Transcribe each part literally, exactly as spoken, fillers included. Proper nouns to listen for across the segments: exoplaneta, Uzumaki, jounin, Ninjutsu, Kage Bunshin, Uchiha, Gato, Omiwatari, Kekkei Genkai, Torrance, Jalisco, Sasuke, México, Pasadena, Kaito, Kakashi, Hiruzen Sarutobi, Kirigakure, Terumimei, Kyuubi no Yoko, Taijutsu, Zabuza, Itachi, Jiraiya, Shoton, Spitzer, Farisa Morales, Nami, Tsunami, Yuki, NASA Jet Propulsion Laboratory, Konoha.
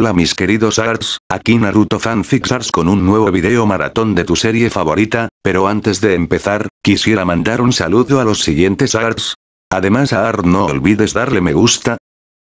Hola mis queridos Arts, aquí Naruto Fanfic Arts con un nuevo video maratón de tu serie favorita, pero antes de empezar, quisiera mandar un saludo a los siguientes Arts. Además a Art no olvides darle me gusta,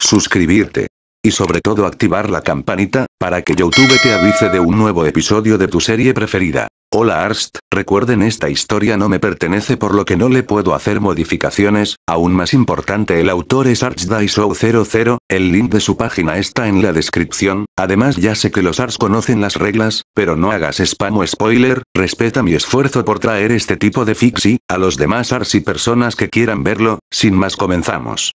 suscribirte, y sobre todo activar la campanita, para que YouTube te avise de un nuevo episodio de tu serie preferida. Hola Arst, recuerden esta historia no me pertenece por lo que no le puedo hacer modificaciones, aún más importante el autor es Arts Dai Show cero cero, el link de su página está en la descripción, además ya sé que los Arts conocen las reglas, pero no hagas spam o spoiler, respeta mi esfuerzo por traer este tipo de fixi, a los demás Arts y personas que quieran verlo, sin más comenzamos.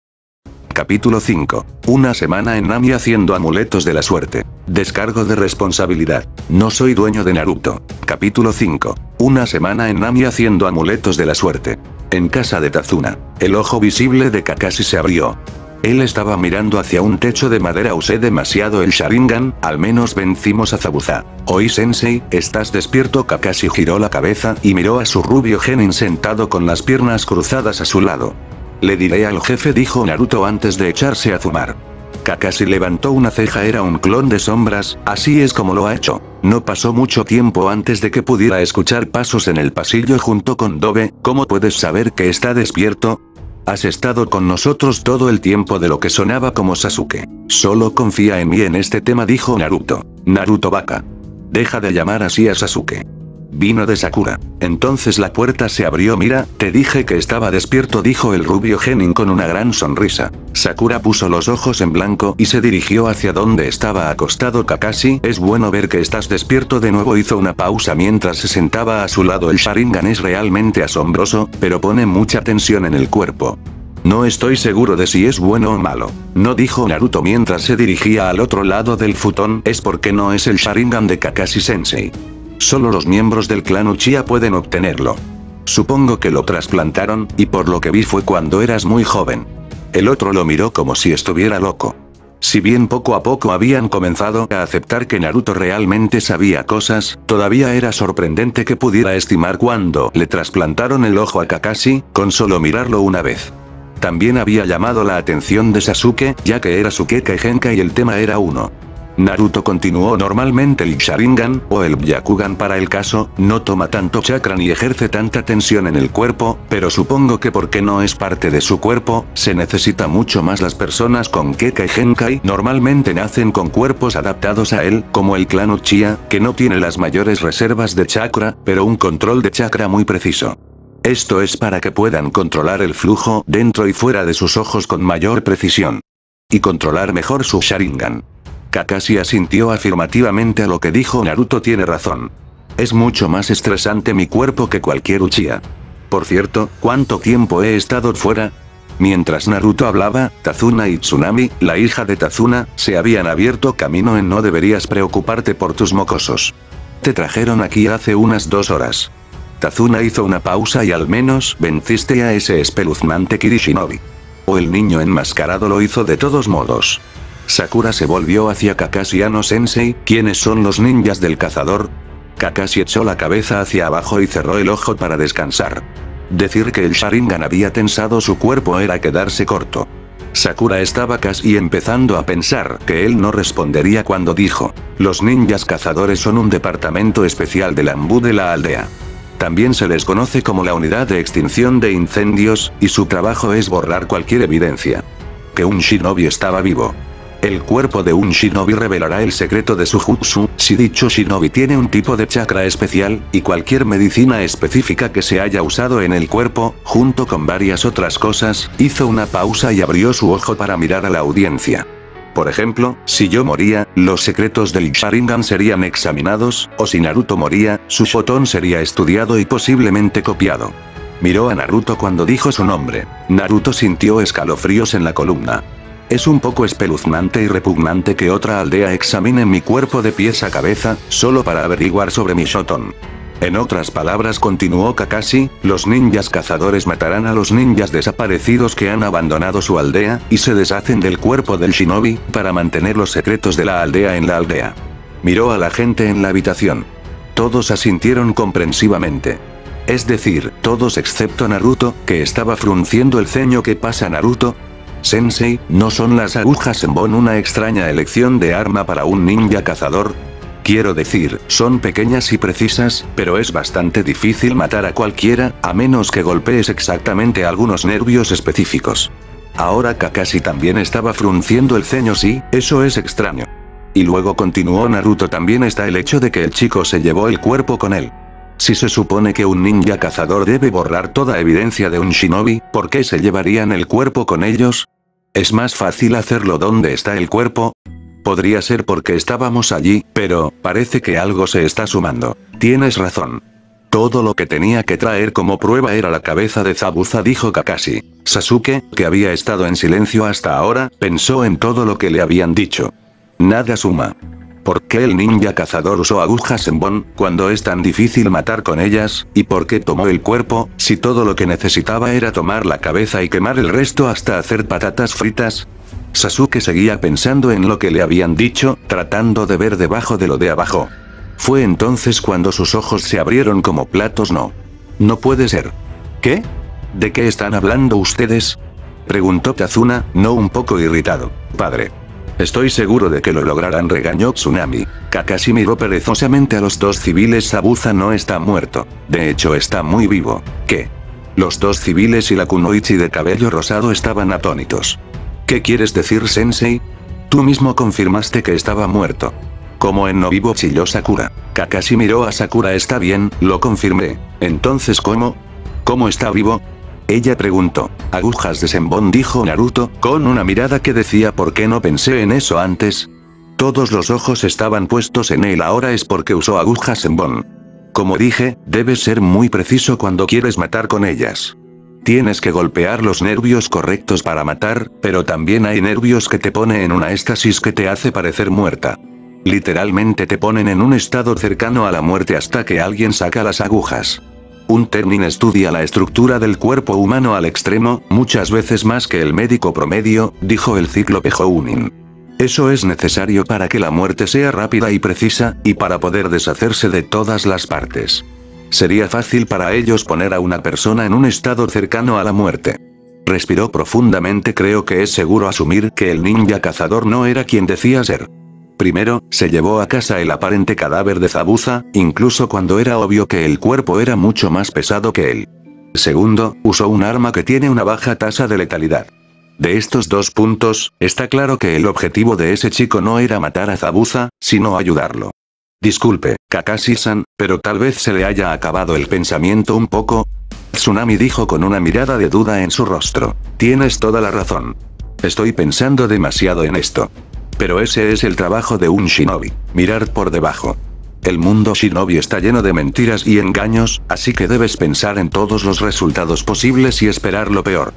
Capítulo cinco. Una semana en Nami haciendo amuletos de la suerte. Descargo de responsabilidad. No soy dueño de Naruto. Capítulo cinco. Una semana en Nami haciendo amuletos de la suerte. En casa de Tazuna. El ojo visible de Kakashi se abrió. Él estaba mirando hacia un techo de madera. Usé demasiado el Sharingan, al menos vencimos a Zabuza. Oi sensei, ¿estás despierto? Kakashi giró la cabeza y miró a su rubio genin sentado con las piernas cruzadas a su lado. Le diré al jefe, dijo Naruto antes de echarse a fumar. Kakashi levantó una ceja, era un clon de sombras, así es como lo ha hecho. No pasó mucho tiempo antes de que pudiera escuchar pasos en el pasillo junto con Dobe. ¿Cómo puedes saber que está despierto? Has estado con nosotros todo el tiempo, de lo que sonaba como Sasuke. Solo confía en mí en este tema, dijo Naruto. Naruto vaca. Deja de llamar así a Sasuke. Vino de Sakura. Entonces la puerta se abrió. Mira, te dije que estaba despierto, dijo el rubio genin con una gran sonrisa. Sakura puso los ojos en blanco y se dirigió hacia donde estaba acostado Kakashi. Es bueno ver que estás despierto de nuevo. Hizo una pausa mientras se sentaba a su lado. El Sharingan es realmente asombroso, pero pone mucha tensión en el cuerpo. No estoy seguro de si es bueno o malo. No, dijo Naruto mientras se dirigía al otro lado del futón. Es porque no es el Sharingan de Kakashi sensei. Solo los miembros del clan Uchiha pueden obtenerlo. Supongo que lo trasplantaron, y por lo que vi fue cuando eras muy joven. El otro lo miró como si estuviera loco. Si bien poco a poco habían comenzado a aceptar que Naruto realmente sabía cosas, todavía era sorprendente que pudiera estimar cuándo le trasplantaron el ojo a Kakashi, con solo mirarlo una vez. También había llamado la atención de Sasuke, ya que era su Kekkei Genkai y el tema era uno. Naruto continuó, normalmente el Sharingan, o el Byakugan para el caso, no toma tanto chakra ni ejerce tanta tensión en el cuerpo, pero supongo que porque no es parte de su cuerpo, se necesita mucho más. Las personas con Kekkei Genkai normalmente nacen con cuerpos adaptados a él, como el clan Uchiha, que no tiene las mayores reservas de chakra, pero un control de chakra muy preciso. Esto es para que puedan controlar el flujo dentro y fuera de sus ojos con mayor precisión. Y controlar mejor su Sharingan. Kakashi asintió afirmativamente a lo que dijo Naruto. Tiene razón. Es mucho más estresante mi cuerpo que cualquier Uchiha. Por cierto, ¿cuánto tiempo he estado fuera? Mientras Naruto hablaba, Tazuna y Tsunami, la hija de Tazuna, se habían abierto camino en no deberías preocuparte por tus mocosos. Te trajeron aquí hace unas dos horas. Tazuna hizo una pausa y al menos venciste a ese espeluznante Kirishinobi. O el niño enmascarado lo hizo de todos modos. Sakura se volvió hacia Kakashi. Ano sensei, ¿quiénes son los ninjas del cazador? Kakashi echó la cabeza hacia abajo y cerró el ojo para descansar. Decir que el Sharingan había tensado su cuerpo era quedarse corto. Sakura estaba casi empezando a pensar que él no respondería cuando dijo, los ninjas cazadores son un departamento especial del Anbu de la aldea. También se les conoce como la unidad de extinción de incendios, y su trabajo es borrar cualquier evidencia. Que un shinobi estaba vivo. El cuerpo de un shinobi revelará el secreto de su jutsu, si dicho shinobi tiene un tipo de chakra especial, y cualquier medicina específica que se haya usado en el cuerpo, junto con varias otras cosas. Hizo una pausa y abrió su ojo para mirar a la audiencia. Por ejemplo, si yo moría, los secretos del Sharingan serían examinados, o si Naruto moría, su Shoton sería estudiado y posiblemente copiado. Miró a Naruto cuando dijo su nombre. Naruto sintió escalofríos en la columna. Es un poco espeluznante y repugnante que otra aldea examine mi cuerpo de pies a cabeza, solo para averiguar sobre mi Shoton. En otras palabras, continuó Kakashi, los ninjas cazadores matarán a los ninjas desaparecidos que han abandonado su aldea, y se deshacen del cuerpo del shinobi, para mantener los secretos de la aldea en la aldea. Miró a la gente en la habitación. Todos asintieron comprensivamente. Es decir, todos excepto Naruto, que estaba frunciendo el ceño. ¿Qué pasa Naruto? Sensei, ¿no son las agujas Senbon una extraña elección de arma para un ninja cazador? Quiero decir, son pequeñas y precisas, pero es bastante difícil matar a cualquiera, a menos que golpees exactamente algunos nervios específicos. Ahora Kakashi también estaba frunciendo el ceño. Sí, eso es extraño. Y luego continuó Naruto, también está el hecho de que el chico se llevó el cuerpo con él. Si se supone que un ninja cazador debe borrar toda evidencia de un shinobi, ¿por qué se llevarían el cuerpo con ellos? Es más fácil hacerlo donde está el cuerpo. Podría ser porque estábamos allí, pero parece que algo se está sumando. Tienes razón. Todo lo que tenía que traer como prueba era la cabeza de Zabuza, dijo Kakashi. Sasuke, que había estado en silencio hasta ahora, pensó en todo lo que le habían dicho. Nada suma. ¿Por qué el ninja cazador usó agujas Senbon, cuando es tan difícil matar con ellas? ¿Y por qué tomó el cuerpo, si todo lo que necesitaba era tomar la cabeza y quemar el resto hasta hacer patatas fritas? Sasuke seguía pensando en lo que le habían dicho, tratando de ver debajo de lo de abajo. Fue entonces cuando sus ojos se abrieron como platos. No. No puede ser. ¿Qué? ¿De qué están hablando ustedes? Preguntó Tazuna, no un poco irritado. Padre. Estoy seguro de que lo lograrán, regañó Tsunami. Kakashi miró perezosamente a los dos civiles. Zabuza no está muerto. De hecho está muy vivo. ¿Qué? Los dos civiles y la kunoichi de cabello rosado estaban atónitos. ¿Qué quieres decir, Sensei? Tú mismo confirmaste que estaba muerto. Como en no vivo, chilló Sakura. Kakashi miró a Sakura. Está bien, lo confirmé. Entonces ¿cómo? ¿Cómo está vivo? Ella preguntó. Agujas de Senbon, dijo Naruto, con una mirada que decía ¿por qué no pensé en eso antes? Todos los ojos estaban puestos en él. Ahora es porque usó agujas Senbon. Como dije, debes ser muy preciso cuando quieres matar con ellas. Tienes que golpear los nervios correctos para matar, pero también hay nervios que te pone en una éxtasis que te hace parecer muerta. Literalmente te ponen en un estado cercano a la muerte hasta que alguien saca las agujas. Un Tenten estudia la estructura del cuerpo humano al extremo, muchas veces más que el médico promedio, dijo el cíclope Jounin. Eso es necesario para que la muerte sea rápida y precisa, y para poder deshacerse de todas las partes. Sería fácil para ellos poner a una persona en un estado cercano a la muerte. Respiró profundamente. Creo que es seguro asumir que el ninja cazador no era quien decía ser. Primero, se llevó a casa el aparente cadáver de Zabuza, incluso cuando era obvio que el cuerpo era mucho más pesado que él. Segundo, usó un arma que tiene una baja tasa de letalidad. De estos dos puntos, está claro que el objetivo de ese chico no era matar a Zabuza, sino ayudarlo. Disculpe, Kakashi-san, pero tal vez se le haya acabado el pensamiento un poco. Tsunami dijo con una mirada de duda en su rostro. Tienes toda la razón. Estoy pensando demasiado en esto. Pero ese es el trabajo de un shinobi, mirar por debajo. El mundo shinobi está lleno de mentiras y engaños, así que debes pensar en todos los resultados posibles y esperar lo peor.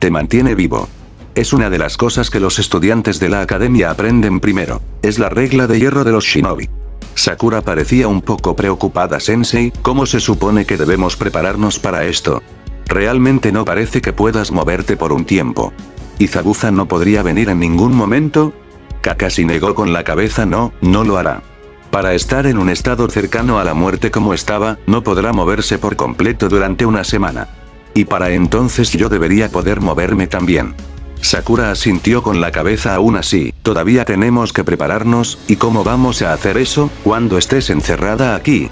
Te mantiene vivo. Es una de las cosas que los estudiantes de la academia aprenden primero. Es la regla de hierro de los shinobi. Sakura parecía un poco preocupada. Sensei, ¿cómo se supone que debemos prepararnos para esto? Realmente no parece que puedas moverte por un tiempo. ¿Y Zabuza no podría venir en ningún momento? Kakashi negó con la cabeza. No, no lo hará. Para estar en un estado cercano a la muerte como estaba, no podrá moverse por completo durante una semana. Y para entonces yo debería poder moverme también. Sakura asintió con la cabeza. Aún así, todavía tenemos que prepararnos, ¿y cómo vamos a hacer eso, cuando estés encerrada aquí?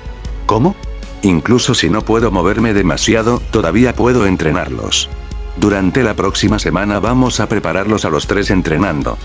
¿Cómo? Incluso si no puedo moverme demasiado, todavía puedo entrenarlos. Durante la próxima semana vamos a prepararlos a los tres entrenando.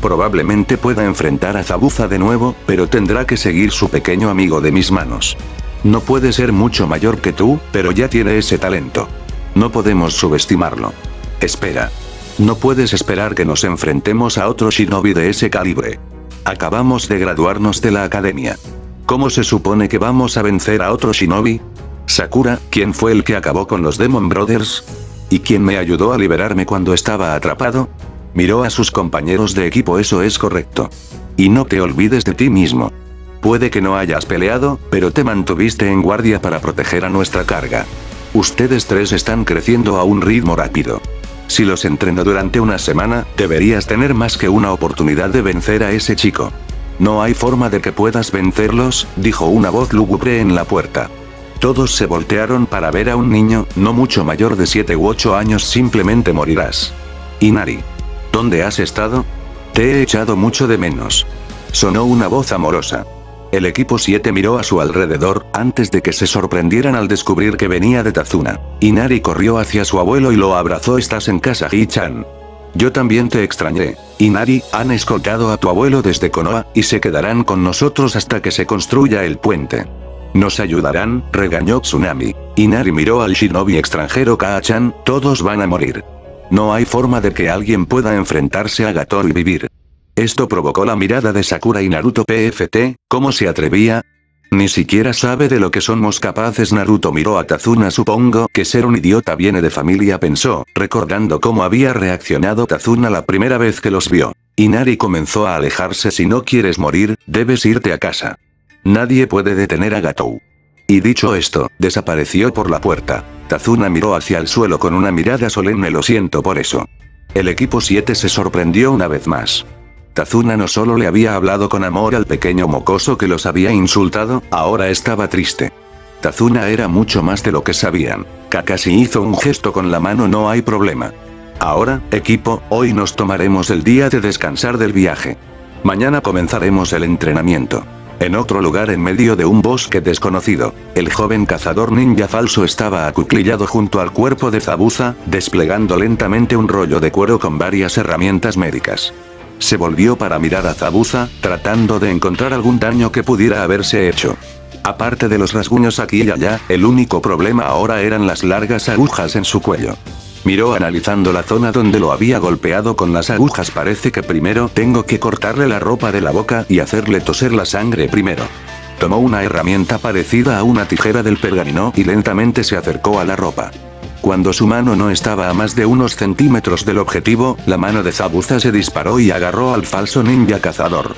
Probablemente pueda enfrentar a Zabuza de nuevo, pero tendrá que seguir su pequeño amigo de mis manos. No puede ser mucho mayor que tú, pero ya tiene ese talento. No podemos subestimarlo. Espera. No puedes esperar que nos enfrentemos a otro shinobi de ese calibre. Acabamos de graduarnos de la academia. ¿Cómo se supone que vamos a vencer a otro shinobi? Sakura, ¿quién fue el que acabó con los Demon Brothers? ¿Y quién me ayudó a liberarme cuando estaba atrapado? Miró a sus compañeros de equipo. Eso es correcto. Y no te olvides de ti mismo. Puede que no hayas peleado, pero te mantuviste en guardia para proteger a nuestra carga. Ustedes tres están creciendo a un ritmo rápido. Si los entreno durante una semana, deberías tener más que una oportunidad de vencer a ese chico. No hay forma de que puedas vencerlos, dijo una voz lúgubre en la puerta. Todos se voltearon para ver a un niño, no mucho mayor de siete u ocho años. Simplemente morirás. Inari. ¿Dónde has estado? Te he echado mucho de menos. Sonó una voz amorosa. El equipo siete miró a su alrededor, antes de que se sorprendieran al descubrir que venía de Tazuna. Inari corrió hacia su abuelo y lo abrazó. Estás en casa, Hi-chan. Yo también te extrañé. Inari, han escoltado a tu abuelo desde Konoha, y se quedarán con nosotros hasta que se construya el puente. Nos ayudarán, regañó Tsunami. Inari miró al shinobi extranjero. Kaa-chan, todos van a morir. No hay forma de que alguien pueda enfrentarse a Gato y vivir. Esto provocó la mirada de Sakura y Naruto. P F T, ¿cómo se atrevía? Ni siquiera sabe de lo que somos capaces. Naruto miró a Tazuna. Supongo que ser un idiota viene de familia, pensó, recordando cómo había reaccionado Tazuna la primera vez que los vio. Inari comenzó a alejarse. Si no quieres morir, debes irte a casa. Nadie puede detener a Gato. Y dicho esto, desapareció por la puerta. Tazuna miró hacia el suelo con una mirada solemne. Lo siento por eso. El equipo siete se sorprendió una vez más. Tazuna no solo le había hablado con amor al pequeño mocoso que los había insultado, ahora estaba triste. Tazuna era mucho más de lo que sabían. Kakashi hizo un gesto con la mano. No hay problema. Ahora, equipo, hoy nos tomaremos el día de descansar del viaje. Mañana comenzaremos el entrenamiento. En otro lugar, en medio de un bosque desconocido, el joven cazador ninja falso estaba acuclillado junto al cuerpo de Zabuza, desplegando lentamente un rollo de cuero con varias herramientas médicas. Se volvió para mirar a Zabuza, tratando de encontrar algún daño que pudiera haberse hecho. Aparte de los rasguños aquí y allá, el único problema ahora eran las largas agujas en su cuello. Miró analizando la zona donde lo había golpeado con las agujas. Parece que primero tengo que cortarle la ropa de la boca y hacerle toser la sangre primero. Tomó una herramienta parecida a una tijera del pergamino y lentamente se acercó a la ropa. Cuando su mano no estaba a más de unos centímetros del objetivo, la mano de Zabuza se disparó y agarró al falso ninja cazador.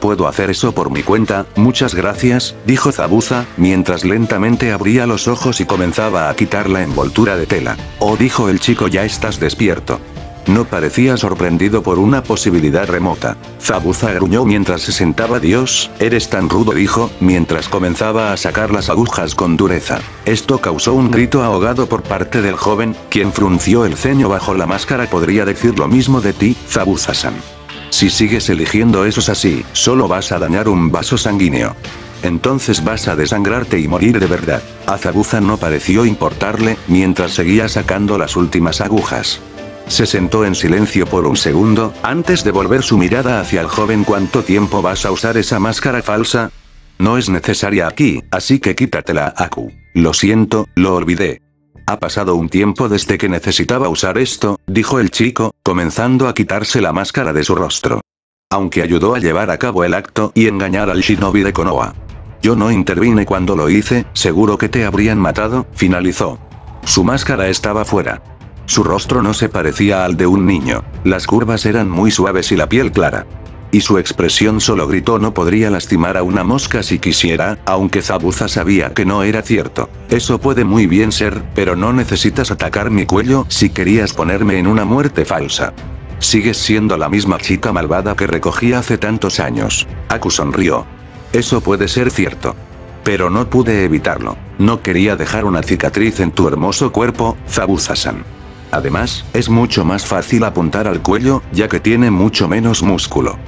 «Puedo hacer eso por mi cuenta, muchas gracias», dijo Zabuza, mientras lentamente abría los ojos y comenzaba a quitar la envoltura de tela. «Oh», dijo el chico, «ya estás despierto». No parecía sorprendido por una posibilidad remota. Zabuza gruñó mientras se sentaba. Dios, eres tan rudo, dijo, mientras comenzaba a sacar las agujas con dureza. Esto causó un grito ahogado por parte del joven, quien frunció el ceño bajo la máscara. Podría decir lo mismo de ti, Zabuza-san. Si sigues eligiendo esos así, solo vas a dañar un vaso sanguíneo. Entonces vas a desangrarte y morir de verdad. A Zabuza no pareció importarle, mientras seguía sacando las últimas agujas. Se sentó en silencio por un segundo, antes de volver su mirada hacia el joven. ¿Cuánto tiempo vas a usar esa máscara falsa? No es necesaria aquí, así que quítatela, Haku. Lo siento, lo olvidé. Ha pasado un tiempo desde que necesitaba usar esto, dijo el chico, comenzando a quitarse la máscara de su rostro. Aunque ayudó a llevar a cabo el acto y engañar al shinobi de Konoha. Yo no intervine cuando lo hice, seguro que te habrían matado, finalizó. Su máscara estaba fuera. Su rostro no se parecía al de un niño, las curvas eran muy suaves y la piel clara. Y su expresión solo gritó. No podría lastimar a una mosca si quisiera, aunque Zabuza sabía que no era cierto. Eso puede muy bien ser, pero no necesitas atacar mi cuello si querías ponerme en una muerte falsa. Sigues siendo la misma chica malvada que recogí hace tantos años. Haku sonrió. Eso puede ser cierto. Pero no pude evitarlo. No quería dejar una cicatriz en tu hermoso cuerpo, Zabuza-san. Además, es mucho más fácil apuntar al cuello, ya que tiene mucho menos músculo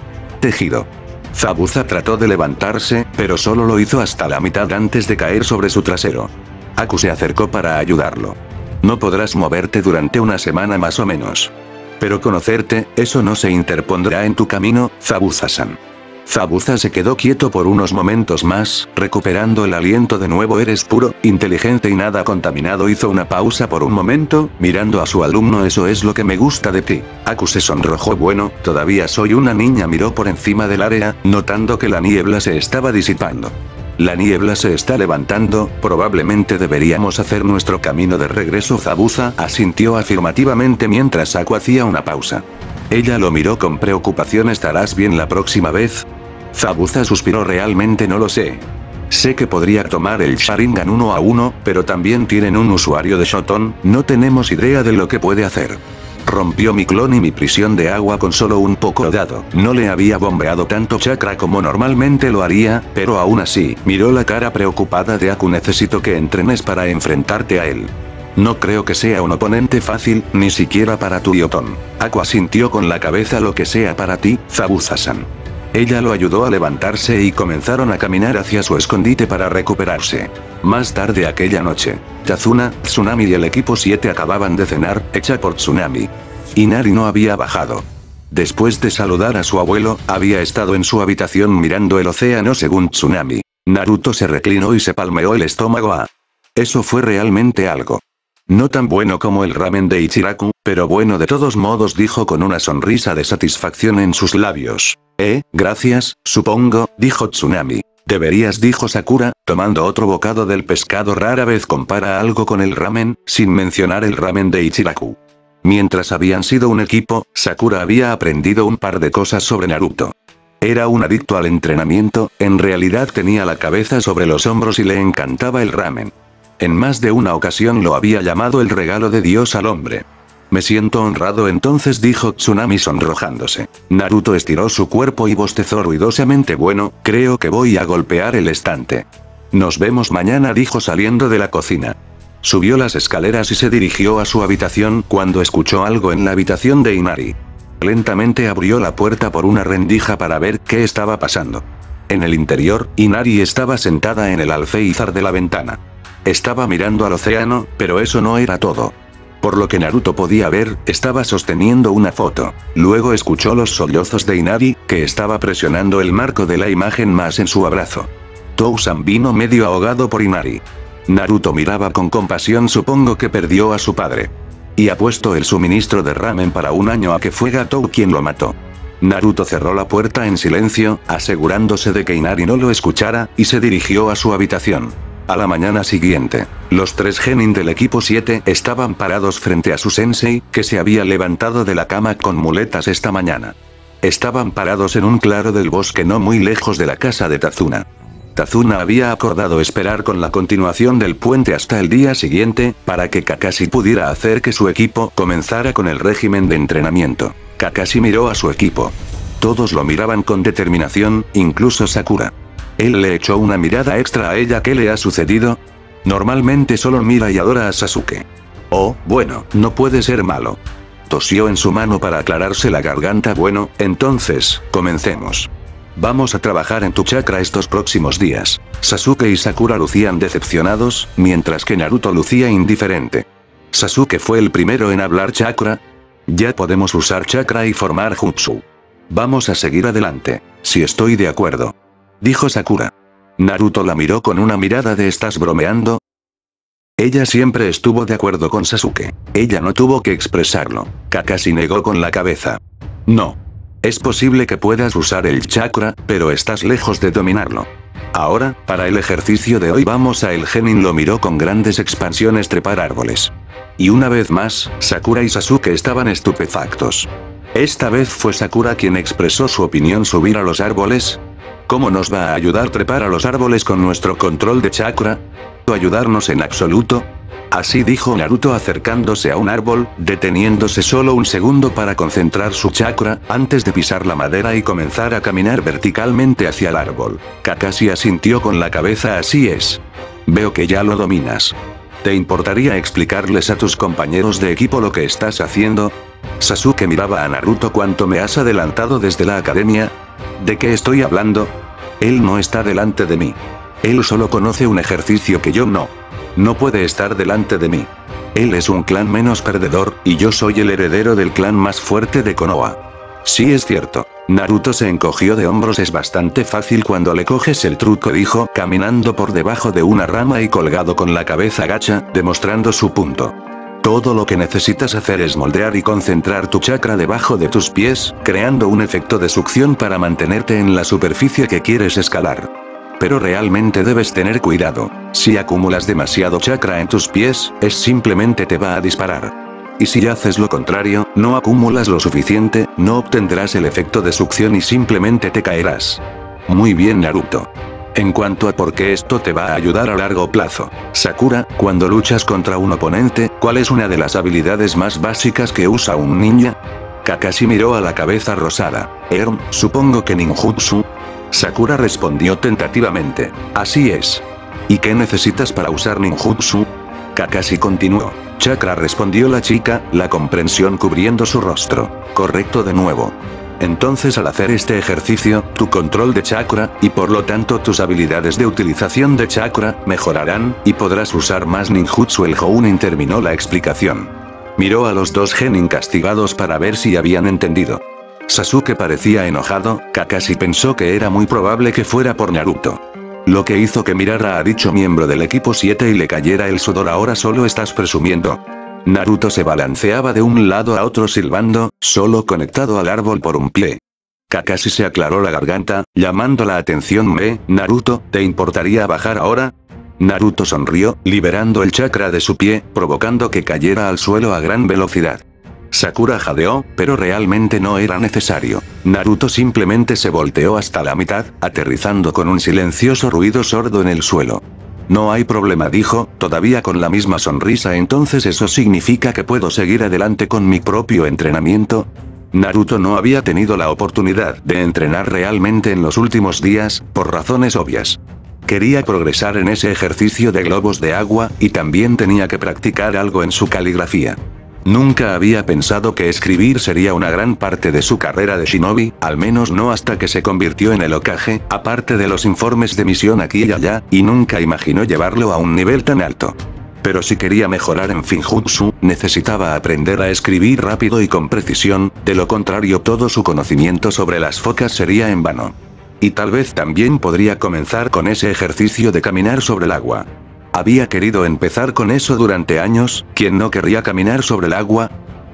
tejido. Zabuza trató de levantarse, pero solo lo hizo hasta la mitad antes de caer sobre su trasero. Haku se acercó para ayudarlo. No podrás moverte durante una semana más o menos. Pero conocerte, eso no se interpondrá en tu camino, Zabuza-san. Zabuza se quedó quieto por unos momentos más, recuperando el aliento de nuevo. Eres puro, inteligente y nada contaminado. Hizo una pausa por un momento, mirando a su alumno. Eso es lo que me gusta de ti. Haku se sonrojó. Bueno, todavía soy una niña. Miró por encima del área, notando que la niebla se estaba disipando. La niebla se está levantando, probablemente deberíamos hacer nuestro camino de regreso. Zabuza asintió afirmativamente mientras Haku hacía una pausa. Ella lo miró con preocupación. ¿Estarás bien la próxima vez? Zabuza suspiró. Realmente no lo sé. Sé que podría tomar el Sharingan uno a uno, pero también tienen un usuario de Shoton, no tenemos idea de lo que puede hacer. Rompió mi clon y mi prisión de agua con solo un poco dado. No le había bombeado tanto chakra como normalmente lo haría, pero aún así, miró la cara preocupada de Haku. Necesito que entrenes para enfrentarte a él. No creo que sea un oponente fácil, ni siquiera para tu Yoton. Haku asintió con la cabeza. Lo que sea para ti, Zabuza-san. Ella lo ayudó a levantarse y comenzaron a caminar hacia su escondite para recuperarse. Más tarde aquella noche, Tazuna, Tsunami y el equipo siete acababan de cenar, hecha por Tsunami. Inari no había bajado. Después de saludar a su abuelo, había estado en su habitación mirando el océano según Tsunami. Naruto se reclinó y se palmeó el estómago. A. Eso fue realmente algo. No tan bueno como el ramen de Ichiraku, pero bueno de todos modos, dijo con una sonrisa de satisfacción en sus labios. Eh, gracias, supongo, dijo Tsunami. Deberías, dijo Sakura, tomando otro bocado del pescado. Rara vez compara algo con el ramen, sin mencionar el ramen de Ichiraku. Mientras habían sido un equipo, Sakura había aprendido un par de cosas sobre Naruto. Era un adicto al entrenamiento, en realidad tenía la cabeza sobre los hombros y le encantaba el ramen. En más de una ocasión lo había llamado el regalo de Dios al hombre. Me siento honrado entonces, dijo Tsunami sonrojándose. Naruto estiró su cuerpo y bostezó ruidosamente. Bueno, creo que voy a golpear el estante. Nos vemos mañana, dijo saliendo de la cocina. Subió las escaleras y se dirigió a su habitación cuando escuchó algo en la habitación de Inari. Lentamente abrió la puerta por una rendija para ver qué estaba pasando. En el interior, Inari estaba sentada en el alféizar de la ventana. Estaba mirando al océano, pero eso no era todo. Por lo que Naruto podía ver, estaba sosteniendo una foto. Luego escuchó los sollozos de Inari, que estaba presionando el marco de la imagen más en su abrazo. Tou-san vino medio ahogado por Inari. Naruto miraba con compasión. Supongo que perdió a su padre. Y apuesto el suministro de ramen para un año a que fue Gato quien lo mató. Naruto cerró la puerta en silencio, asegurándose de que Inari no lo escuchara, y se dirigió a su habitación. A la mañana siguiente, los tres genin del equipo siete estaban parados frente a su sensei, que se había levantado de la cama con muletas esta mañana. Estaban parados en un claro del bosque no muy lejos de la casa de Tazuna. Tazuna había acordado esperar con la continuación del puente hasta el día siguiente, para que Kakashi pudiera hacer que su equipo comenzara con el régimen de entrenamiento. Kakashi miró a su equipo. Todos lo miraban con determinación, incluso Sakura. Él le echó una mirada extra a ella. ¿Qué le ha sucedido? Normalmente solo mira y adora a Sasuke. Oh, bueno, no puede ser malo. Tosió en su mano para aclararse la garganta. Bueno, entonces, comencemos. Vamos a trabajar en tu chakra estos próximos días. Sasuke y Sakura lucían decepcionados, mientras que Naruto lucía indiferente. Sasuke fue el primero en hablar. Chakra. Ya podemos usar chakra y formar jutsu. Vamos a seguir adelante. Si estoy de acuerdo, dijo Sakura. Naruto la miró con una mirada de ¿estás bromeando? Ella siempre estuvo de acuerdo con Sasuke. Ella no tuvo que expresarlo. Kakashi negó con la cabeza. No. Es posible que puedas usar el chakra, pero estás lejos de dominarlo. Ahora, para el ejercicio de hoy vamos a... El genin lo miró con grandes expansiones. Trepar árboles. Y una vez más, Sakura y Sasuke estaban estupefactos. Esta vez fue Sakura quien expresó su opinión. Subir a los árboles. ¿Cómo nos va a ayudar trepar a los árboles con nuestro control de chakra? ¿O ayudarnos en absoluto? Así dijo Naruto acercándose a un árbol, deteniéndose solo un segundo para concentrar su chakra, antes de pisar la madera y comenzar a caminar verticalmente hacia el árbol. Kakashi asintió con la cabeza. Así es. Veo que ya lo dominas. ¿Te importaría explicarles a tus compañeros de equipo lo que estás haciendo? Sasuke miraba a Naruto. ¿Cuánto me has adelantado desde la academia? ¿De qué estoy hablando? Él no está delante de mí. Él solo conoce un ejercicio que yo no. No puede estar delante de mí. Él es un clan menos perdedor, y yo soy el heredero del clan más fuerte de Konoha. Sí, es cierto. Naruto se encogió de hombros. Es bastante fácil cuando le coges el truco, dijo, caminando por debajo de una rama y colgado con la cabeza gacha, demostrando su punto. Todo lo que necesitas hacer es moldear y concentrar tu chakra debajo de tus pies, creando un efecto de succión para mantenerte en la superficie que quieres escalar. Pero realmente debes tener cuidado. Si acumulas demasiado chakra en tus pies, es simplemente te va a disparar. Y si haces lo contrario, no acumulas lo suficiente, no obtendrás el efecto de succión y simplemente te caerás. Muy bien, Naruto. En cuanto a por qué esto te va a ayudar a largo plazo. Sakura, cuando luchas contra un oponente, ¿cuál es una de las habilidades más básicas que usa un ninja? Kakashi miró a la cabeza rosada. Erm, supongo que ninjutsu. Sakura respondió tentativamente. Así es. ¿Y qué necesitas para usar ninjutsu? Kakashi continuó. Chakra, respondió la chica, la comprensión cubriendo su rostro. Correcto de nuevo. Entonces al hacer este ejercicio, tu control de chakra, y por lo tanto tus habilidades de utilización de chakra, mejorarán, y podrás usar más ninjutsu. El Jounin terminó la explicación. Miró a los dos genin castigados para ver si habían entendido. Sasuke parecía enojado, Kakashi pensó que era muy probable que fuera por Naruto. Lo que hizo que mirara a dicho miembro del equipo siete y le cayera el sudor. Ahora solo estás presumiendo. Naruto se balanceaba de un lado a otro silbando, solo conectado al árbol por un pie. Kakashi se aclaró la garganta, llamando la atención. «Eh, Naruto, ¿te importaría bajar ahora?» Naruto sonrió, liberando el chakra de su pie, provocando que cayera al suelo a gran velocidad. Sakura jadeó, pero realmente no era necesario. Naruto simplemente se volteó hasta la mitad, aterrizando con un silencioso ruido sordo en el suelo. No hay problema, dijo, todavía con la misma sonrisa. Entonces eso significa que puedo seguir adelante con mi propio entrenamiento. Naruto no había tenido la oportunidad de entrenar realmente en los últimos días, por razones obvias. Quería progresar en ese ejercicio de globos de agua, y también tenía que practicar algo en su caligrafía. Nunca había pensado que escribir sería una gran parte de su carrera de shinobi, al menos no hasta que se convirtió en el Hokage, aparte de los informes de misión aquí y allá, y nunca imaginó llevarlo a un nivel tan alto. Pero si quería mejorar en Finjutsu, necesitaba aprender a escribir rápido y con precisión, de lo contrario todo su conocimiento sobre las focas sería en vano. Y tal vez también podría comenzar con ese ejercicio de caminar sobre el agua. Había querido empezar con eso durante años, ¿quién no querría caminar sobre el agua?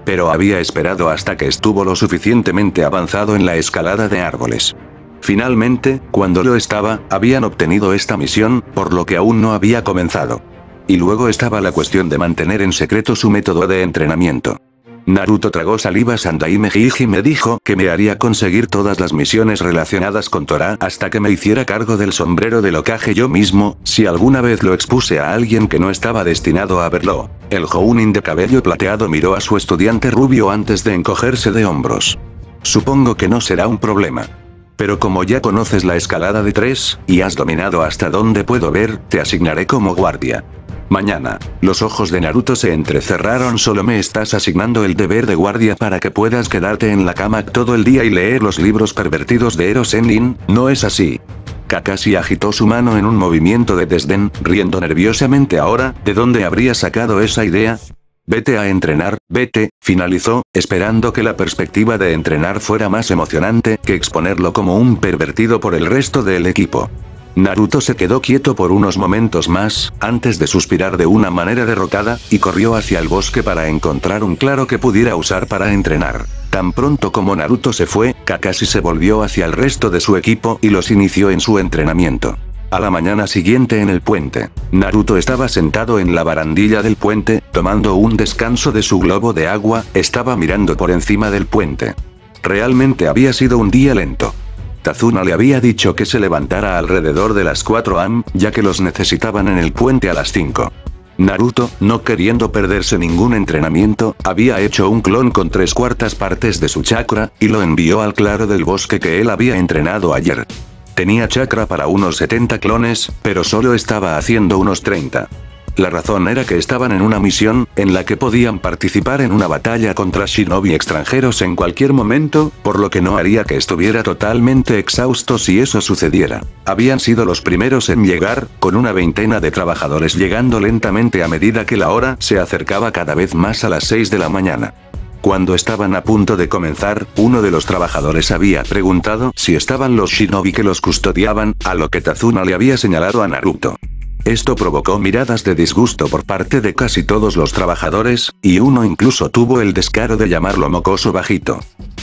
Pero había esperado hasta que estuvo lo suficientemente avanzado en la escalada de árboles. Finalmente, cuando lo estaba, habían obtenido esta misión, por lo que aún no había comenzado. Y luego estaba la cuestión de mantener en secreto su método de entrenamiento. Naruto tragó saliva. Sandaime Hiji me dijo que me haría conseguir todas las misiones relacionadas con Torah hasta que me hiciera cargo del sombrero del Hokage yo mismo, si alguna vez lo expuse a alguien que no estaba destinado a verlo. El Jounin de cabello plateado miró a su estudiante rubio antes de encogerse de hombros. Supongo que no será un problema. Pero como ya conoces la escalada de tres, y has dominado hasta donde puedo ver, te asignaré como guardia. Mañana. Los ojos de Naruto se entrecerraron. Solo me estás asignando el deber de guardia para que puedas quedarte en la cama todo el día y leer los libros pervertidos de Ero Sennin, ¿no es así? Kakashi agitó su mano en un movimiento de desdén, riendo nerviosamente. Ahora, ¿de dónde habría sacado esa idea? Vete a entrenar, vete, finalizó, esperando que la perspectiva de entrenar fuera más emocionante que exponerlo como un pervertido por el resto del equipo. Naruto se quedó quieto por unos momentos más, antes de suspirar de una manera derrotada, y corrió hacia el bosque para encontrar un claro que pudiera usar para entrenar. Tan pronto como Naruto se fue, Kakashi se volvió hacia el resto de su equipo y los inició en su entrenamiento. A la mañana siguiente en el puente, Naruto estaba sentado en la barandilla del puente, tomando un descanso de su globo de agua, estaba mirando por encima del puente. Realmente había sido un día lento. Tazuna le había dicho que se levantara alrededor de las cuatro a m, ya que los necesitaban en el puente a las cinco. Naruto, no queriendo perderse ningún entrenamiento, había hecho un clon con tres cuartas partes de su chakra, y lo envió al claro del bosque que él había entrenado ayer. Tenía chakra para unos setenta clones, pero solo estaba haciendo unos treinta. La razón era que estaban en una misión, en la que podían participar en una batalla contra shinobi extranjeros en cualquier momento, por lo que no haría que estuviera totalmente exhausto si eso sucediera. Habían sido los primeros en llegar, con una veintena de trabajadores llegando lentamente a medida que la hora se acercaba cada vez más a las seis de la mañana. Cuando estaban a punto de comenzar, uno de los trabajadores había preguntado si estaban los shinobi que los custodiaban, a lo que Tazuna le había señalado a Naruto. Esto provocó miradas de disgusto por parte de casi todos los trabajadores, y uno incluso tuvo el descaro de llamarlo mocoso bajito.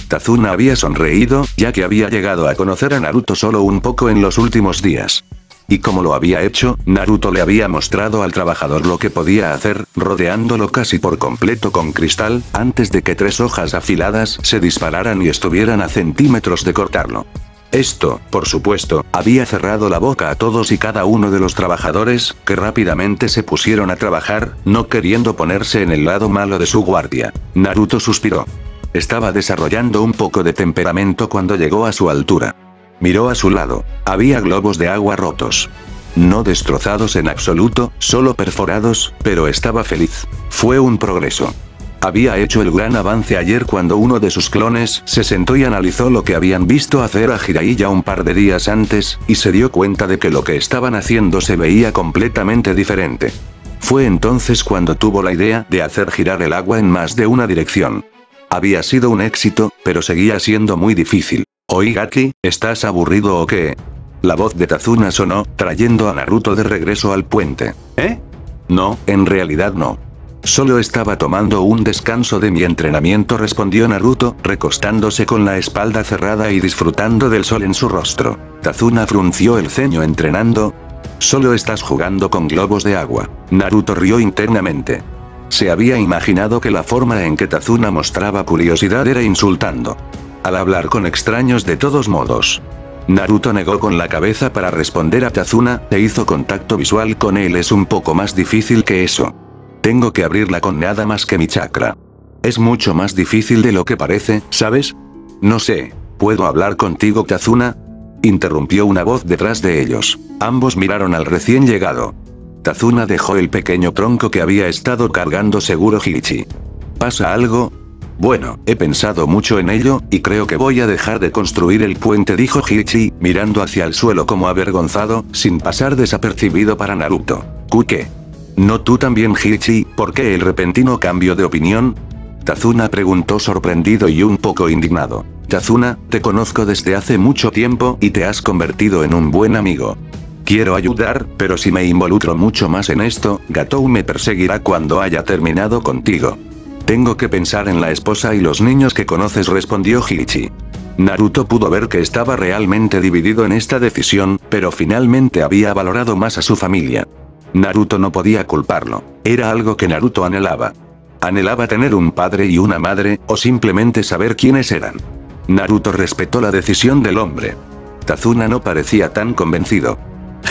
Tazuna había sonreído, ya que había llegado a conocer a Naruto solo un poco en los últimos días. Y como lo había hecho, Naruto le había mostrado al trabajador lo que podía hacer, rodeándolo casi por completo con cristal, antes de que tres hojas afiladas se dispararan y estuvieran a centímetros de cortarlo. Esto, por supuesto, había cerrado la boca a todos y cada uno de los trabajadores, que rápidamente se pusieron a trabajar, no queriendo ponerse en el lado malo de su guardia. Naruto suspiró. Estaba desarrollando un poco de temperamento cuando llegó a su altura. Miró a su lado. Había globos de agua rotos. No destrozados en absoluto, solo perforados, pero estaba feliz. Fue un progreso. Había hecho el gran avance ayer cuando uno de sus clones se sentó y analizó lo que habían visto hacer a Jiraiya un par de días antes, y se dio cuenta de que lo que estaban haciendo se veía completamente diferente. Fue entonces cuando tuvo la idea de hacer girar el agua en más de una dirección. Había sido un éxito, pero seguía siendo muy difícil. «Oí Gaki, ¿estás aburrido o qué?». La voz de Tazuna sonó, trayendo a Naruto de regreso al puente. «¿Eh? No, en realidad no. Solo estaba tomando un descanso de mi entrenamiento», respondió Naruto, recostándose con la espalda cerrada y disfrutando del sol en su rostro. Tazuna frunció el ceño. «¿Entrenando? Solo estás jugando con globos de agua». Naruto rió internamente. Se había imaginado que la forma en que Tazuna mostraba curiosidad era insultando. Al hablar con extraños de todos modos. Naruto negó con la cabeza para responder a Tazuna, e hizo contacto visual con él. «Es un poco más difícil que eso. Tengo que abrirla con nada más que mi chakra. Es mucho más difícil de lo que parece, ¿sabes? No sé, ¿puedo hablar contigo, Tazuna?», interrumpió una voz detrás de ellos. Ambos miraron al recién llegado. Tazuna dejó el pequeño tronco que había estado cargando. «Seguro Hichi. ¿Pasa algo?». «Bueno, he pensado mucho en ello, y creo que voy a dejar de construir el puente», dijo Hichi, mirando hacia el suelo como avergonzado, sin pasar desapercibido para Naruto. «¿Qué? ¿No tú también, Hichi? ¿Por qué el repentino cambio de opinión?», Tazuna preguntó, sorprendido y un poco indignado. «Tazuna, te conozco desde hace mucho tiempo y te has convertido en un buen amigo. Quiero ayudar, pero si me involucro mucho más en esto, Gato me perseguirá cuando haya terminado contigo. Tengo que pensar en la esposa y los niños que conoces», respondió Hichi. Naruto pudo ver que estaba realmente dividido en esta decisión, pero finalmente había valorado más a su familia. Naruto no podía culparlo. Era algo que Naruto anhelaba. Anhelaba tener un padre y una madre, o simplemente saber quiénes eran. Naruto respetó la decisión del hombre. Tazuna no parecía tan convencido.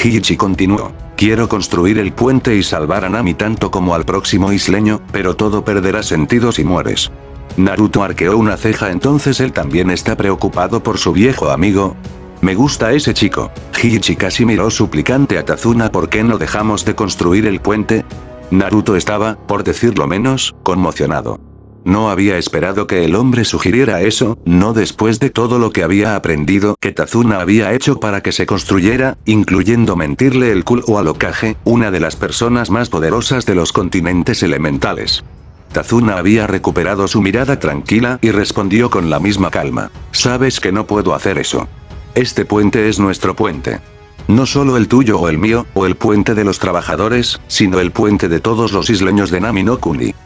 Hichi continuó. «Quiero construir el puente y salvar a Nami tanto como al próximo isleño, pero todo perderá sentido si mueres». Naruto arqueó una ceja. «Entonces él también está preocupado por su viejo amigo. Me gusta ese chico». Hichi casi miró suplicante a Tazuna. «¿Por qué no dejamos de construir el puente?». Naruto estaba, por decirlo menos, conmocionado. No había esperado que el hombre sugiriera eso, no después de todo lo que había aprendido que Tazuna había hecho para que se construyera, incluyendo mentirle el culo a Hokage, una de las personas más poderosas de los continentes elementales. Tazuna había recuperado su mirada tranquila y respondió con la misma calma. «Sabes que no puedo hacer eso. Este puente es nuestro puente. No solo el tuyo o el mío, o el puente de los trabajadores, sino el puente de todos los isleños de Nami no Kuni.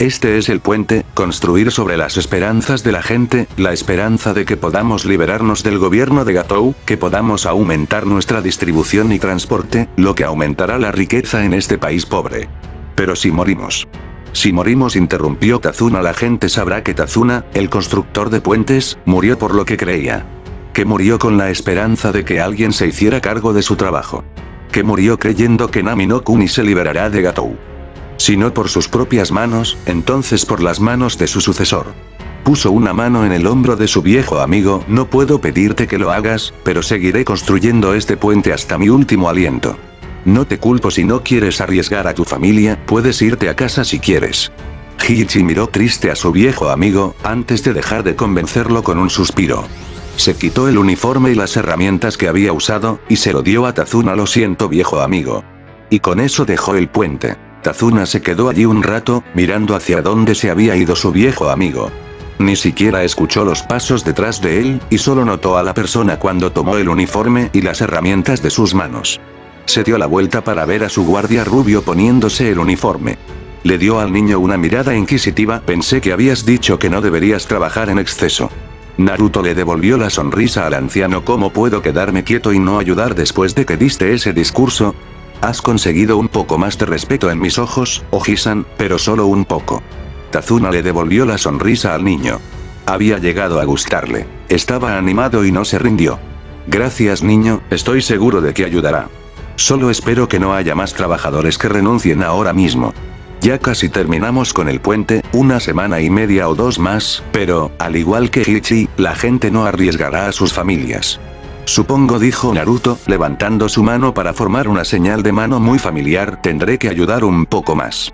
Este es el puente, construir sobre las esperanzas de la gente, la esperanza de que podamos liberarnos del gobierno de Gatou, que podamos aumentar nuestra distribución y transporte, lo que aumentará la riqueza en este país pobre. Pero si morimos». «Si morimos», interrumpió Tazuna, «la gente sabrá que Tazuna, el constructor de puentes, murió por lo que creía. Que murió con la esperanza de que alguien se hiciera cargo de su trabajo. Que murió creyendo que Nami no Kuni se liberará de Gatou. Si no por sus propias manos, entonces por las manos de su sucesor». Puso una mano en el hombro de su viejo amigo. «No puedo pedirte que lo hagas, pero seguiré construyendo este puente hasta mi último aliento. No te culpo si no quieres arriesgar a tu familia, puedes irte a casa si quieres». Hichi miró triste a su viejo amigo, antes de dejar de convencerlo con un suspiro. Se quitó el uniforme y las herramientas que había usado, y se lo dio a Tazuna. «Lo siento, viejo amigo». Y con eso dejó el puente. Tazuna se quedó allí un rato, mirando hacia dónde se había ido su viejo amigo. Ni siquiera escuchó los pasos detrás de él, y solo notó a la persona cuando tomó el uniforme y las herramientas de sus manos. Se dio la vuelta para ver a su guardia rubio poniéndose el uniforme. Le dio al niño una mirada inquisitiva. «Pensé que habías dicho que no deberías trabajar en exceso». Naruto le devolvió la sonrisa al anciano. «¿Cómo puedo quedarme quieto y no ayudar después de que diste ese discurso? Has conseguido un poco más de respeto en mis ojos, Ojisan, pero solo un poco». Tazuna le devolvió la sonrisa al niño. Había llegado a gustarle. Estaba animado y no se rindió. «Gracias, niño, estoy seguro de que ayudará. Solo espero que no haya más trabajadores que renuncien ahora mismo. Ya casi terminamos con el puente, una semana y media o dos más, pero, al igual que Hichi, la gente no arriesgará a sus familias. Supongo, dijo Naruto, levantando su mano para formar una señal de mano muy familiar, tendré que ayudar un poco más.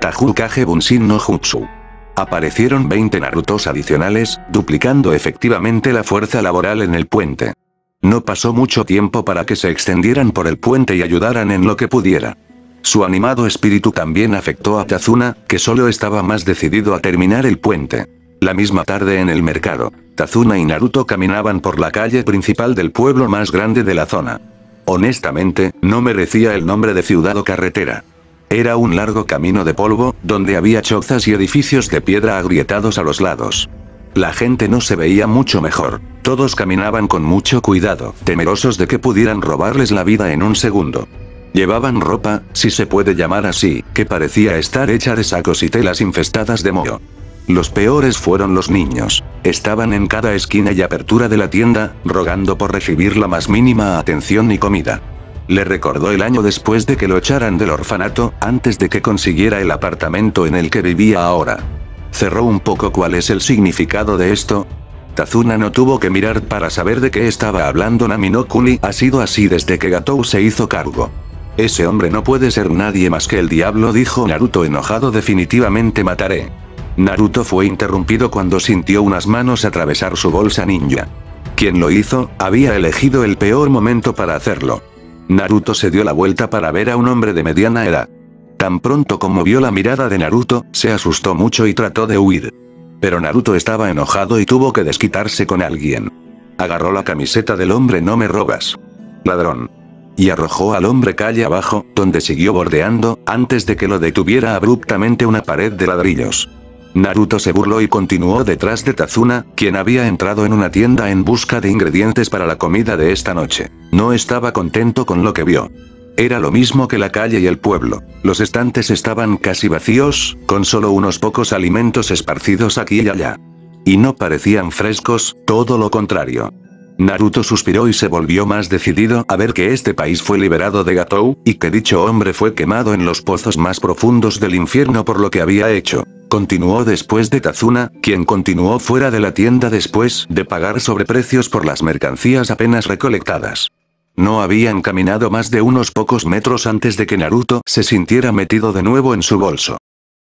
Taihokage Bunshin no Jutsu. Aparecieron veinte Narutos adicionales, duplicando efectivamente la fuerza laboral en el puente. No pasó mucho tiempo para que se extendieran por el puente y ayudaran en lo que pudiera. Su animado espíritu también afectó a Tazuna, que solo estaba más decidido a terminar el puente. La misma tarde en el mercado, Tazuna y Naruto caminaban por la calle principal del pueblo más grande de la zona. Honestamente, no merecía el nombre de ciudad o carretera. Era un largo camino de polvo, donde había chozas y edificios de piedra agrietados a los lados. La gente no se veía mucho mejor. Todos caminaban con mucho cuidado, temerosos de que pudieran robarles la vida en un segundo. Llevaban ropa, si se puede llamar así, que parecía estar hecha de sacos y telas infestadas de moho. Los peores fueron los niños. Estaban en cada esquina y apertura de la tienda, rogando por recibir la más mínima atención y comida. Le recordó el año después de que lo echaran del orfanato, antes de que consiguiera el apartamento en el que vivía ahora. Cerró un poco cuál es el significado de esto. Tazuna no tuvo que mirar para saber de qué estaba hablando Nami no Kuni. Ha sido así desde que Gato se hizo cargo. Ese hombre no puede ser nadie más que el diablo, dijo Naruto enojado. Definitivamente mataré. Naruto fue interrumpido cuando sintió unas manos atravesar su bolsa ninja. Quien lo hizo, había elegido el peor momento para hacerlo. Naruto se dio la vuelta para ver a un hombre de mediana edad. Tan pronto como vio la mirada de Naruto, se asustó mucho y trató de huir. Pero Naruto estaba enojado y tuvo que desquitarse con alguien. Agarró la camiseta del hombre. No me robas, ladrón. Y arrojó al hombre calle abajo, donde siguió bordeando, antes de que lo detuviera abruptamente una pared de ladrillos. Naruto se burló y continuó detrás de Tazuna, quien había entrado en una tienda en busca de ingredientes para la comida de esta noche. No estaba contento con lo que vio. Era lo mismo que la calle y el pueblo. Los estantes estaban casi vacíos, con solo unos pocos alimentos esparcidos aquí y allá. Y no parecían frescos, todo lo contrario. Naruto suspiró y se volvió más decidido a ver que este país fue liberado de Gatou, y que dicho hombre fue quemado en los pozos más profundos del infierno por lo que había hecho. Continuó después de Tazuna, quien continuó fuera de la tienda después de pagar sobreprecios por las mercancías apenas recolectadas. No habían caminado más de unos pocos metros antes de que Naruto se sintiera metido de nuevo en su bolso.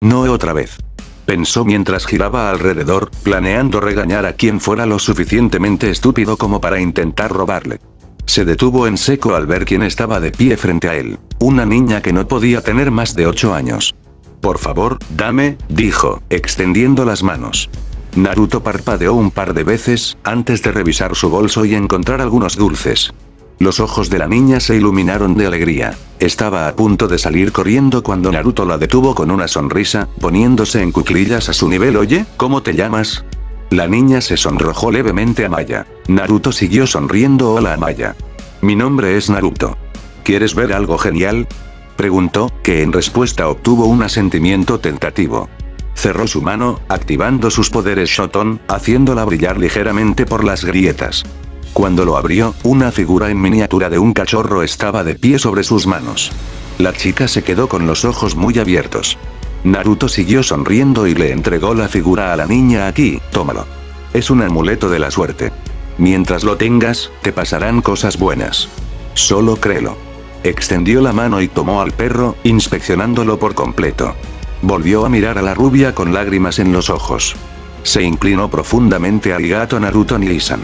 No otra vez, pensó mientras giraba alrededor, planeando regañar a quien fuera lo suficientemente estúpido como para intentar robarle. Se detuvo en seco al ver quién estaba de pie frente a él, una niña que no podía tener más de ocho años. Por favor, dame, dijo, extendiendo las manos. Naruto parpadeó un par de veces, antes de revisar su bolso y encontrar algunos dulces. Los ojos de la niña se iluminaron de alegría. Estaba a punto de salir corriendo cuando Naruto la detuvo con una sonrisa, poniéndose en cuclillas a su nivel. Oye, ¿cómo te llamas? La niña se sonrojó levemente. Amaya. Naruto siguió sonriendo. Hola Amaya. Mi nombre es Naruto. ¿Quieres ver algo genial? Preguntó, que en respuesta obtuvo un asentimiento tentativo. Cerró su mano, activando sus poderes Shoton, haciéndola brillar ligeramente por las grietas. Cuando lo abrió, una figura en miniatura de un cachorro estaba de pie sobre sus manos. La chica se quedó con los ojos muy abiertos. Naruto siguió sonriendo y le entregó la figura a la niña. Aquí, tómalo. Es un amuleto de la suerte. Mientras lo tengas, te pasarán cosas buenas. Solo créelo. Extendió la mano y tomó al perro, inspeccionándolo por completo. Volvió a mirar a la rubia con lágrimas en los ojos. Se inclinó profundamente. Arigato Naruto Nii-san,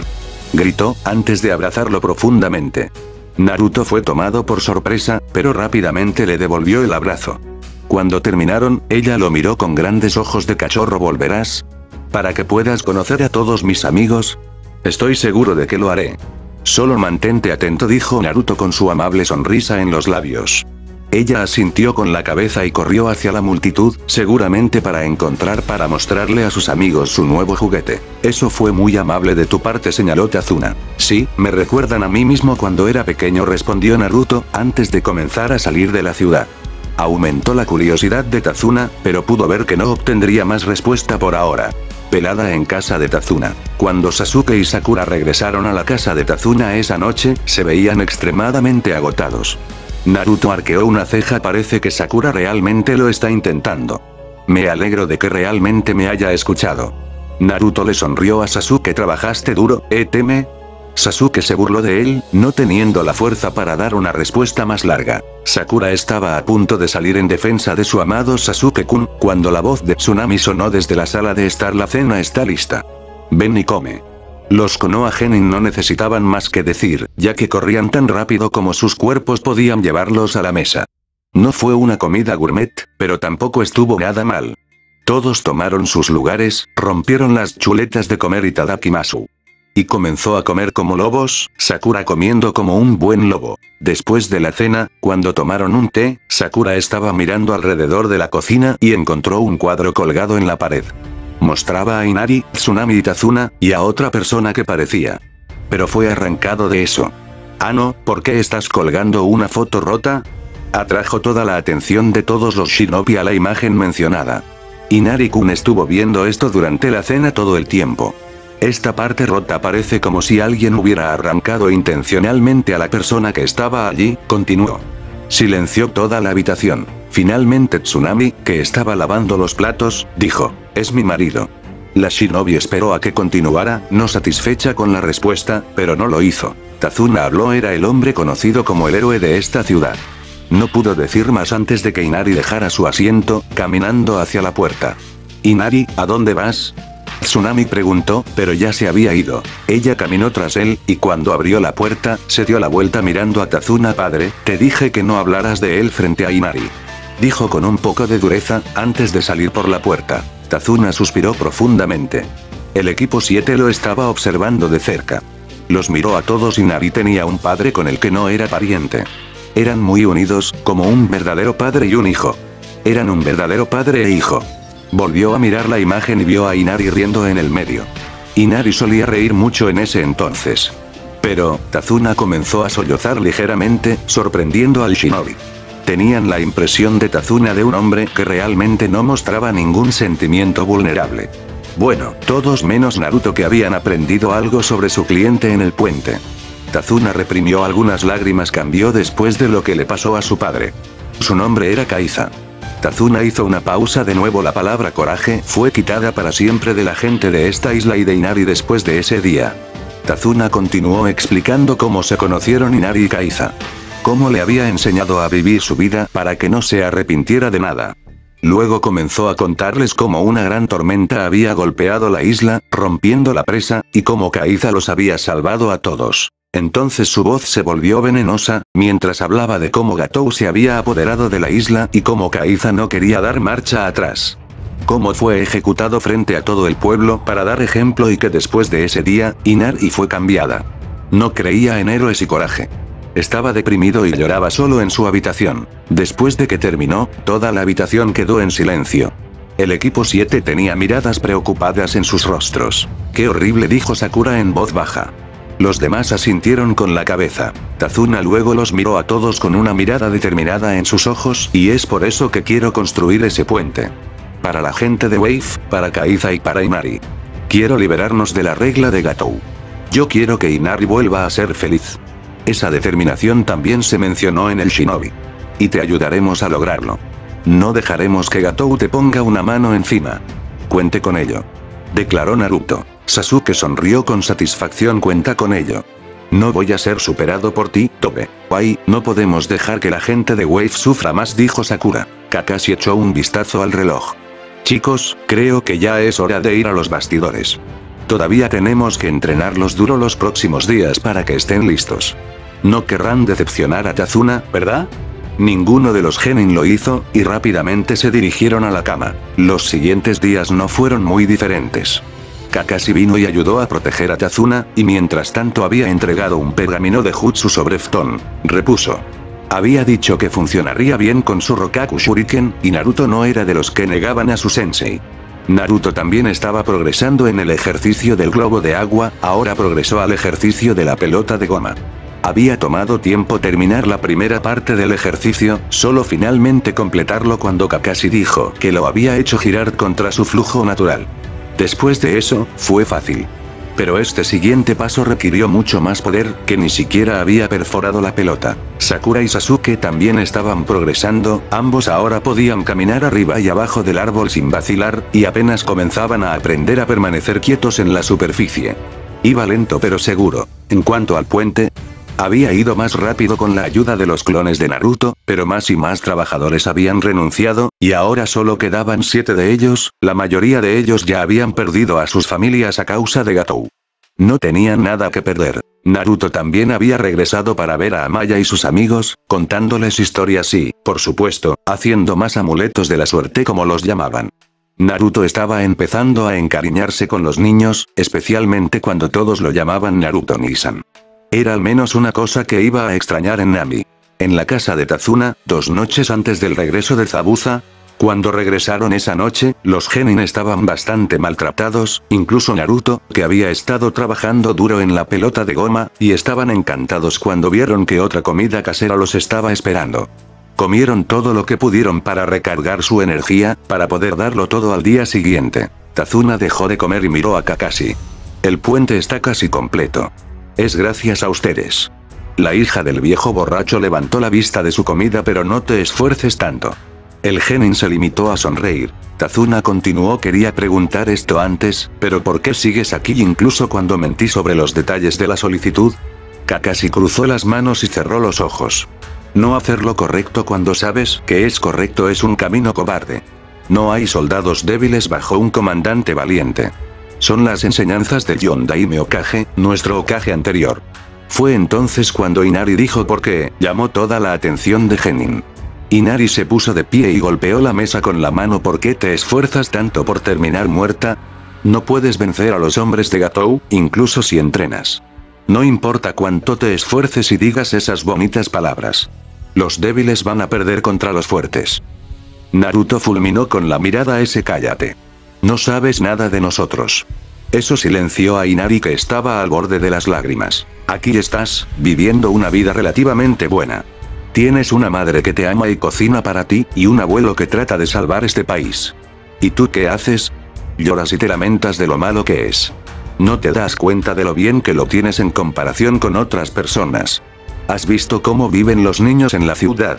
gritó, antes de abrazarlo profundamente. Naruto fue tomado por sorpresa, pero rápidamente le devolvió el abrazo. Cuando terminaron, ella lo miró con grandes ojos de cachorro. ¿Volverás? Para que puedas conocer a todos mis amigos. Estoy seguro de que lo haré. Solo mantente atento, dijo Naruto con su amable sonrisa en los labios. Ella asintió con la cabeza y corrió hacia la multitud, seguramente para encontrar para mostrarle a sus amigos su nuevo juguete. Eso fue muy amable de tu parte, señaló Tazuna. Sí, me recuerdan a mí mismo cuando era pequeño, respondió Naruto, antes de comenzar a salir de la ciudad. Aumentó la curiosidad de Tazuna, pero pudo ver que no obtendría más respuesta por ahora. Pelada en casa de Tazuna. Cuando Sasuke y Sakura regresaron a la casa de Tazuna esa noche, se veían extremadamente agotados. Naruto arqueó una ceja. Parece que Sakura realmente lo está intentando. Me alegro de que realmente me haya escuchado. Naruto le sonrió a Sasuke. ¿Trabajaste duro, Iteme? Sasuke se burló de él, no teniendo la fuerza para dar una respuesta más larga. Sakura estaba a punto de salir en defensa de su amado Sasuke-kun, cuando la voz de Tsunami sonó desde la sala de estar: la cena está lista. Ven y come. Los Konoha Genin no necesitaban más que decir, ya que corrían tan rápido como sus cuerpos podían llevarlos a la mesa. No fue una comida gourmet, pero tampoco estuvo nada mal. Todos tomaron sus lugares, rompieron las chuletas de comer y tadakimasu. Y comenzó a comer como lobos, Sakura comiendo como un buen lobo. Después de la cena, cuando tomaron un té, Sakura estaba mirando alrededor de la cocina y encontró un cuadro colgado en la pared. Mostraba a Inari, Tsunami y Tazuna, y a otra persona que parecía. Pero fue arrancado de eso. Ah no, ¿por qué estás colgando una foto rota? Atrajo toda la atención de todos los shinobi a la imagen mencionada. Inari-kun estuvo viendo esto durante la cena todo el tiempo. Esta parte rota parece como si alguien hubiera arrancado intencionalmente a la persona que estaba allí, continuó. Silenció toda la habitación. Finalmente Tsunami, que estaba lavando los platos, dijo: «Es mi marido». La shinobi esperó a que continuara, no satisfecha con la respuesta, pero no lo hizo. Tazuna habló: era el hombre conocido como el héroe de esta ciudad. No pudo decir más antes de que Inari dejara su asiento, caminando hacia la puerta. «Inari, ¿a dónde vas?», Tsunami preguntó, pero ya se había ido. Ella caminó tras él, y cuando abrió la puerta, se dio la vuelta mirando a Tazuna. «Padre, te dije que no hablaras de él frente a Inari», dijo con un poco de dureza, antes de salir por la puerta. Tazuna suspiró profundamente. El equipo siete lo estaba observando de cerca. Los miró a todos. Inari tenía un padre con el que no era pariente. Eran muy unidos, como un verdadero padre y un hijo. Eran un verdadero padre e hijo. Volvió a mirar la imagen y vio a Inari riendo en el medio. Inari solía reír mucho en ese entonces. Pero Tazuna comenzó a sollozar ligeramente, sorprendiendo al shinobi. Tenían la impresión de Tazuna de un hombre que realmente no mostraba ningún sentimiento vulnerable. Bueno, todos menos Naruto, que habían aprendido algo sobre su cliente en el puente. Tazuna reprimió algunas lágrimas. Cambió después de lo que le pasó a su padre. Su nombre era Kaiza. Tazuna hizo una pausa. De nuevo la palabra coraje fue quitada para siempre de la gente de esta isla y de Inari después de ese día. Tazuna continuó explicando cómo se conocieron Inari y Kaiza. Cómo le había enseñado a vivir su vida para que no se arrepintiera de nada. Luego comenzó a contarles cómo una gran tormenta había golpeado la isla, rompiendo la presa, y cómo Kaiza los había salvado a todos. Entonces su voz se volvió venenosa, mientras hablaba de cómo Gato se había apoderado de la isla y cómo Kaiza no quería dar marcha atrás. Cómo fue ejecutado frente a todo el pueblo para dar ejemplo, y que después de ese día, Inari fue cambiada. No creía en héroes y coraje. Estaba deprimido y lloraba solo en su habitación. Después de que terminó, toda la habitación quedó en silencio. El equipo siete tenía miradas preocupadas en sus rostros. «¡Qué horrible!», dijo Sakura en voz baja. Los demás asintieron con la cabeza. Tazuna luego los miró a todos con una mirada determinada en sus ojos: y es por eso que quiero construir ese puente. Para la gente de Wave, para Kaiza y para Inari. Quiero liberarnos de la regla de Gato. Yo quiero que Inari vuelva a ser feliz. Esa determinación también se mencionó en el shinobi. Y te ayudaremos a lograrlo. No dejaremos que Gato te ponga una mano encima. Cuente con ello, declaró Naruto. Sasuke sonrió con satisfacción. Cuenta con ello. No voy a ser superado por ti, Tobe. Ay, no podemos dejar que la gente de Wave sufra más, dijo Sakura. Kakashi echó un vistazo al reloj. Chicos, creo que ya es hora de ir a los bastidores. Todavía tenemos que entrenarlos duro los próximos días para que estén listos. No querrán decepcionar a Tazuna, ¿verdad? Ninguno de los genin lo hizo, y rápidamente se dirigieron a la cama. Los siguientes días no fueron muy diferentes. Kakashi vino y ayudó a proteger a Tazuna, y mientras tanto había entregado un pergamino de jutsu sobre Futon. Repuso. Había dicho que funcionaría bien con su Rokaku Shuriken, y Naruto no era de los que negaban a su sensei. Naruto también estaba progresando en el ejercicio del globo de agua, ahora progresó al ejercicio de la pelota de goma. Había tomado tiempo terminar la primera parte del ejercicio, solo finalmente completarlo cuando Kakashi dijo que lo había hecho girar contra su flujo natural. Después de eso, fue fácil. Pero este siguiente paso requirió mucho más poder, que ni siquiera había perforado la pelota. Sakura y Sasuke también estaban progresando, ambos ahora podían caminar arriba y abajo del árbol sin vacilar, y apenas comenzaban a aprender a permanecer quietos en la superficie. Iba lento pero seguro. En cuanto al puente, había ido más rápido con la ayuda de los clones de Naruto, pero más y más trabajadores habían renunciado, y ahora solo quedaban siete de ellos, la mayoría de ellos ya habían perdido a sus familias a causa de Gato. No tenían nada que perder. Naruto también había regresado para ver a Amaya y sus amigos, contándoles historias y, por supuesto, haciendo más amuletos de la suerte como los llamaban. Naruto estaba empezando a encariñarse con los niños, especialmente cuando todos lo llamaban Naruto-nisan. Era al menos una cosa que iba a extrañar en Nami. En la casa de Tazuna, dos noches antes del regreso de Zabuza, cuando regresaron esa noche, los genin estaban bastante maltratados, incluso Naruto, que había estado trabajando duro en la pelota de goma, y estaban encantados cuando vieron que otra comida casera los estaba esperando. Comieron todo lo que pudieron para recargar su energía, para poder darlo todo al día siguiente. Tazuna dejó de comer y miró a Kakashi. El puente está casi completo. Es gracias a ustedes. La hija del viejo borracho levantó la vista de su comida, pero no te esfuerces tanto. El genin se limitó a sonreír. Tazuna continuó: quería preguntar esto antes, pero ¿por qué sigues aquí incluso cuando mentí sobre los detalles de la solicitud? Kakashi cruzó las manos y cerró los ojos. No hacer lo correcto cuando sabes que es correcto es un camino cobarde. No hay soldados débiles bajo un comandante valiente. Son las enseñanzas del Yondaime Hokage, nuestro Hokage anterior. Fue entonces cuando Inari dijo por qué, llamó toda la atención de genin. Inari se puso de pie y golpeó la mesa con la mano. ¿Por qué te esfuerzas tanto por terminar muerta? No puedes vencer a los hombres de Gatou, incluso si entrenas. No importa cuánto te esfuerces y digas esas bonitas palabras. Los débiles van a perder contra los fuertes. Naruto fulminó con la mirada ese cállate. No sabes nada de nosotros. Eso silenció a Inari, que estaba al borde de las lágrimas. Aquí estás, viviendo una vida relativamente buena. Tienes una madre que te ama y cocina para ti, y un abuelo que trata de salvar este país. ¿Y tú qué haces? Lloras y te lamentas de lo malo que es. No te das cuenta de lo bien que lo tienes en comparación con otras personas. Has visto cómo viven los niños en la ciudad.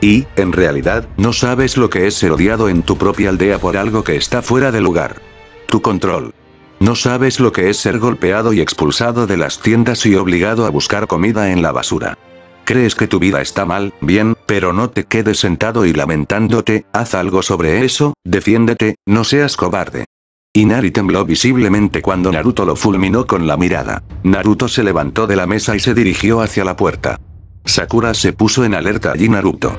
Y, en realidad, no sabes lo que es ser odiado en tu propia aldea por algo que está fuera de lugar. Tu control. No sabes lo que es ser golpeado y expulsado de las tiendas y obligado a buscar comida en la basura. ¿Crees que tu vida está mal? Bien, pero no te quedes sentado y lamentándote, haz algo sobre eso, defiéndete, no seas cobarde. Inari tembló visiblemente cuando Naruto lo fulminó con la mirada. Naruto se levantó de la mesa y se dirigió hacia la puerta. Sakura se puso en alerta allí. Naruto.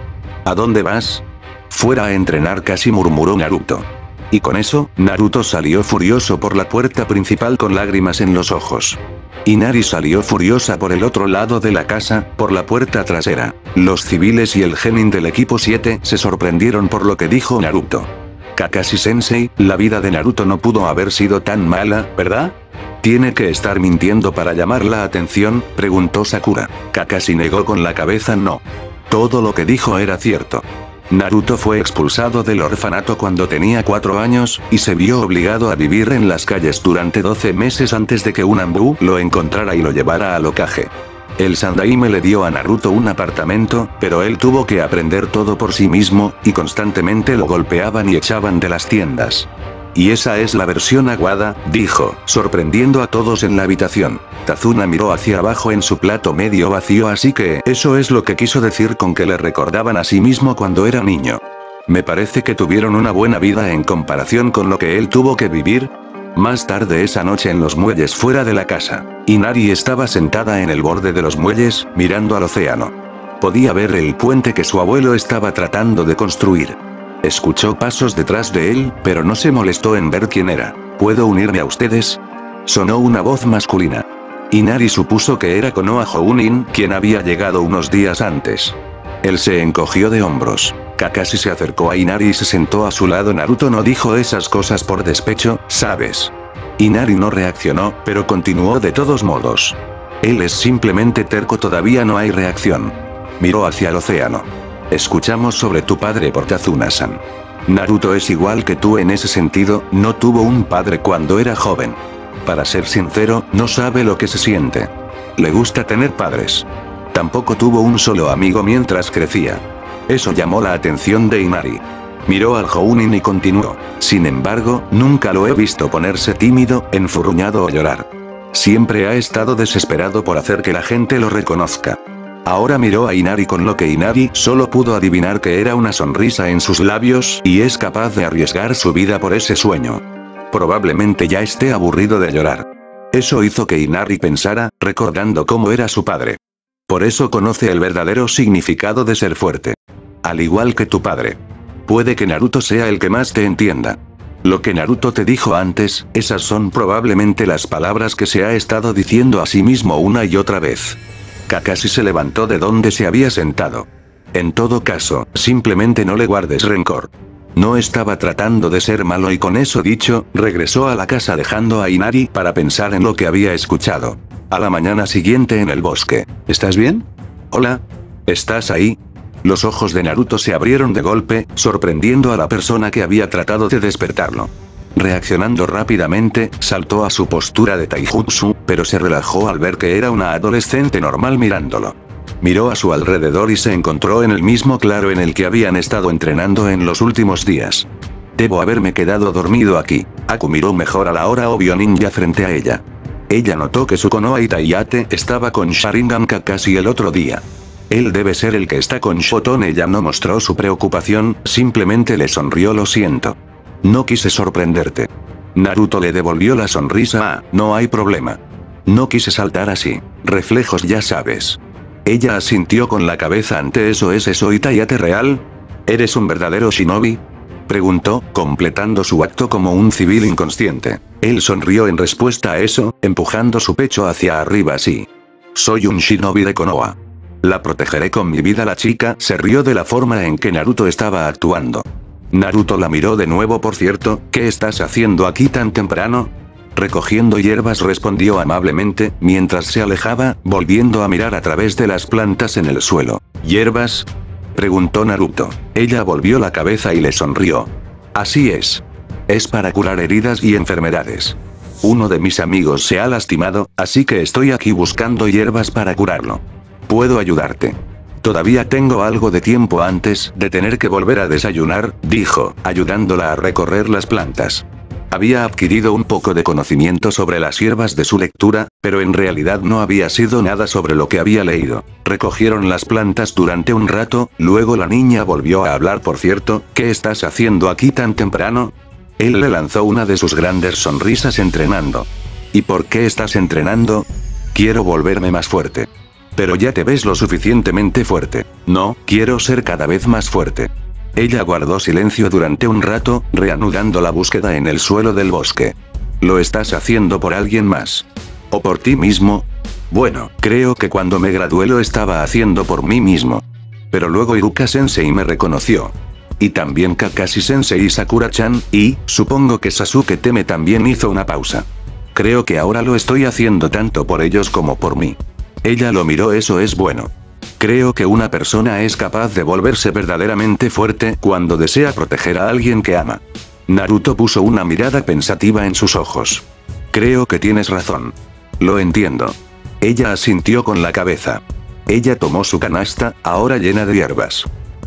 ¿A dónde vas? Fuera a entrenar, casi murmuró Naruto. Y con eso, Naruto salió furioso por la puerta principal con lágrimas en los ojos. Inari salió furiosa por el otro lado de la casa, por la puerta trasera. Los civiles y el genin del equipo siete se sorprendieron por lo que dijo Naruto. Kakashi-sensei, la vida de Naruto no pudo haber sido tan mala, ¿verdad? ¿Tiene que estar mintiendo para llamar la atención?, preguntó Sakura. Kakashi negó con la cabeza. No. Todo lo que dijo era cierto. Naruto fue expulsado del orfanato cuando tenía cuatro años, y se vio obligado a vivir en las calles durante doce meses antes de que un Anbu lo encontrara y lo llevara al Hokage. El Sandaime le dio a Naruto un apartamento, pero él tuvo que aprender todo por sí mismo, y constantemente lo golpeaban y echaban de las tiendas. Y esa es la versión aguada, dijo, sorprendiendo a todos en la habitación. Tazuna miró hacia abajo en su plato medio vacío, así que eso es lo que quiso decir con que le recordaban a sí mismo cuando era niño. Me parece que tuvieron una buena vida en comparación con lo que él tuvo que vivir. Más tarde esa noche en los muelles fuera de la casa, Inari estaba sentada en el borde de los muelles, mirando al océano. Podía ver el puente que su abuelo estaba tratando de construir. Escuchó pasos detrás de él, pero no se molestó en ver quién era. ¿Puedo unirme a ustedes? Sonó una voz masculina. Inari supuso que era Konoha Jounin, quien había llegado unos días antes. Él se encogió de hombros. Kakashi se acercó a Inari y se sentó a su lado. Naruto no dijo esas cosas por despecho, ¿sabes? Inari no reaccionó, pero continuó de todos modos. Él es simplemente terco, todavía no hay reacción. Miró hacia el océano. Escuchamos sobre tu padre por Tazuna-san. Naruto es igual que tú en ese sentido, no tuvo un padre cuando era joven. Para ser sincero, no sabe lo que se siente. Le gusta tener padres. Tampoco tuvo un solo amigo mientras crecía. Eso llamó la atención de Inari. Miró al Jounin y continuó. Sin embargo, nunca lo he visto ponerse tímido, enfurruñado o llorar. Siempre ha estado desesperado por hacer que la gente lo reconozca. Ahora miró a Inari con lo que Inari solo pudo adivinar que era una sonrisa en sus labios, y es capaz de arriesgar su vida por ese sueño. Probablemente ya esté aburrido de llorar. Eso hizo que Inari pensara, recordando cómo era su padre. Por eso conoce el verdadero significado de ser fuerte. Al igual que tu padre. Puede que Naruto sea el que más te entienda. Lo que Naruto te dijo antes, esas son probablemente las palabras que se ha estado diciendo a sí mismo una y otra vez. Kakashi se levantó de donde se había sentado. En todo caso, simplemente no le guardes rencor. No estaba tratando de ser malo y con eso dicho, regresó a la casa dejando a Inari para pensar en lo que había escuchado. A la mañana siguiente en el bosque. ¿Estás bien? Hola. ¿Estás ahí? Los ojos de Naruto se abrieron de golpe, sorprendiendo a la persona que había tratado de despertarlo. Reaccionando rápidamente, saltó a su postura de taijutsu, pero se relajó al ver que era una adolescente normal mirándolo. Miró a su alrededor y se encontró en el mismo claro en el que habían estado entrenando en los últimos días. Debo haberme quedado dormido aquí. Haku miró mejor a la hora obvio ninja frente a ella. Ella notó que su Konoha Itayate estaba con Sharingan Kakashi el otro día. Él debe ser el que está con Shoton. Ella no mostró su preocupación, simplemente le sonrió. Lo siento. No quise sorprenderte. Naruto le devolvió la sonrisa. Ah, no hay problema. No quise saltar así. Reflejos, ya sabes. Ella asintió con la cabeza ante eso. ¿Es eso Itayate real? ¿Eres un verdadero shinobi? Preguntó, completando su acto como un civil inconsciente. Él sonrió en respuesta a eso, empujando su pecho hacia arriba. Sí. Soy un shinobi de Konoha. La protegeré con mi vida. La chica se rió de la forma en que Naruto estaba actuando. Naruto la miró de nuevo. Por cierto, ¿qué estás haciendo aquí tan temprano? Recogiendo hierbas, respondió amablemente, mientras se alejaba, volviendo a mirar a través de las plantas en el suelo. ¿Hierbas? Preguntó Naruto. Ella volvió la cabeza y le sonrió. Así es. Es para curar heridas y enfermedades. Uno de mis amigos se ha lastimado, así que estoy aquí buscando hierbas para curarlo. ¿Puedo ayudarte? Todavía tengo algo de tiempo antes de tener que volver a desayunar, dijo, ayudándola a recorrer las plantas. Había adquirido un poco de conocimiento sobre las hierbas de su lectura, pero en realidad no había sido nada sobre lo que había leído. Recogieron las plantas durante un rato, luego la niña volvió a hablar. Por cierto, ¿qué estás haciendo aquí tan temprano? Él le lanzó una de sus grandes sonrisas. Entrenando. ¿Y por qué estás entrenando? Quiero volverme más fuerte. Pero ya te ves lo suficientemente fuerte. No, quiero ser cada vez más fuerte. Ella guardó silencio durante un rato, reanudando la búsqueda en el suelo del bosque. ¿Lo estás haciendo por alguien más? ¿O por ti mismo? Bueno, creo que cuando me gradué lo estaba haciendo por mí mismo. Pero luego Iruka-sensei me reconoció. Y también Kakashi-sensei y Sakura-chan, y, supongo que Sasuke-teme también hizo una pausa. Creo que ahora lo estoy haciendo tanto por ellos como por mí. Ella lo miró. Eso es bueno. Creo que una persona es capaz de volverse verdaderamente fuerte cuando desea proteger a alguien que ama. Naruto puso una mirada pensativa en sus ojos. Creo que tienes razón. Lo entiendo. Ella asintió con la cabeza. Ella tomó su canasta, ahora llena de hierbas.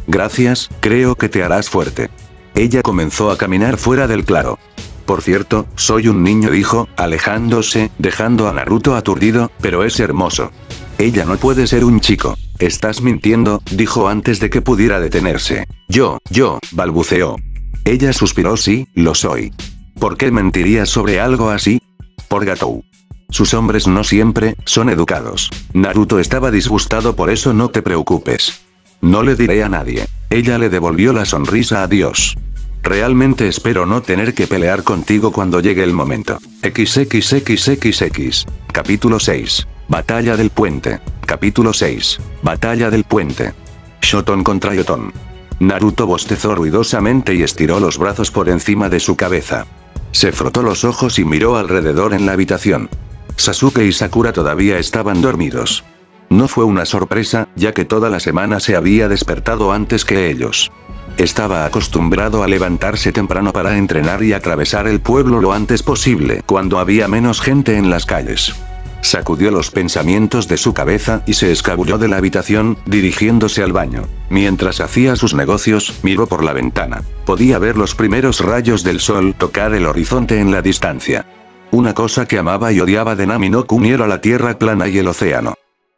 Gracias, creo que te harás fuerte. Ella comenzó a caminar fuera del claro. Por cierto, soy un niño, dijo, alejándose, dejando a Naruto aturdido, pero es hermoso. Ella no puede ser un chico. Estás mintiendo, dijo antes de que pudiera detenerse. Yo, yo, balbuceó. Ella suspiró. Sí, lo soy. ¿Por qué mentiría sobre algo así? Por Gato. Sus hombres no siempre son educados. Naruto estaba disgustado por eso. No te preocupes. No le diré a nadie. Ella le devolvió la sonrisa. Adiós. Realmente espero no tener que pelear contigo cuando llegue el momento. XXXXX. Capítulo seis. Batalla del puente. Capítulo seis. Batalla del puente. Shoton contra Yoton. Naruto bostezó ruidosamente y estiró los brazos por encima de su cabeza. Se frotó los ojos y miró alrededor en la habitación. Sasuke y Sakura todavía estaban dormidos. No fue una sorpresa, ya que toda la semana se había despertado antes que ellos. Estaba acostumbrado a levantarse temprano para entrenar y atravesar el pueblo lo antes posible cuando había menos gente en las calles. Sacudió los pensamientos de su cabeza y se escabulló de la habitación, dirigiéndose al baño. Mientras hacía sus negocios, miró por la ventana. Podía ver los primeros rayos del sol tocar el horizonte en la distancia. Una cosa que amaba y odiaba de Nami no Kuni era la tierra plana y el océano.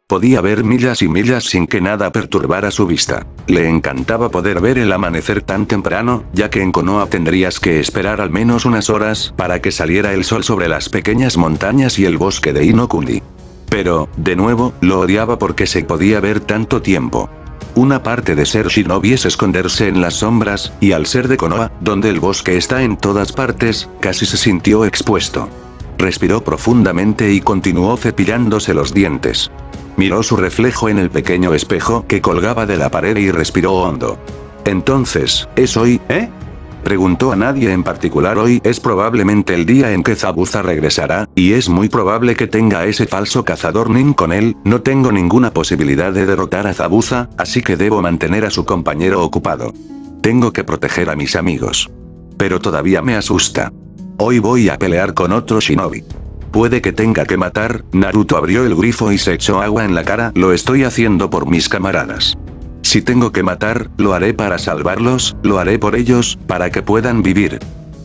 Podía ver millas y millas sin que nada perturbara su vista. Le encantaba poder ver el amanecer tan temprano, ya que en Konoha tendrías que esperar al menos unas horas para que saliera el sol sobre las pequeñas montañas y el bosque de Inokuni. Pero, de nuevo, lo odiaba porque se podía ver tanto tiempo. Una parte de ser shinobi es esconderse en las sombras, y al ser de Konoha, donde el bosque está en todas partes, casi se sintió expuesto. Respiró profundamente y continuó cepillándose los dientes. Miró su reflejo en el pequeño espejo que colgaba de la pared y respiró hondo. Entonces, ¿es hoy, eh? Preguntó a nadie en particular. Hoy es probablemente el día en que Zabuza regresará, y es muy probable que tenga a ese falso cazador Nin con él. No tengo ninguna posibilidad de derrotar a Zabuza, así que debo mantener a su compañero ocupado. Tengo que proteger a mis amigos. Pero todavía me asusta. Hoy voy a pelear con otro shinobi. Puede que tenga que matar. Naruto abrió el grifo y se echó agua en la cara. Lo estoy haciendo por mis camaradas. Si tengo que matar, lo haré para salvarlos, lo haré por ellos, para que puedan vivir.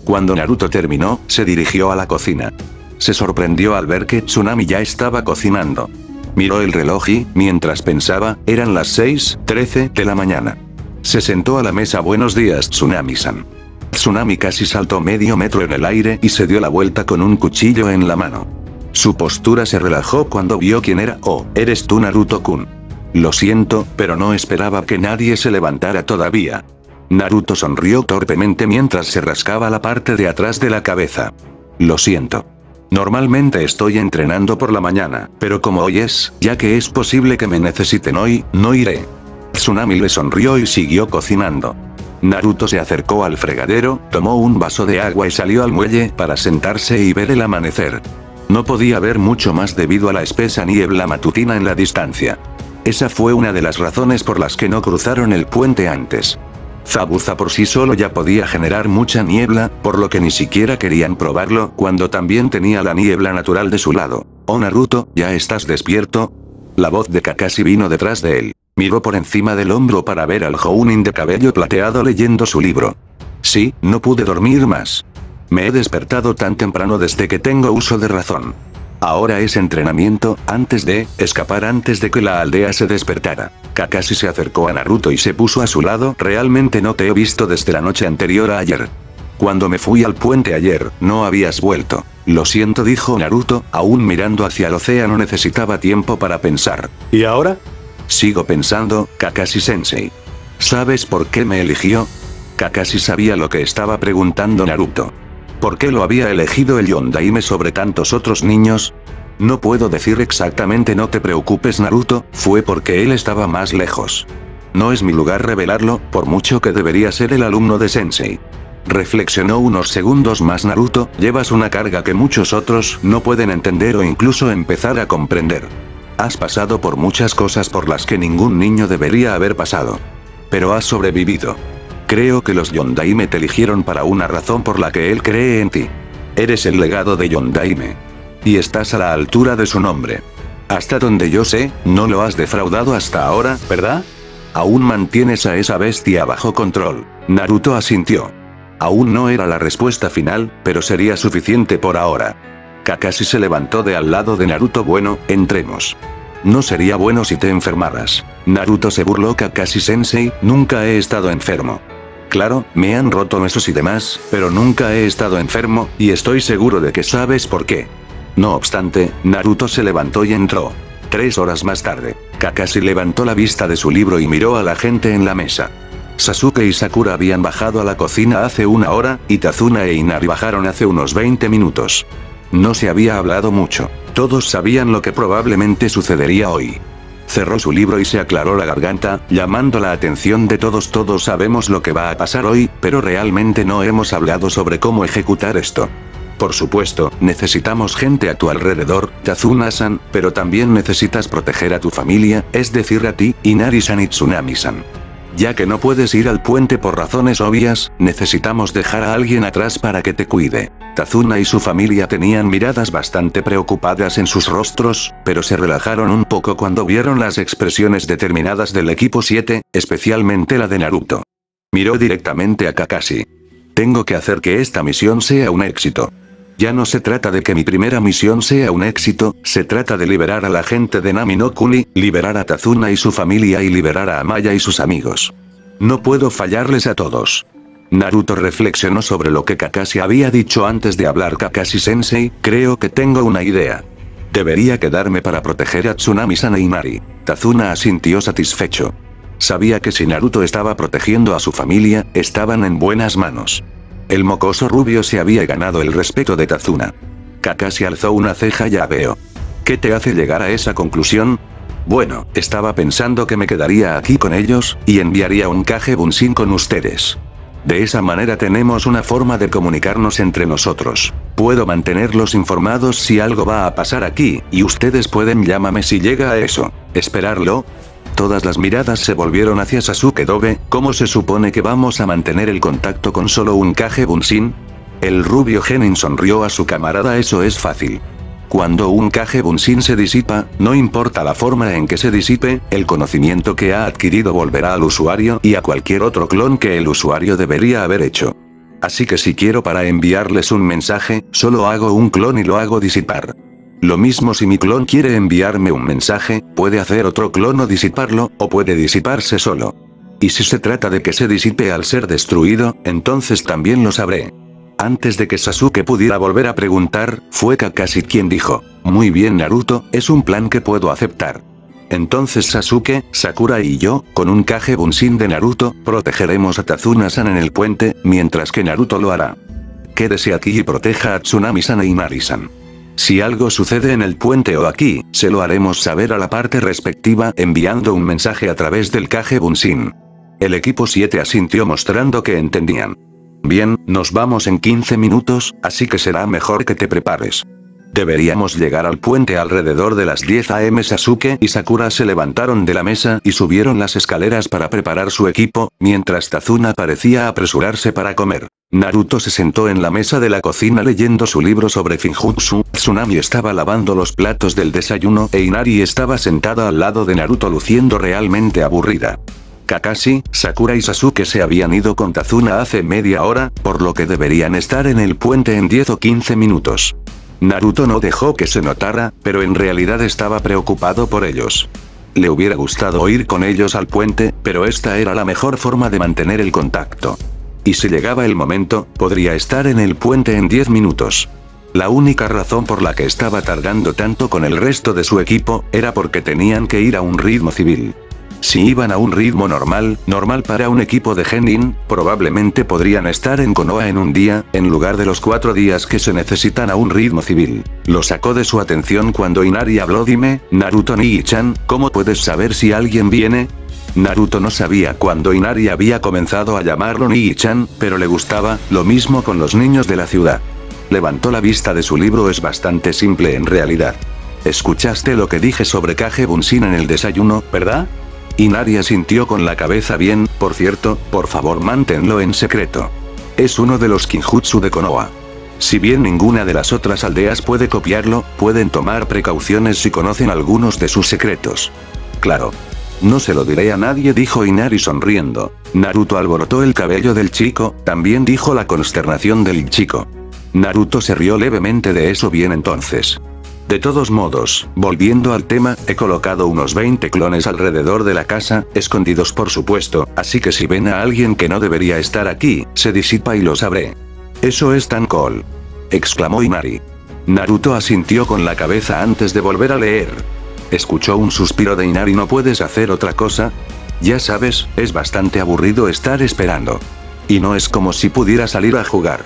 Cuando Naruto terminó, se dirigió a la cocina. Se sorprendió al ver que Tsunami ya estaba cocinando. Miró el reloj y, mientras pensaba, eran las seis trece de la mañana. Se sentó a la mesa. Buenos días, Tsunami-san. Tsunami casi saltó medio metro en el aire y se dio la vuelta con un cuchillo en la mano. Su postura se relajó cuando vio quién era. Oh, eres tú, Naruto-kun. Lo siento, pero no esperaba que nadie se levantara todavía. Naruto sonrió torpemente mientras se rascaba la parte de atrás de la cabeza. Lo siento. Normalmente estoy entrenando por la mañana, pero como hoy es, ya que es posible que me necesiten hoy, no iré. Tsunami le sonrió y siguió cocinando. Naruto se acercó al fregadero, tomó un vaso de agua y salió al muelle para sentarse y ver el amanecer. No podía ver mucho más debido a la espesa niebla matutina en la distancia. Esa fue una de las razones por las que no cruzaron el puente antes. Zabuza por sí solo ya podía generar mucha niebla, por lo que ni siquiera querían probarlo cuando también tenía la niebla natural de su lado. Oh, Naruto, ¿ya estás despierto? La voz de Kakashi vino detrás de él. Miró por encima del hombro para ver al Jounin de cabello plateado leyendo su libro. Sí, no pude dormir más. Me he despertado tan temprano desde que tengo uso de razón. Ahora es entrenamiento, antes de escapar, antes de que la aldea se despertara. Kakashi se acercó a Naruto y se puso a su lado. Realmente no te he visto desde la noche anterior a ayer. Cuando me fui al puente ayer, no habías vuelto. Lo siento, dijo Naruto, aún mirando hacia el océano. Necesitaba tiempo para pensar. ¿Y ahora? Sigo pensando, Kakashi-sensei. ¿Sabes por qué me eligió? Kakashi sabía lo que estaba preguntando Naruto. ¿Por qué lo había elegido el Yondaime sobre tantos otros niños? No puedo decir exactamente. No te preocupes, Naruto, fue porque él estaba más lejos. No es mi lugar revelarlo, por mucho que debería ser el alumno de Sensei. Reflexionó unos segundos más. Naruto, llevas una carga que muchos otros no pueden entender o incluso empezar a comprender. Has pasado por muchas cosas por las que ningún niño debería haber pasado. Pero has sobrevivido. Creo que los Yondaime te eligieron para una razón por la que él cree en ti. Eres el legado de Yondaime. Y estás a la altura de su nombre. Hasta donde yo sé, no lo has defraudado hasta ahora, ¿verdad? Aún mantienes a esa bestia bajo control. Naruto asintió. Aún no era la respuesta final, pero sería suficiente por ahora. Kakashi se levantó de al lado de Naruto. Bueno, entremos. No sería bueno si te enfermaras. Naruto se burló. Kakashi-sensei, nunca he estado enfermo. Claro, me han roto huesos y demás, pero nunca he estado enfermo, y estoy seguro de que sabes por qué. No obstante, Naruto se levantó y entró. Tres horas más tarde, Kakashi levantó la vista de su libro y miró a la gente en la mesa. Sasuke y Sakura habían bajado a la cocina hace una hora, y Tazuna e Inari bajaron hace unos veinte minutos. No se había hablado mucho. Todos sabían lo que probablemente sucedería hoy. Cerró su libro y se aclaró la garganta, llamando la atención de todos. Todos sabemos lo que va a pasar hoy, pero realmente no hemos hablado sobre cómo ejecutar esto. Por supuesto, necesitamos gente a tu alrededor, Tazuna-san, pero también necesitas proteger a tu familia, es decir, a ti, Inari-san y Tsunami-san. Ya que no puedes ir al puente por razones obvias, necesitamos dejar a alguien atrás para que te cuide. Tazuna y su familia tenían miradas bastante preocupadas en sus rostros, pero se relajaron un poco cuando vieron las expresiones determinadas del equipo siete, especialmente la de Naruto. Miró directamente a Kakashi. Tengo que hacer que esta misión sea un éxito. Ya no se trata de que mi primera misión sea un éxito, se trata de liberar a la gente de Nami no Kuni, liberar a Tazuna y su familia y liberar a Amaya y sus amigos. No puedo fallarles a todos. Naruto reflexionó sobre lo que Kakashi había dicho antes de hablar. Kakashi-sensei, creo que tengo una idea. Debería quedarme para proteger a Tsunami-san e Inari. Tazuna asintió satisfecho. Sabía que si Naruto estaba protegiendo a su familia, estaban en buenas manos. El mocoso rubio se había ganado el respeto de Tazuna. Kakashi alzó una ceja. Ya veo. ¿Qué te hace llegar a esa conclusión? Bueno, estaba pensando que me quedaría aquí con ellos, y enviaría un Kage Bunshin con ustedes. De esa manera tenemos una forma de comunicarnos entre nosotros. Puedo mantenerlos informados si algo va a pasar aquí, y ustedes pueden llamarme si llega a eso. ¿Esperarlo? Todas las miradas se volvieron hacia Sasuke Dobe. ¿Cómo se supone que vamos a mantener el contacto con solo un Kage Bunshin? El rubio genin sonrió a su camarada. Eso es fácil. Cuando un Kage Bunshin se disipa, no importa la forma en que se disipe, el conocimiento que ha adquirido volverá al usuario y a cualquier otro clon que el usuario debería haber hecho. Así que si quiero para enviarles un mensaje, solo hago un clon y lo hago disipar. Lo mismo si mi clon quiere enviarme un mensaje, puede hacer otro clon o disiparlo, o puede disiparse solo. Y si se trata de que se disipe al ser destruido, entonces también lo sabré. Antes de que Sasuke pudiera volver a preguntar, fue Kakashi quien dijo: muy bien Naruto, es un plan que puedo aceptar. Entonces Sasuke, Sakura y yo, con un Kage Bunshin de Naruto, protegeremos a Tazuna-san en el puente, mientras que Naruto lo hará. Quédese aquí y proteja a Tsunami-san e Inari-san. Si algo sucede en el puente o aquí, se lo haremos saber a la parte respectiva enviando un mensaje a través del Kage Bunshin. El equipo siete asintió mostrando que entendían. Bien, nos vamos en quince minutos, así que será mejor que te prepares. Deberíamos llegar al puente alrededor de las diez a eme Sasuke y Sakura se levantaron de la mesa y subieron las escaleras para preparar su equipo, mientras Tazuna parecía apresurarse para comer. Naruto se sentó en la mesa de la cocina leyendo su libro sobre Finjutsu, Tsunami estaba lavando los platos del desayuno e Inari estaba sentada al lado de Naruto luciendo realmente aburrida. Kakashi, Sakura y Sasuke se habían ido con Tazuna hace media hora, por lo que deberían estar en el puente en diez o quince minutos. Naruto no dejó que se notara, pero en realidad estaba preocupado por ellos. Le hubiera gustado ir con ellos al puente, pero esta era la mejor forma de mantener el contacto. Y si llegaba el momento, podría estar en el puente en diez minutos. La única razón por la que estaba tardando tanto con el resto de su equipo, era porque tenían que ir a un ritmo civil. Si iban a un ritmo normal, normal para un equipo de genin, probablemente podrían estar en Konoha en un día, en lugar de los cuatro días que se necesitan a un ritmo civil. Lo sacó de su atención cuando Inari habló. Dime, Naruto Nii-chan, ¿cómo puedes saber si alguien viene? Naruto no sabía cuándo Inari había comenzado a llamarlo Nii-chan, pero le gustaba, lo mismo con los niños de la ciudad. Levantó la vista de su libro. Es bastante simple en realidad. ¿Escuchaste lo que dije sobre Kage Bunshin en el desayuno, verdad? Inari asintió con la cabeza. Bien, por cierto, por favor manténlo en secreto. Es uno de los Kinjutsu de Konoha. Si bien ninguna de las otras aldeas puede copiarlo, pueden tomar precauciones si conocen algunos de sus secretos. Claro. No se lo diré a nadie, dijo Inari sonriendo. Naruto alborotó el cabello del chico, también dijo la consternación del chico. Naruto se rió levemente de eso. Bien entonces. De todos modos, volviendo al tema, he colocado unos veinte clones alrededor de la casa, escondidos por supuesto, así que si ven a alguien que no debería estar aquí, se disipa y lo sabré. Eso es tan cool, exclamó Inari. Naruto asintió con la cabeza antes de volver a leer. Escuchó un suspiro de Inari. ¿No puedes hacer otra cosa? Ya sabes, es bastante aburrido estar esperando. Y no es como si pudiera salir a jugar.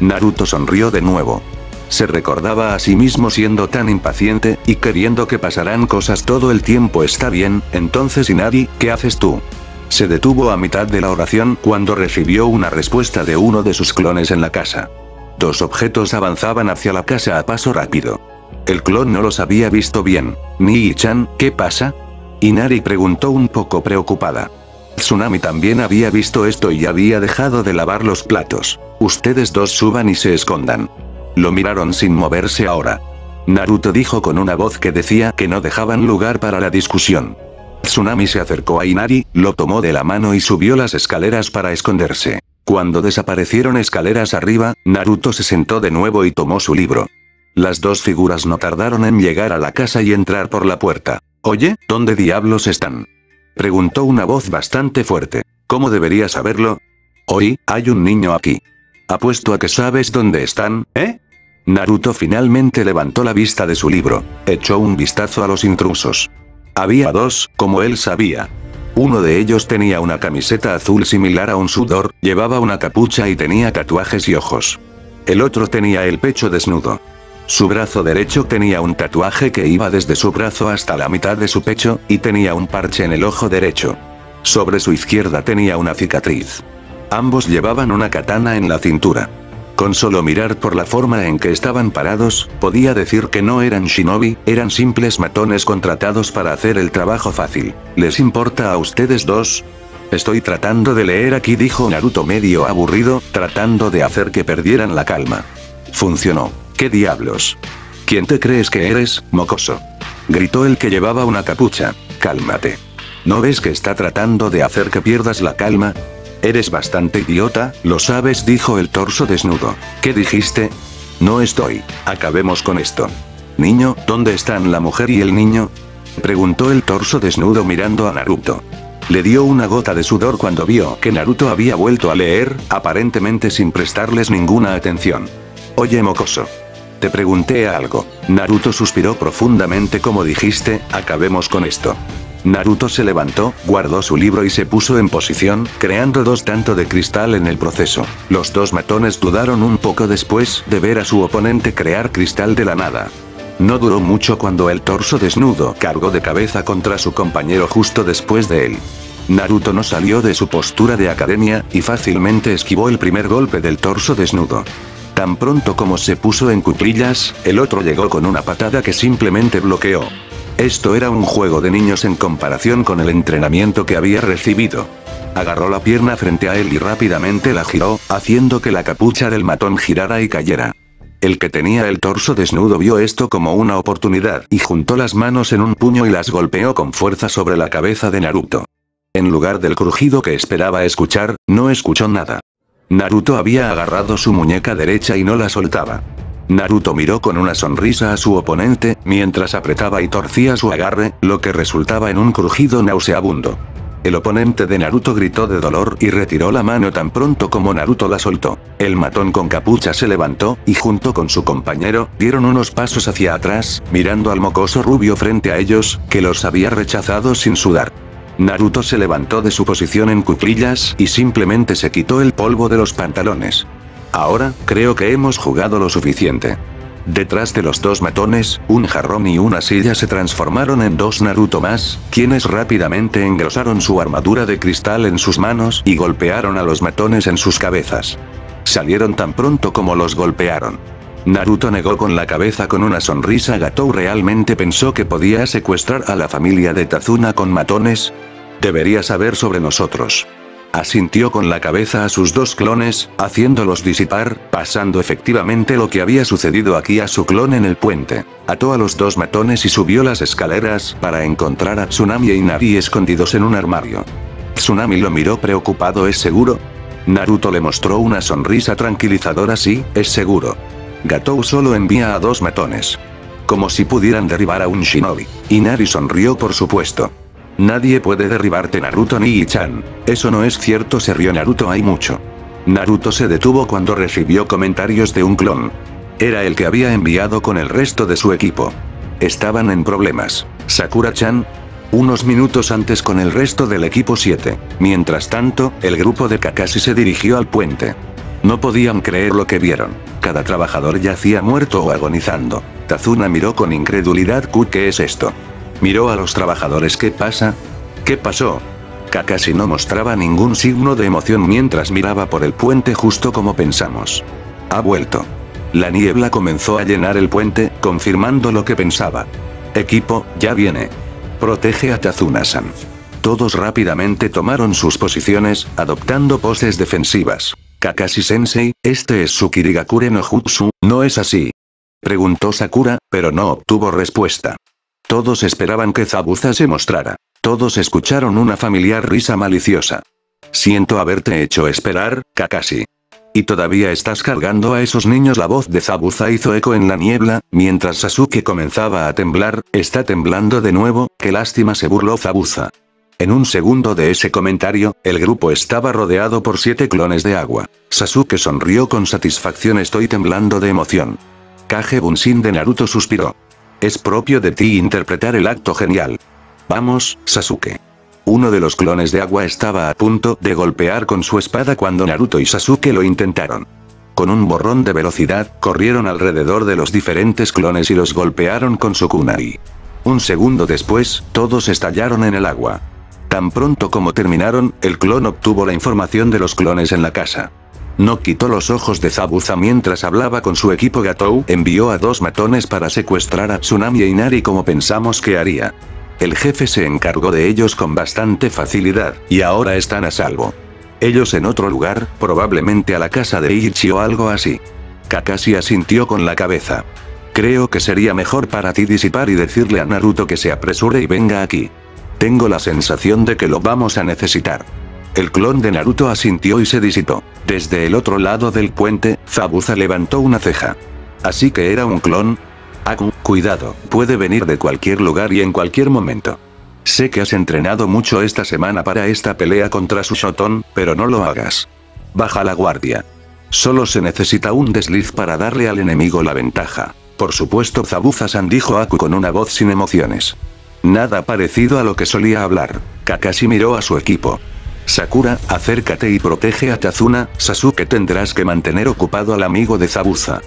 Naruto sonrió de nuevo. Se recordaba a sí mismo siendo tan impaciente, y queriendo que pasaran cosas todo el tiempo. Está bien, entonces Inari, ¿qué haces tú? Se detuvo a mitad de la oración cuando recibió una respuesta de uno de sus clones en la casa. Dos objetos avanzaban hacia la casa a paso rápido. El clon no los había visto bien. Nii-chan, ¿qué pasa? Inari preguntó un poco preocupada. Tsunami también había visto esto y había dejado de lavar los platos. Ustedes dos suban y se escondan. Lo miraron sin moverse ahora. Naruto dijo con una voz que decía que no dejaban lugar para la discusión. Tsunami se acercó a Inari, lo tomó de la mano y subió las escaleras para esconderse. Cuando desaparecieron escaleras arriba, Naruto se sentó de nuevo y tomó su libro. Las dos figuras no tardaron en llegar a la casa y entrar por la puerta. «Oye, ¿dónde diablos están?», preguntó una voz bastante fuerte. «¿Cómo debería saberlo? Hoy, hay un niño aquí. Apuesto a que sabes dónde están, ¿eh?». Naruto finalmente levantó la vista de su libro, echó un vistazo a los intrusos. Había dos, como él sabía. Uno de ellos tenía una camiseta azul similar a un sudor, llevaba una capucha y tenía tatuajes y ojos. El otro tenía el pecho desnudo. Su brazo derecho tenía un tatuaje que iba desde su brazo hasta la mitad de su pecho, y tenía un parche en el ojo derecho. Sobre su izquierda tenía una cicatriz. Ambos llevaban una katana en la cintura. Con solo mirar por la forma en que estaban parados, podía decir que no eran shinobi, eran simples matones contratados para hacer el trabajo fácil. ¿Les importa a ustedes dos? Estoy tratando de leer aquí, dijo Naruto medio aburrido, tratando de hacer que perdieran la calma. Funcionó. ¿Qué diablos? ¿Quién te crees que eres, mocoso?, gritó el que llevaba una capucha. Cálmate. ¿No ves que está tratando de hacer que pierdas la calma? Eres bastante idiota, lo sabes, dijo el torso desnudo. ¿Qué dijiste? No estoy. Acabemos con esto. Niño, ¿dónde están la mujer y el niño?, preguntó el torso desnudo mirando a Naruto. Le dio una gota de sudor cuando vio que Naruto había vuelto a leer, aparentemente sin prestarles ninguna atención. Oye, mocoso. Te pregunté algo. Naruto suspiró profundamente como dijiste, acabemos con esto. Naruto se levantó, guardó su libro y se puso en posición, creando dos tantos de cristal en el proceso. Los dos matones dudaron un poco después de ver a su oponente crear cristal de la nada. No duró mucho cuando el torso desnudo cargó de cabeza contra su compañero justo después de él. Naruto no salió de su postura de academia, y fácilmente esquivó el primer golpe del torso desnudo. Tan pronto como se puso en cuclillas, el otro llegó con una patada que simplemente bloqueó. Esto era un juego de niños en comparación con el entrenamiento que había recibido. Agarró la pierna frente a él y rápidamente la giró, haciendo que la capucha del matón girara y cayera. El que tenía el torso desnudo vio esto como una oportunidad y juntó las manos en un puño y las golpeó con fuerza sobre la cabeza de Naruto. En lugar del crujido que esperaba escuchar, no escuchó nada. Naruto había agarrado su muñeca derecha y no la soltaba. Naruto miró con una sonrisa a su oponente, mientras apretaba y torcía su agarre, lo que resultaba en un crujido nauseabundo. El oponente de Naruto gritó de dolor y retiró la mano tan pronto como Naruto la soltó. El matón con capucha se levantó, y junto con su compañero, dieron unos pasos hacia atrás, mirando al mocoso rubio frente a ellos, que los había rechazado sin sudar. Naruto se levantó de su posición en cuclillas y simplemente se quitó el polvo de los pantalones. Ahora, creo que hemos jugado lo suficiente. Detrás de los dos matones, un jarrón y una silla se transformaron en dos Naruto más, quienes rápidamente engrosaron su armadura de cristal en sus manos y golpearon a los matones en sus cabezas. Salieron tan pronto como los golpearon. Naruto negó con la cabeza con una sonrisa. Gato realmente pensó que podía secuestrar a la familia de Tazuna con matones. Debería saber sobre nosotros. Asintió con la cabeza a sus dos clones, haciéndolos disipar, pasando efectivamente lo que había sucedido aquí a su clon en el puente. Ató a los dos matones y subió las escaleras para encontrar a Tsunami e Inari escondidos en un armario. Tsunami lo miró preocupado. ¿Es seguro? Naruto le mostró una sonrisa tranquilizadora. Sí, es seguro. Gato solo envía a dos matones. Como si pudieran derribar a un shinobi. Inari sonrió. Por supuesto. Nadie puede derribarte, Naruto ni Ichan. Eso no es cierto, se rió Naruto. Hay mucho. Naruto se detuvo cuando recibió comentarios de un clon. Era el que había enviado con el resto de su equipo. Estaban en problemas. Sakura-chan. Unos minutos antes con el resto del equipo siete. Mientras tanto, el grupo de Kakashi se dirigió al puente. No podían creer lo que vieron. Cada trabajador yacía muerto o agonizando. Tazuna miró con incredulidad. ¿Qué es esto? Miró a los trabajadores. ¿Qué pasa? ¿Qué pasó? Kakashi no mostraba ningún signo de emoción mientras miraba por el puente, justo como pensamos. Ha vuelto. La niebla comenzó a llenar el puente, confirmando lo que pensaba. Equipo, ya viene. Protege a Tazuna-san. Todos rápidamente tomaron sus posiciones, adoptando poses defensivas. Kakashi-sensei, este es su Kirigakure no jutsu, ¿no es así?, preguntó Sakura, pero no obtuvo respuesta. Todos esperaban que Zabuza se mostrara. Todos escucharon una familiar risa maliciosa. Siento haberte hecho esperar, Kakashi. Y todavía estás cargando a esos niños. La voz de Zabuza hizo eco en la niebla, mientras Sasuke comenzaba a temblar. Está temblando de nuevo, qué lástima, se burló Zabuza. En un segundo de ese comentario, el grupo estaba rodeado por siete clones de agua. Sasuke sonrió con satisfacción. Estoy temblando de emoción. Kage Bunshin de Naruto suspiró. Es propio de ti interpretar el acto genial. Vamos, Sasuke. Uno de los clones de agua estaba a punto de golpear con su espada cuando Naruto y Sasuke lo intentaron. Con un borrón de velocidad, corrieron alrededor de los diferentes clones y los golpearon con su kunai. Un segundo después, todos estallaron en el agua. Tan pronto como terminaron, el clon obtuvo la información de los clones en la casa. No quitó los ojos de Zabuza mientras hablaba con su equipo. Gato envió a dos matones para secuestrar a Tsunami e Inari como pensamos que haría. El jefe se encargó de ellos con bastante facilidad, y ahora están a salvo. Ellos en otro lugar, probablemente a la casa de Ichi o algo así. Kakashi asintió con la cabeza. Creo que sería mejor para ti disipar y decirle a Naruto que se apresure y venga aquí. Tengo la sensación de que lo vamos a necesitar. El clon de Naruto asintió y se disipó. Desde el otro lado del puente, Zabuza levantó una ceja. Así que era un clon... Haku, cuidado, puede venir de cualquier lugar y en cualquier momento. Sé que has entrenado mucho esta semana para esta pelea contra su Shoton, pero no lo hagas. Baja la guardia. Solo se necesita un desliz para darle al enemigo la ventaja. Por supuesto, Zabuza-san, dijo Haku con una voz sin emociones. Nada parecido a lo que solía hablar. Kakashi miró a su equipo. Sakura, acércate y protege a Tazuna. Sasuke, tendrás que mantener ocupado al amigo de Zabuza.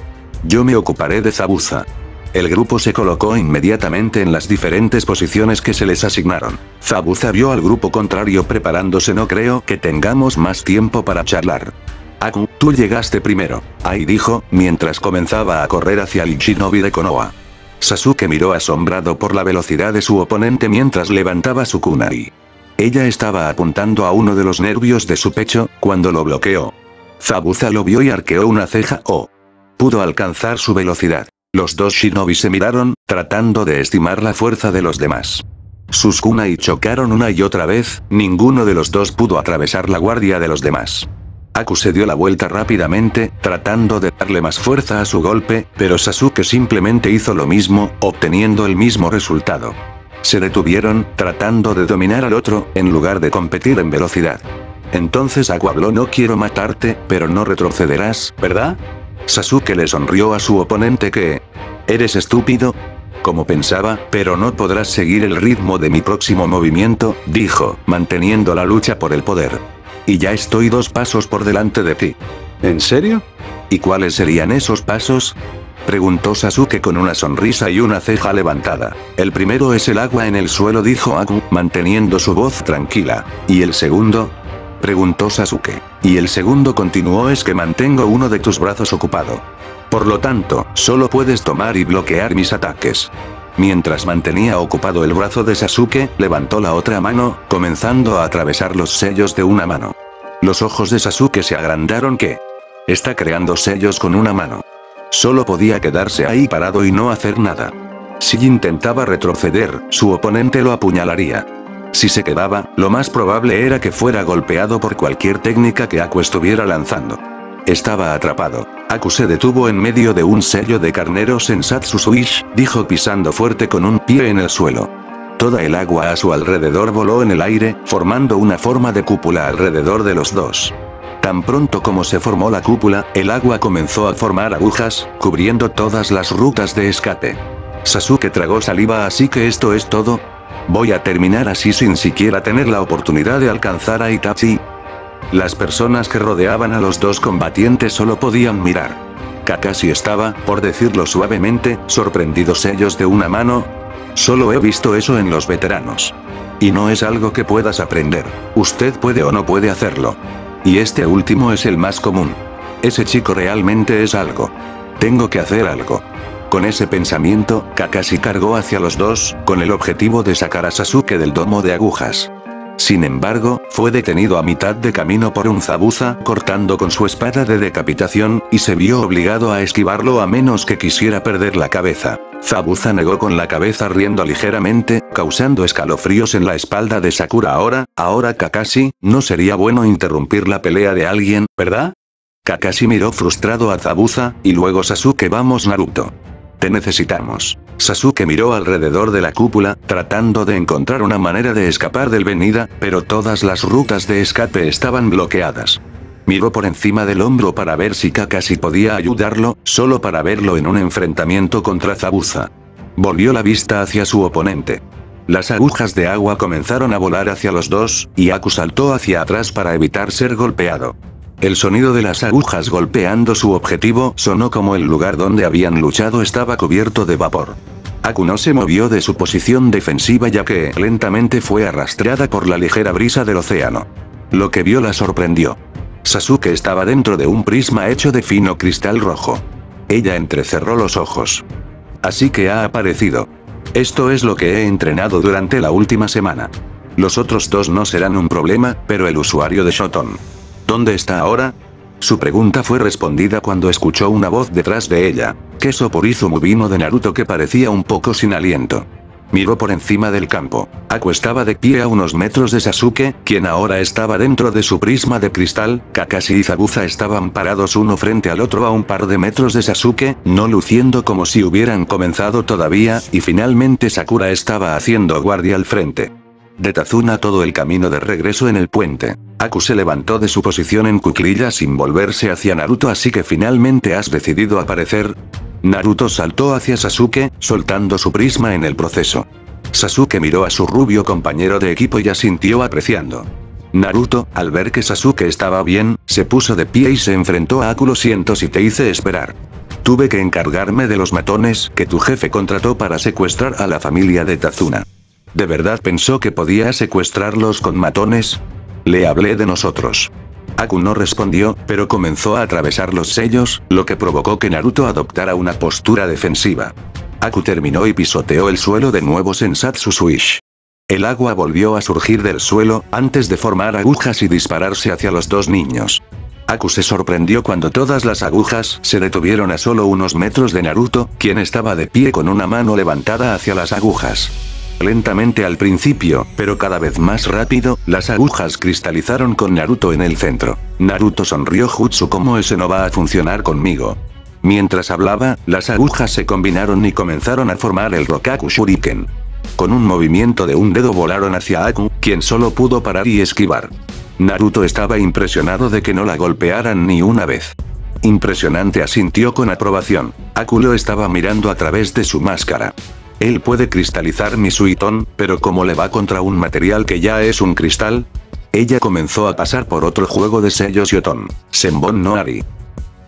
Yo me ocuparé de Zabuza. El grupo se colocó inmediatamente en las diferentes posiciones que se les asignaron. Zabuza vio al grupo contrario preparándose. No creo que tengamos más tiempo para charlar. Haku, tú llegaste primero. Ahí dijo, mientras comenzaba a correr hacia el shinobi de Konoha. Sasuke miró asombrado por la velocidad de su oponente mientras levantaba su kunai. Ella estaba apuntando a uno de los nervios de su pecho, cuando lo bloqueó. Zabuza lo vio y arqueó una ceja. Oh. Pudo alcanzar su velocidad. Los dos shinobi se miraron, tratando de estimar la fuerza de los demás. Sus kunai chocaron una y otra vez, ninguno de los dos pudo atravesar la guardia de los demás. Haku se dio la vuelta rápidamente, tratando de darle más fuerza a su golpe, pero Sasuke simplemente hizo lo mismo, obteniendo el mismo resultado. Se detuvieron, tratando de dominar al otro, en lugar de competir en velocidad. Entonces Haku habló: no quiero matarte, pero no retrocederás, ¿verdad? Sasuke le sonrió a su oponente. Que... ¿Eres estúpido? Como pensaba, pero no podrás seguir el ritmo de mi próximo movimiento, dijo, manteniendo la lucha por el poder. Y ya estoy dos pasos por delante de ti. ¿En serio? ¿Y cuáles serían esos pasos? Preguntó Sasuke con una sonrisa y una ceja levantada. El primero es el agua en el suelo, dijo Haku, manteniendo su voz tranquila. ¿Y el segundo? Preguntó Sasuke. Y el segundo, continuó, es que mantengo uno de tus brazos ocupado. Por lo tanto, solo puedes tomar y bloquear mis ataques. Mientras mantenía ocupado el brazo de Sasuke, levantó la otra mano, comenzando a atravesar los sellos de una mano. Los ojos de Sasuke se agrandaron. Que... está creando sellos con una mano. Solo podía quedarse ahí parado y no hacer nada. Si intentaba retroceder, su oponente lo apuñalaría. Si se quedaba, lo más probable era que fuera golpeado por cualquier técnica que Haku estuviera lanzando. Estaba atrapado. Haku se detuvo en medio de un sello de carnero. Sensatsu Swish, dijo, pisando fuerte con un pie en el suelo. Toda el agua a su alrededor voló en el aire, formando una forma de cúpula alrededor de los dos. Tan pronto como se formó la cúpula, el agua comenzó a formar agujas, cubriendo todas las rutas de escape. Sasuke tragó saliva. Así que esto es todo. Voy a terminar así sin siquiera tener la oportunidad de alcanzar a Itachi. Las personas que rodeaban a los dos combatientes solo podían mirar. Kakashi estaba, por decirlo suavemente, sorprendido. Sellos de una mano. Solo he visto eso en los veteranos. Y no es algo que puedas aprender. Usted puede o no puede hacerlo. Y este último es el más común. Ese chico realmente es algo. Tengo que hacer algo. Con ese pensamiento, Kakashi cargó hacia los dos, con el objetivo de sacar a Sasuke del domo de agujas. Sin embargo, fue detenido a mitad de camino por un Zabuza, cortando con su espada de decapitación, y se vio obligado a esquivarlo a menos que quisiera perder la cabeza. Zabuza negó con la cabeza riendo ligeramente, causando escalofríos en la espalda de Sakura. Ahora, ahora Kakashi, no sería bueno interrumpir la pelea de alguien, ¿verdad? Kakashi miró frustrado a Zabuza, y luego Sasuke. Vamos Naruto. Te necesitamos. Sasuke miró alrededor de la cúpula, tratando de encontrar una manera de escapar del Venida, pero todas las rutas de escape estaban bloqueadas. Miró por encima del hombro para ver si Kakashi podía ayudarlo, solo para verlo en un enfrentamiento contra Zabuza. Volvió la vista hacia su oponente. Las agujas de agua comenzaron a volar hacia los dos, y Haku saltó hacia atrás para evitar ser golpeado. El sonido de las agujas golpeando su objetivo sonó como el lugar donde habían luchado estaba cubierto de vapor. Haku no se movió de su posición defensiva ya que lentamente fue arrastrada por la ligera brisa del océano. Lo que vio la sorprendió. Sasuke estaba dentro de un prisma hecho de fino cristal rojo. Ella entrecerró los ojos. Así que ha aparecido. Esto es lo que he entrenado durante la última semana. Los otros dos no serán un problema, pero el usuario de Shoton. ¿Dónde está ahora? Su pregunta fue respondida cuando escuchó una voz detrás de ella. Que Soporizumu vino de Naruto que parecía un poco sin aliento. Miró por encima del campo. Haku estaba de pie a unos metros de Sasuke, quien ahora estaba dentro de su prisma de cristal. Kakashi y Zabuza estaban parados uno frente al otro a un par de metros de Sasuke, no luciendo como si hubieran comenzado todavía, y finalmente Sakura estaba haciendo guardia al frente de Tazuna todo el camino de regreso en el puente. Haku se levantó de su posición en cuclillas sin volverse hacia Naruto. Así que finalmente has decidido aparecer. Naruto saltó hacia Sasuke, soltando su prisma en el proceso. Sasuke miró a su rubio compañero de equipo y asintió apreciando. Naruto, al ver que Sasuke estaba bien, se puso de pie y se enfrentó a Haku. Lo siento si te hice esperar. Tuve que encargarme de los matones que tu jefe contrató para secuestrar a la familia de Tazuna. ¿De verdad pensó que podía secuestrarlos con matones? Le hablé de nosotros. Haku no respondió, pero comenzó a atravesar los sellos, lo que provocó que Naruto adoptara una postura defensiva. Haku terminó y pisoteó el suelo de nuevo. Sensatsu Swish. El agua volvió a surgir del suelo, antes de formar agujas y dispararse hacia los dos niños. Haku se sorprendió cuando todas las agujas se detuvieron a solo unos metros de Naruto, quien estaba de pie con una mano levantada hacia las agujas. Lentamente al principio, pero cada vez más rápido, las agujas cristalizaron con Naruto en el centro. Naruto sonrió. Jutsu como ese no va a funcionar conmigo. Mientras hablaba, las agujas se combinaron y comenzaron a formar el Rokaku Shuriken. Con un movimiento de un dedo volaron hacia Haku, quien solo pudo parar y esquivar. Naruto estaba impresionado de que no la golpearan ni una vez. Impresionante, asintió con aprobación. Haku lo estaba mirando a través de su máscara. Él puede cristalizar mi Suiton, pero ¿cómo le va contra un material que ya es un cristal? Ella comenzó a pasar por otro juego de sellos Yoton. Senbon no Ari.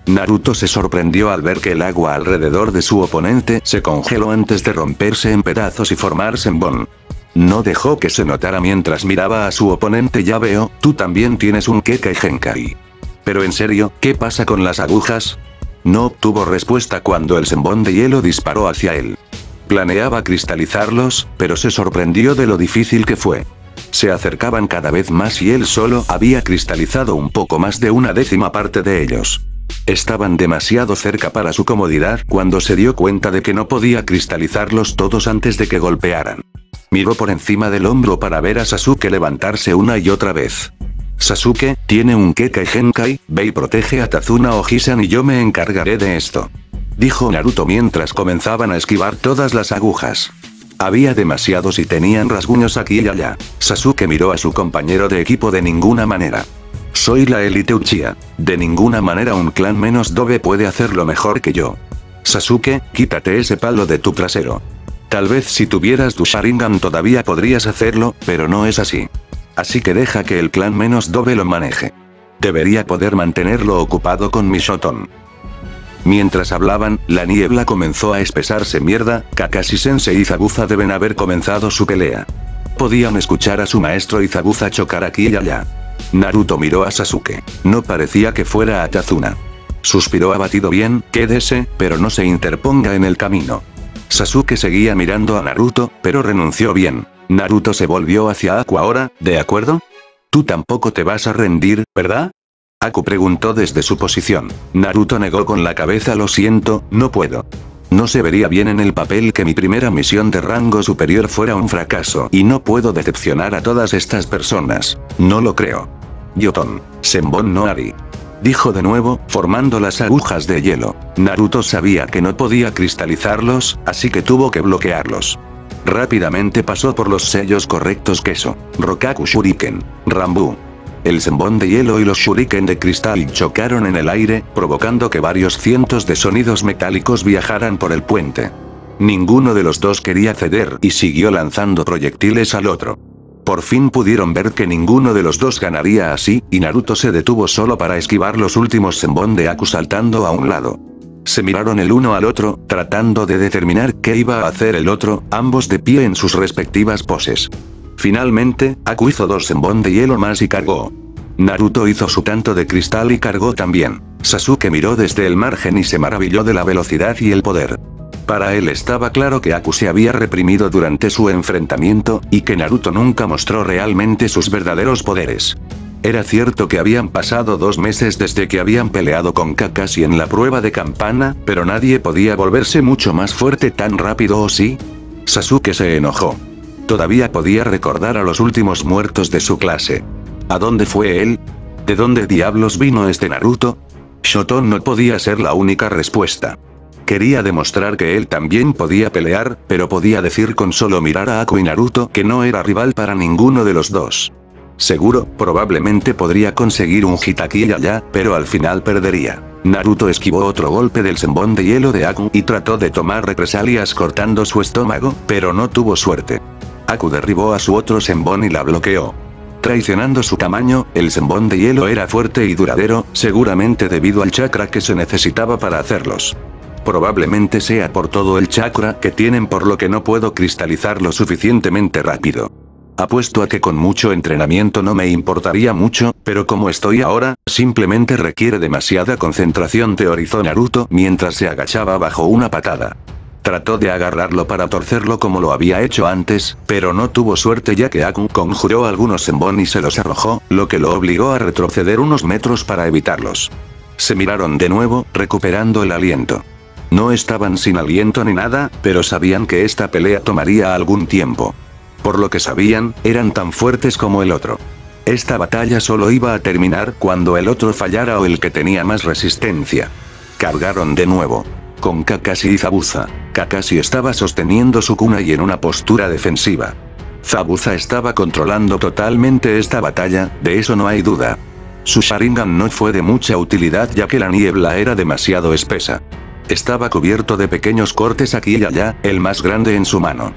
Naruto se sorprendió al ver que el agua alrededor de su oponente se congeló antes de romperse en pedazos y formar Senbon. No dejó que se notara mientras miraba a su oponente. Ya veo, tú también tienes un Kekkei Genkai. Pero en serio, ¿qué pasa con las agujas? No obtuvo respuesta cuando el Senbon de hielo disparó hacia él. Planeaba cristalizarlos, pero se sorprendió de lo difícil que fue. Se acercaban cada vez más y él solo había cristalizado un poco más de una décima parte de ellos. Estaban demasiado cerca para su comodidad cuando se dio cuenta de que no podía cristalizarlos todos antes de que golpearan. Miró por encima del hombro para ver a Sasuke levantarse una y otra vez. Sasuke, tiene un Kekkei Genkai, ve y protege a Tazuna Ojisan y yo me encargaré de esto. Dijo Naruto mientras comenzaban a esquivar todas las agujas. Había demasiados y tenían rasguños aquí y allá. Sasuke miró a su compañero de equipo. De ninguna manera. Soy la élite Uchiha. De ninguna manera un clan menos doble puede hacerlo mejor que yo. Sasuke, quítate ese palo de tu trasero. Tal vez si tuvieras tu Sharingan todavía podrías hacerlo, pero no es así. Así que deja que el clan menos doble lo maneje. Debería poder mantenerlo ocupado con mi Shoton. Mientras hablaban, la niebla comenzó a espesarse. Mierda, Kakashi-sensei y Zabuza deben haber comenzado su pelea. Podían escuchar a su maestro y Zabuza chocar aquí y allá. Naruto miró a Sasuke. No parecía que fuera a Tazuna. Suspiró abatido. Bien, quédese, pero no se interponga en el camino. Sasuke seguía mirando a Naruto, pero renunció. Bien. Naruto se volvió hacia Haku ahora, ¿de acuerdo? Tú tampoco te vas a rendir, ¿verdad? Haku preguntó desde su posición. Naruto negó con la cabeza. Lo siento, no puedo. No se vería bien en el papel que mi primera misión de rango superior fuera un fracaso y no puedo decepcionar a todas estas personas. No lo creo. Yoton, Senbon no Ari. Dijo de nuevo, formando las agujas de hielo. Naruto sabía que no podía cristalizarlos, así que tuvo que bloquearlos. Rápidamente pasó por los sellos correctos Keso, Rokaku Shuriken, Ranbu. El Senbon de hielo y los Shuriken de cristal chocaron en el aire, provocando que varios cientos de sonidos metálicos viajaran por el puente. Ninguno de los dos quería ceder y siguió lanzando proyectiles al otro. Por fin pudieron ver que ninguno de los dos ganaría así, y Naruto se detuvo solo para esquivar los últimos Senbon de Haku saltando a un lado. Se miraron el uno al otro, tratando de determinar qué iba a hacer el otro, ambos de pie en sus respectivas poses. Finalmente, Haku hizo dos Senbon de hielo más y cargó. Naruto hizo su tanto de cristal y cargó también. Sasuke miró desde el margen y se maravilló de la velocidad y el poder. Para él estaba claro que Haku se había reprimido durante su enfrentamiento, y que Naruto nunca mostró realmente sus verdaderos poderes. Era cierto que habían pasado dos meses desde que habían peleado con Kakashi en la prueba de campana, pero nadie podía volverse mucho más fuerte tan rápido, ¿o sí? Sasuke se enojó. Todavía podía recordar a los últimos muertos de su clase. ¿A dónde fue él? ¿De dónde diablos vino este Naruto? Shoton no podía ser la única respuesta. Quería demostrar que él también podía pelear, pero podía decir con solo mirar a Haku y Naruto que no era rival para ninguno de los dos. Seguro, probablemente podría conseguir un hit aquí y allá, pero al final perdería. Naruto esquivó otro golpe del Senbon de hielo de Haku y trató de tomar represalias cortando su estómago, pero no tuvo suerte. Haku derribó a su otro Senbon y la bloqueó. Traicionando su tamaño, el Senbon de hielo era fuerte y duradero, seguramente debido al chakra que se necesitaba para hacerlos. Probablemente sea por todo el chakra que tienen, por lo que no puedo cristalizarlo suficientemente rápido. Apuesto a que con mucho entrenamiento no me importaría mucho, pero como estoy ahora, simplemente requiere demasiada concentración, teorizó Naruto mientras se agachaba bajo una patada. Trató de agarrarlo para torcerlo como lo había hecho antes, pero no tuvo suerte ya que Haku conjuró algunos Senbon y se los arrojó, lo que lo obligó a retroceder unos metros para evitarlos. Se miraron de nuevo, recuperando el aliento. No estaban sin aliento ni nada, pero sabían que esta pelea tomaría algún tiempo. Por lo que sabían, eran tan fuertes como el otro. Esta batalla solo iba a terminar cuando el otro fallara o el que tenía más resistencia. Cargaron de nuevo. Con Kakashi y Zabuza. Kakashi estaba sosteniendo su kunai y en una postura defensiva. Zabuza estaba controlando totalmente esta batalla, de eso no hay duda. Su Sharingan no fue de mucha utilidad ya que la niebla era demasiado espesa. Estaba cubierto de pequeños cortes aquí y allá, el más grande en su mano.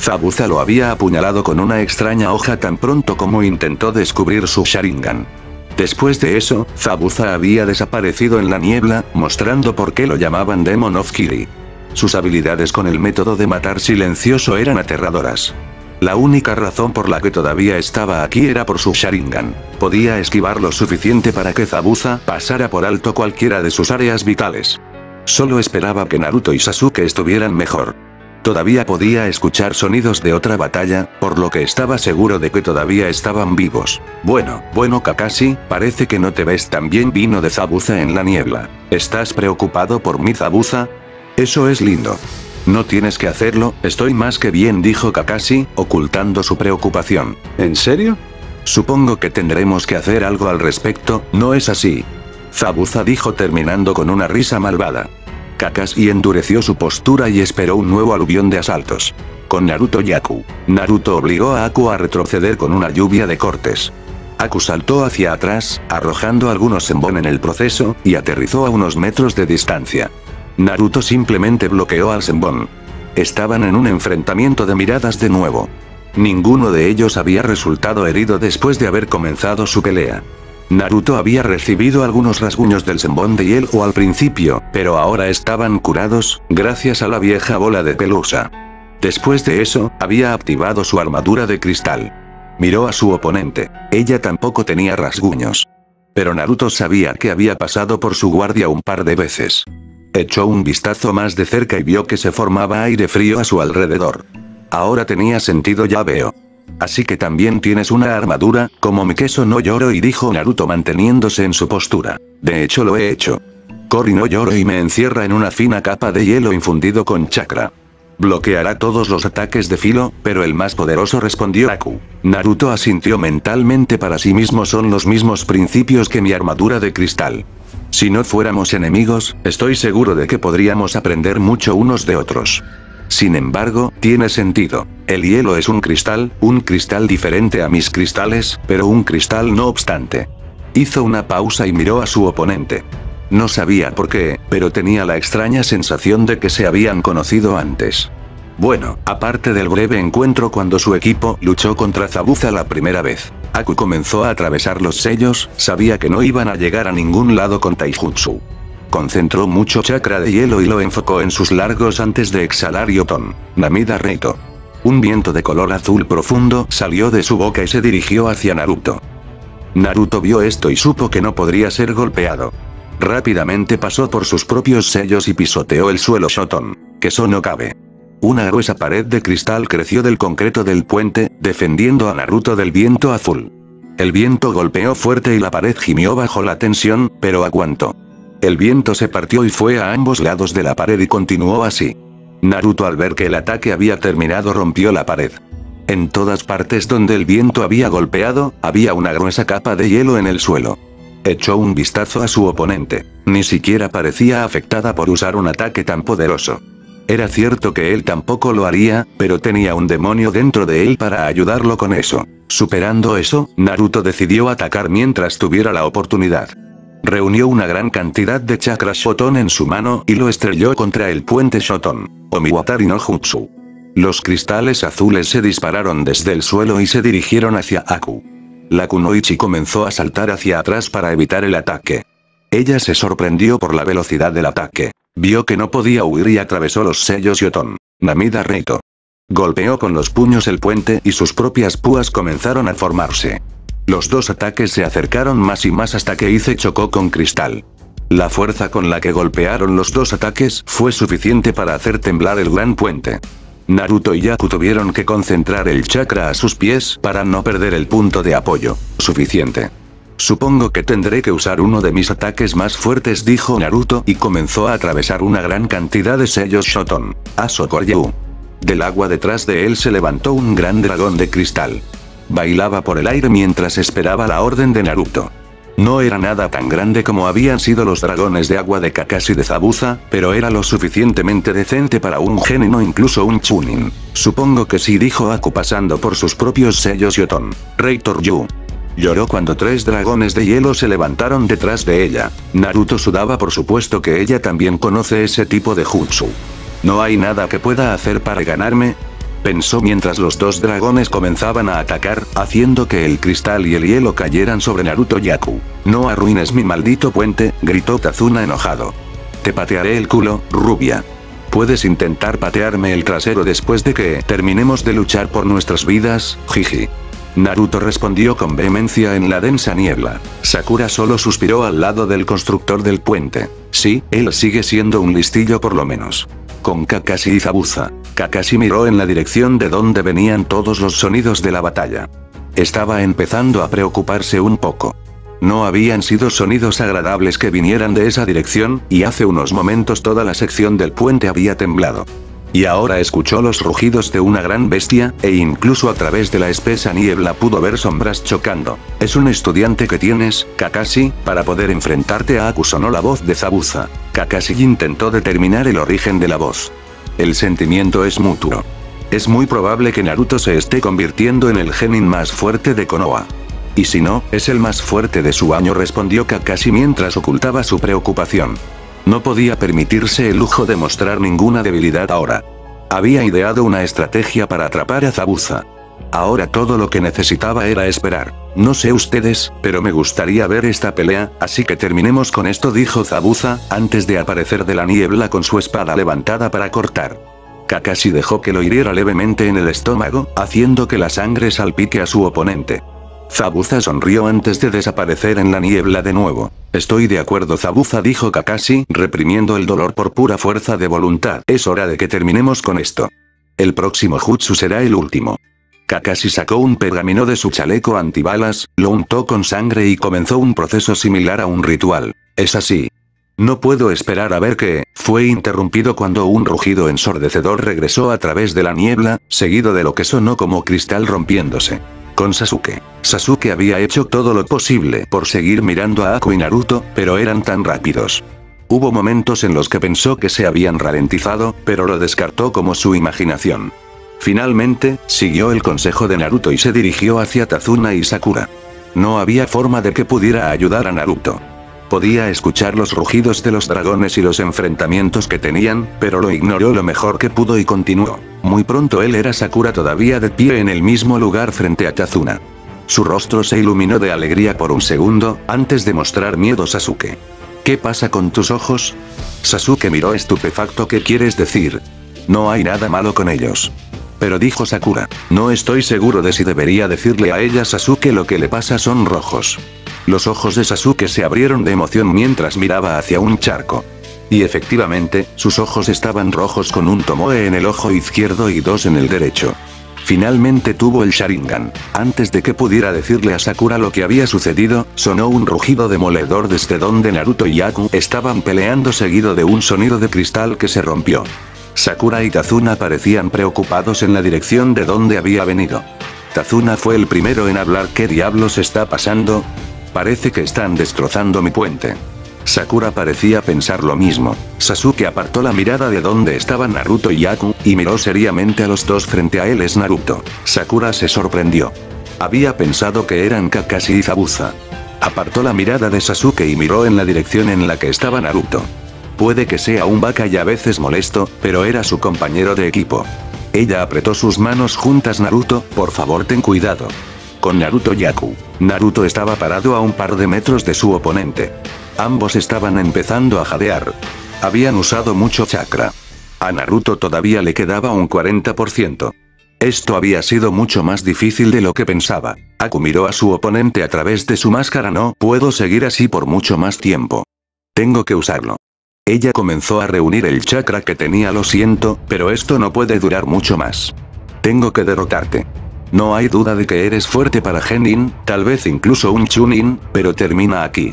Zabuza lo había apuñalado con una extraña hoja tan pronto como intentó descubrir su Sharingan. Después de eso, Zabuza había desaparecido en la niebla, mostrando por qué lo llamaban Demon of Kiri. Sus habilidades con el método de matar silencioso eran aterradoras. La única razón por la que todavía estaba aquí era por su Sharingan. Podía esquivar lo suficiente para que Zabuza pasara por alto cualquiera de sus áreas vitales. Solo esperaba que Naruto y Sasuke estuvieran mejor. Todavía podía escuchar sonidos de otra batalla, por lo que estaba seguro de que todavía estaban vivos. Bueno, bueno Kakashi, parece que no te ves tan bien, vino de Zabuza en la niebla. ¿Estás preocupado por mí, Zabuza? Eso es lindo. No tienes que hacerlo, estoy más que bien, dijo Kakashi, ocultando su preocupación. ¿En serio? Supongo que tendremos que hacer algo al respecto, ¿no es así? Zabuza dijo terminando con una risa malvada. Kakashi endureció su postura y esperó un nuevo aluvión de asaltos. Con Naruto y Haku. Naruto obligó a Haku a retroceder con una lluvia de cortes. Haku saltó hacia atrás, arrojando algunos Senbon en el proceso, y aterrizó a unos metros de distancia. Naruto simplemente bloqueó al Senbon. Estaban en un enfrentamiento de miradas de nuevo. Ninguno de ellos había resultado herido después de haber comenzado su pelea. Naruto había recibido algunos rasguños del Senbon de hielo al principio, pero ahora estaban curados, gracias a la vieja bola de pelusa. Después de eso, había activado su armadura de cristal. Miró a su oponente. Ella tampoco tenía rasguños. Pero Naruto sabía que había pasado por su guardia un par de veces. Echó un vistazo más de cerca y vio que se formaba aire frío a su alrededor. Ahora tenía sentido, ya veo. Así que también tienes una armadura, como mi queso no lloro, y dijo Naruto manteniéndose en su postura. De hecho lo he hecho. Cory no lloro y me encierra en una fina capa de hielo infundido con chakra. Bloqueará todos los ataques de filo, pero el más poderoso respondió Haku. Naruto asintió mentalmente para sí mismo. Son los mismos principios que mi armadura de cristal. Si no fuéramos enemigos, estoy seguro de que podríamos aprender mucho unos de otros. Sin embargo, tiene sentido. El hielo es un cristal, un cristal diferente a mis cristales, pero un cristal no obstante. Hizo una pausa y miró a su oponente. No sabía por qué, pero tenía la extraña sensación de que se habían conocido antes. Bueno, aparte del breve encuentro cuando su equipo luchó contra Zabuza la primera vez. Haku comenzó a atravesar los sellos, sabía que no iban a llegar a ningún lado con Taijutsu. Concentró mucho chakra de hielo y lo enfocó en sus largos antes de exhalar Yoton. Namida Reito. Un viento de color azul profundo salió de su boca y se dirigió hacia Naruto. Naruto vio esto y supo que no podría ser golpeado. Rápidamente pasó por sus propios sellos y pisoteó el suelo Shoton. Que eso no cabe. Una gruesa pared de cristal creció del concreto del puente, defendiendo a Naruto del viento azul. El viento golpeó fuerte y la pared gimió bajo la tensión, pero aguantó. El viento se partió y fue a ambos lados de la pared y continuó así. Naruto, al ver que el ataque había terminado, rompió la pared. En todas partes donde el viento había golpeado, había una gruesa capa de hielo en el suelo. Echó un vistazo a su oponente. Ni siquiera parecía afectada por usar un ataque tan poderoso. Era cierto que él tampoco lo haría, pero tenía un demonio dentro de él para ayudarlo con eso. Superando eso, Naruto decidió atacar mientras tuviera la oportunidad. Reunió una gran cantidad de chakra Shoton en su mano y lo estrelló contra el puente Shoton. Omiwatari no Jutsu. Los cristales azules se dispararon desde el suelo y se dirigieron hacia Haku. La kunoichi comenzó a saltar hacia atrás para evitar el ataque. Ella se sorprendió por la velocidad del ataque. Vio que no podía huir y atravesó los sellos Yoton. Namida Reito. Golpeó con los puños el puente y sus propias púas comenzaron a formarse. Los dos ataques se acercaron más y más hasta que Ice chocó con cristal. La fuerza con la que golpearon los dos ataques fue suficiente para hacer temblar el gran puente. Naruto y Haku tuvieron que concentrar el chakra a sus pies para no perder el punto de apoyo. Suficiente. Supongo que tendré que usar uno de mis ataques más fuertes, dijo Naruto y comenzó a atravesar una gran cantidad de sellos Shoton. Asokoryu. Del agua detrás de él se levantó un gran dragón de cristal. Bailaba por el aire mientras esperaba la orden de Naruto. No era nada tan grande como habían sido los dragones de agua de Kakashi de Zabuza, pero era lo suficientemente decente para un genin o incluso un chunin. Supongo que sí, dijo Haku pasando por sus propios sellos Yoton. Reitoryu. Lloró cuando tres dragones de hielo se levantaron detrás de ella. Naruto sudaba, por supuesto que ella también conoce ese tipo de jutsu. No hay nada que pueda hacer para ganarme, pensó mientras los dos dragones comenzaban a atacar, haciendo que el cristal y el hielo cayeran sobre Naruto y Haku. No arruines mi maldito puente, gritó Tazuna enojado. Te patearé el culo, rubia. Puedes intentar patearme el trasero después de que terminemos de luchar por nuestras vidas, jiji. Naruto respondió con vehemencia en la densa niebla. Sakura solo suspiró al lado del constructor del puente. Sí, él sigue siendo un listillo por lo menos. Con Kakashi y Zabuza. Kakashi miró en la dirección de donde venían todos los sonidos de la batalla. Estaba empezando a preocuparse un poco. No habían sido sonidos agradables que vinieran de esa dirección, y hace unos momentos toda la sección del puente había temblado. Y ahora escuchó los rugidos de una gran bestia, e incluso a través de la espesa niebla pudo ver sombras chocando. Es un estudiante que tienes, Kakashi, para poder enfrentarte a Haku, sonó la voz de Zabuza. Kakashi intentó determinar el origen de la voz. El sentimiento es mutuo. Es muy probable que Naruto se esté convirtiendo en el genin más fuerte de Konoha. Y si no, es el más fuerte de su año, respondió Kakashi mientras ocultaba su preocupación. No podía permitirse el lujo de mostrar ninguna debilidad ahora. Había ideado una estrategia para atrapar a Zabuza. Ahora todo lo que necesitaba era esperar. No sé ustedes, pero me gustaría ver esta pelea, así que terminemos con esto, dijo Zabuza, antes de aparecer de la niebla con su espada levantada para cortar. Kakashi dejó que lo hiriera levemente en el estómago, haciendo que la sangre salpique a su oponente. Zabuza sonrió antes de desaparecer en la niebla de nuevo. Estoy de acuerdo, Zabuza, dijo Kakashi, reprimiendo el dolor por pura fuerza de voluntad. Es hora de que terminemos con esto. El próximo jutsu será el último. Kakashi sacó un pergamino de su chaleco antibalas, lo untó con sangre y comenzó un proceso similar a un ritual. Es así. No puedo esperar a ver qué. Fue interrumpido cuando un rugido ensordecedor regresó a través de la niebla, seguido de lo que sonó como cristal rompiéndose. Con Sasuke. Sasuke había hecho todo lo posible por seguir mirando a Haku y Naruto, pero eran tan rápidos. Hubo momentos en los que pensó que se habían ralentizado, pero lo descartó como su imaginación. Finalmente, siguió el consejo de Naruto y se dirigió hacia Tazuna y Sakura. No había forma de que pudiera ayudar a Naruto. Podía escuchar los rugidos de los dragones y los enfrentamientos que tenían, pero lo ignoró lo mejor que pudo y continuó. Muy pronto él era Sakura todavía de pie en el mismo lugar frente a Tazuna. Su rostro se iluminó de alegría por un segundo, antes de mostrar miedo a Sasuke. ¿Qué pasa con tus ojos? Sasuke miró estupefacto. ¿Qué quieres decir? No hay nada malo con ellos. Pero dijo Sakura. No estoy seguro de si debería decirle a ella. Sasuke, lo que le pasa son rojos. Los ojos de Sasuke se abrieron de emoción mientras miraba hacia un charco. Y efectivamente, sus ojos estaban rojos con un tomoe en el ojo izquierdo y dos en el derecho. Finalmente tuvo el Sharingan. Antes de que pudiera decirle a Sakura lo que había sucedido, sonó un rugido demoledor desde donde Naruto y Haku estaban peleando, seguido de un sonido de cristal que se rompió. Sakura y Tazuna parecían preocupados en la dirección de donde había venido. Tazuna fue el primero en hablar. ¿Qué diablos está pasando? Parece que están destrozando mi puente. Sakura parecía pensar lo mismo. Sasuke apartó la mirada de donde estaban Naruto y Haku, y miró seriamente a los dos. Frente a él es Naruto. Sakura se sorprendió. Había pensado que eran Kakashi y Zabuza. Apartó la mirada de Sasuke y miró en la dirección en la que estaba Naruto. Puede que sea un vaca y a veces molesto, pero era su compañero de equipo. Ella apretó sus manos juntas. Naruto, por favor, ten cuidado. Con Naruto y Haku. Naruto estaba parado a un par de metros de su oponente. Ambos estaban empezando a jadear. Habían usado mucho chakra. A Naruto todavía le quedaba un cuarenta por ciento. Esto había sido mucho más difícil de lo que pensaba. Haku miró a su oponente a través de su máscara. No puedo seguir así por mucho más tiempo. Tengo que usarlo. Ella comenzó a reunir el chakra que tenía. Lo siento, pero esto no puede durar mucho más. Tengo que derrotarte. No hay duda de que eres fuerte para Genin, tal vez incluso un Chunin, pero termina aquí.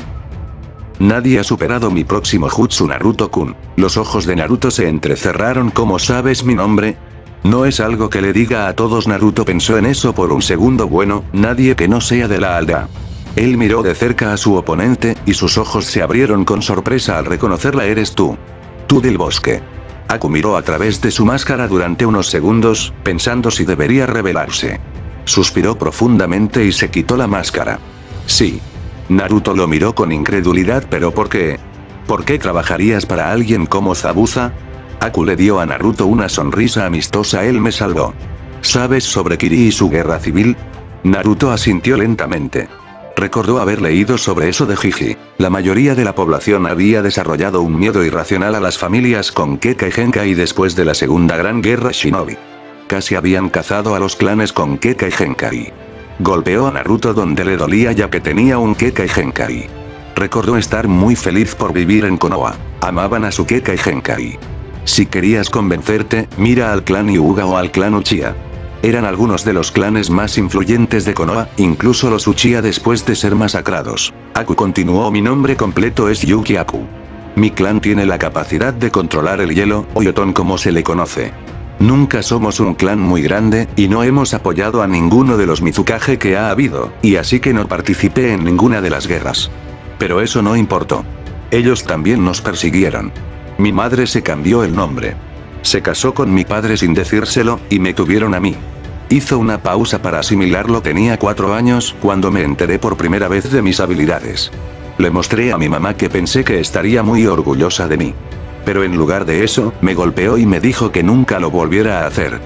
Nadie ha superado mi próximo jutsu. Naruto-kun. Los ojos de Naruto se entrecerraron. ¿Cómo sabes mi nombre? No es algo que le diga a todos. Naruto pensó en eso por un segundo. Bueno, nadie que no sea de la aldea. Él miró de cerca a su oponente, y sus ojos se abrieron con sorpresa al reconocerla. Eres tú. Tú del bosque. Haku miró a través de su máscara durante unos segundos, pensando si debería revelarse. Suspiró profundamente y se quitó la máscara. Sí. Naruto lo miró con incredulidad. ¿Pero por qué? ¿Por qué trabajarías para alguien como Zabuza? Haku le dio a Naruto una sonrisa amistosa. Él me salvó. ¿Sabes sobre Kiri y su guerra civil? Naruto asintió lentamente. Recordó haber leído sobre eso de Jiji. La mayoría de la población había desarrollado un miedo irracional a las familias con Kekkei Genkai después de la Segunda Gran Guerra Shinobi. Casi habían cazado a los clanes con Kekkei Genkai. Golpeó a Naruto donde le dolía, ya que tenía un Kekkei Genkai. Recordó estar muy feliz por vivir en Konoha. Amaban a su Kekkei Genkai. Si querías convencerte, mira al clan Hyūga o al clan Uchiha. Eran algunos de los clanes más influyentes de Konoha, incluso los Uchiha después de ser masacrados. Haku continuó. Mi nombre completo es Yuki Haku. Mi clan tiene la capacidad de controlar el hielo, o Yoton como se le conoce. Nunca somos un clan muy grande, y no hemos apoyado a ninguno de los Mizukage que ha habido, y así que no participé en ninguna de las guerras. Pero eso no importó. Ellos también nos persiguieron. Mi madre se cambió el nombre. Se casó con mi padre sin decírselo, y me tuvieron a mí. Hizo una pausa para asimilarlo. Tenía cuatro años cuando me enteré por primera vez de mis habilidades. Le mostré a mi mamá que pensé que estaría muy orgullosa de mí. Pero en lugar de eso, me golpeó y me dijo que nunca lo volviera a hacer.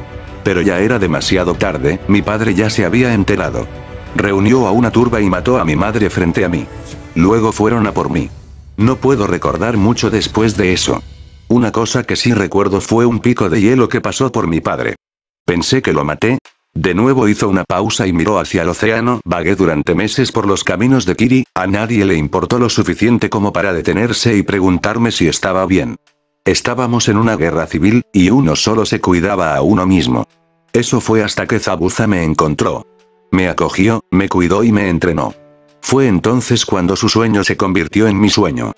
Pero ya era demasiado tarde, mi padre ya se había enterado. Reunió a una turba y mató a mi madre frente a mí. Luego fueron a por mí. No puedo recordar mucho después de eso. Una cosa que sí recuerdo fue un pico de hielo que pasó por mi padre. Pensé que lo maté. De nuevo hizo una pausa y miró hacia el océano. Vagué durante meses por los caminos de Kiri. A nadie le importó lo suficiente como para detenerse y preguntarme si estaba bien. Estábamos en una guerra civil, y uno solo se cuidaba a uno mismo. Eso fue hasta que Zabuza me encontró. Me acogió, me cuidó y me entrenó. Fue entonces cuando su sueño se convirtió en mi sueño.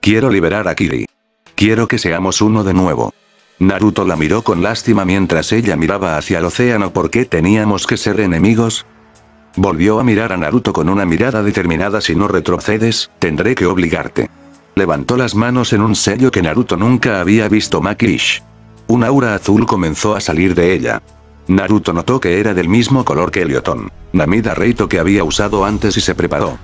Quiero liberar a Kiri. Quiero que seamos uno de nuevo. Naruto la miró con lástima mientras ella miraba hacia el océano. ¿Por qué teníamos que ser enemigos? Volvió a mirar a Naruto con una mirada determinada. Si no retrocedes, tendré que obligarte. Levantó las manos en un sello que Naruto nunca había visto. Makish. Un aura azul comenzó a salir de ella. Naruto notó que era del mismo color que el Yoton, Namida Reito, que había usado antes y se preparó.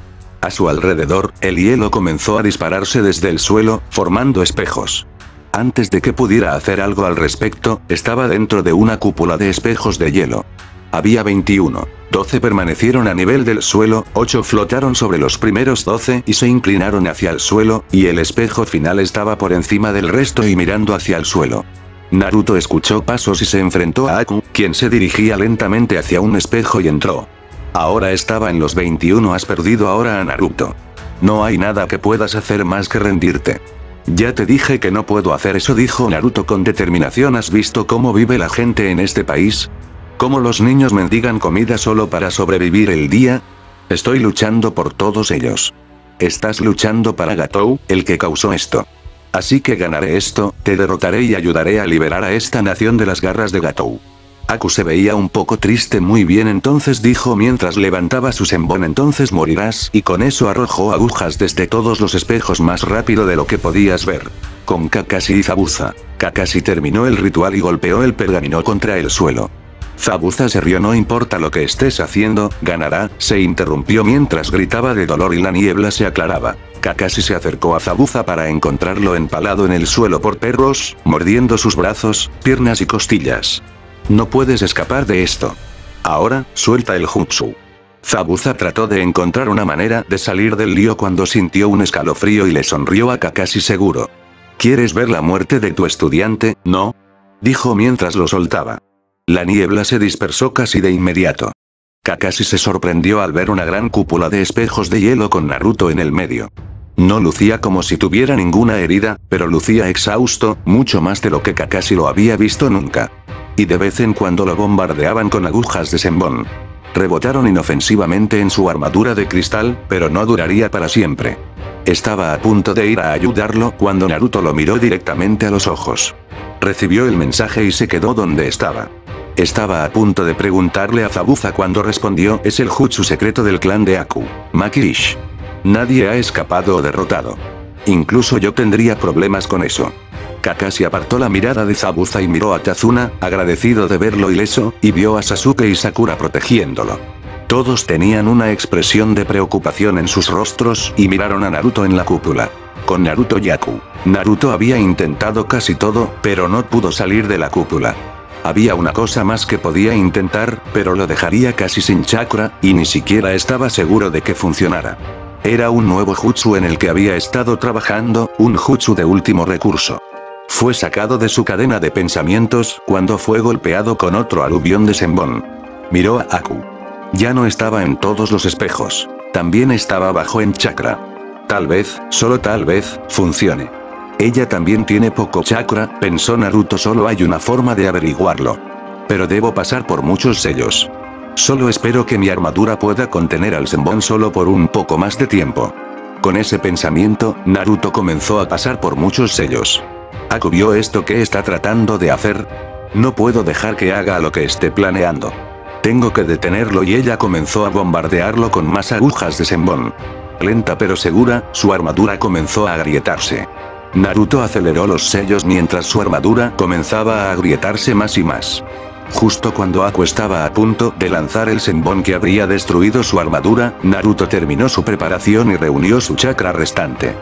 A su alrededor, el hielo comenzó a dispararse desde el suelo, formando espejos. Antes de que pudiera hacer algo al respecto, estaba dentro de una cúpula de espejos de hielo. Había veintiuno. doce permanecieron a nivel del suelo, ocho flotaron sobre los primeros doce y se inclinaron hacia el suelo, y el espejo final estaba por encima del resto y mirando hacia el suelo. Naruto escuchó pasos y se enfrentó a Haku, quien se dirigía lentamente hacia un espejo y entró. Ahora estaba en los veintiuno. Has perdido ahora a Naruto. No hay nada que puedas hacer más que rendirte. Ya te dije que no puedo hacer eso, dijo Naruto con determinación. ¿Has visto cómo vive la gente en este país? ¿Cómo los niños mendigan comida solo para sobrevivir el día? Estoy luchando por todos ellos. Estás luchando para Gato, el que causó esto. Así que ganaré esto, te derrotaré y ayudaré a liberar a esta nación de las garras de Gato. Haku se veía un poco triste. Muy bien entonces, dijo mientras levantaba su Senbon, entonces morirás, y con eso arrojó agujas desde todos los espejos más rápido de lo que podías ver. Con Kakashi y Zabuza. Kakashi terminó el ritual y golpeó el pergamino contra el suelo. Zabuza se rió. No importa lo que estés haciendo, ganará, se interrumpió mientras gritaba de dolor y la niebla se aclaraba. Kakashi se acercó a Zabuza para encontrarlo empalado en el suelo por perros, mordiendo sus brazos, piernas y costillas. No puedes escapar de esto. Ahora, suelta el jutsu. Zabuza trató de encontrar una manera de salir del lío cuando sintió un escalofrío y le sonrió a Kakashi seguro. ¿Quieres ver la muerte de tu estudiante, no? Dijo mientras lo soltaba. La niebla se dispersó casi de inmediato. Kakashi se sorprendió al ver una gran cúpula de espejos de hielo con Naruto en el medio. No lucía como si tuviera ninguna herida, pero lucía exhausto, mucho más de lo que Kakashi lo había visto nunca. Y de vez en cuando lo bombardeaban con agujas de Senbon. Rebotaron inofensivamente en su armadura de cristal, pero no duraría para siempre. Estaba a punto de ir a ayudarlo cuando Naruto lo miró directamente a los ojos. Recibió el mensaje y se quedó donde estaba. Estaba a punto de preguntarle a Zabuza cuando respondió: es el jutsu secreto del clan de Haku, Makish. Nadie ha escapado o derrotado. Incluso yo tendría problemas con eso. Kakashi apartó la mirada de Zabuza y miró a Tazuna, agradecido de verlo ileso, y vio a Sasuke y Sakura protegiéndolo. Todos tenían una expresión de preocupación en sus rostros y miraron a Naruto en la cúpula. Con Naruto y Haku. Naruto había intentado casi todo, pero no pudo salir de la cúpula. Había una cosa más que podía intentar, pero lo dejaría casi sin chakra, y ni siquiera estaba seguro de que funcionara. Era un nuevo jutsu en el que había estado trabajando, un jutsu de último recurso. Fue sacado de su cadena de pensamientos cuando fue golpeado con otro aluvión de Senbon. Miró a Haku. Ya no estaba en todos los espejos. También estaba bajo en chakra. Tal vez, solo tal vez, funcione. Ella también tiene poco chakra, pensó Naruto. Solo hay una forma de averiguarlo. Pero debo pasar por muchos sellos. Solo espero que mi armadura pueda contener al Senbon solo por un poco más de tiempo. Con ese pensamiento, Naruto comenzó a pasar por muchos sellos. ¿Haku vio esto que está tratando de hacer? No puedo dejar que haga lo que esté planeando. Tengo que detenerlo, y ella comenzó a bombardearlo con más agujas de Senbon. Lenta pero segura, su armadura comenzó a agrietarse. Naruto aceleró los sellos mientras su armadura comenzaba a agrietarse más y más. Justo cuando Haku estaba a punto de lanzar el Senbon que habría destruido su armadura, Naruto terminó su preparación y reunió su chakra restante.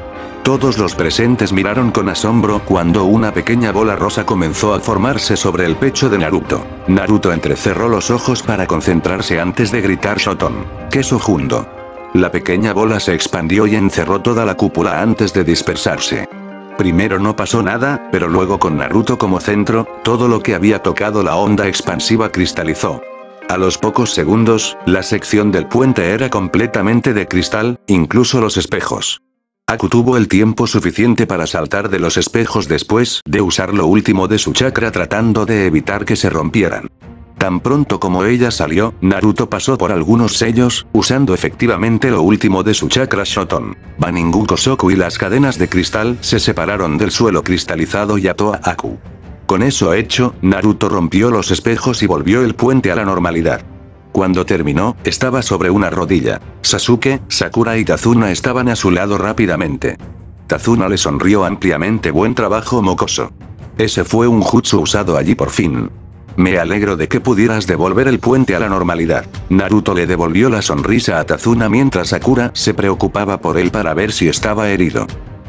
Todos los presentes miraron con asombro cuando una pequeña bola rosa comenzó a formarse sobre el pecho de Naruto. Naruto entrecerró los ojos para concentrarse antes de gritar: Shoton, queso jundo. La pequeña bola se expandió y encerró toda la cúpula antes de dispersarse. Primero no pasó nada, pero luego con Naruto como centro, todo lo que había tocado la onda expansiva cristalizó. A los pocos segundos, la sección del puente era completamente de cristal, incluso los espejos. Haku tuvo el tiempo suficiente para saltar de los espejos después de usar lo último de su chakra tratando de evitar que se rompieran. Tan pronto como ella salió, Naruto pasó por algunos sellos, usando efectivamente lo último de su chakra Shoton. Baningu Kosoku y las cadenas de cristal se separaron del suelo cristalizado y ató a Haku. Con eso hecho, Naruto rompió los espejos y volvió el puente a la normalidad. Cuando terminó, estaba sobre una rodilla. Sasuke, Sakura y Tazuna estaban a su lado rápidamente. Tazuna le sonrió ampliamente. Buen trabajo, mocoso. Ese fue un jutsu usado allí por fin. Me alegro de que pudieras devolver el puente a la normalidad. Naruto le devolvió la sonrisa a Tazuna mientras Sakura se preocupaba por él para ver si estaba herido.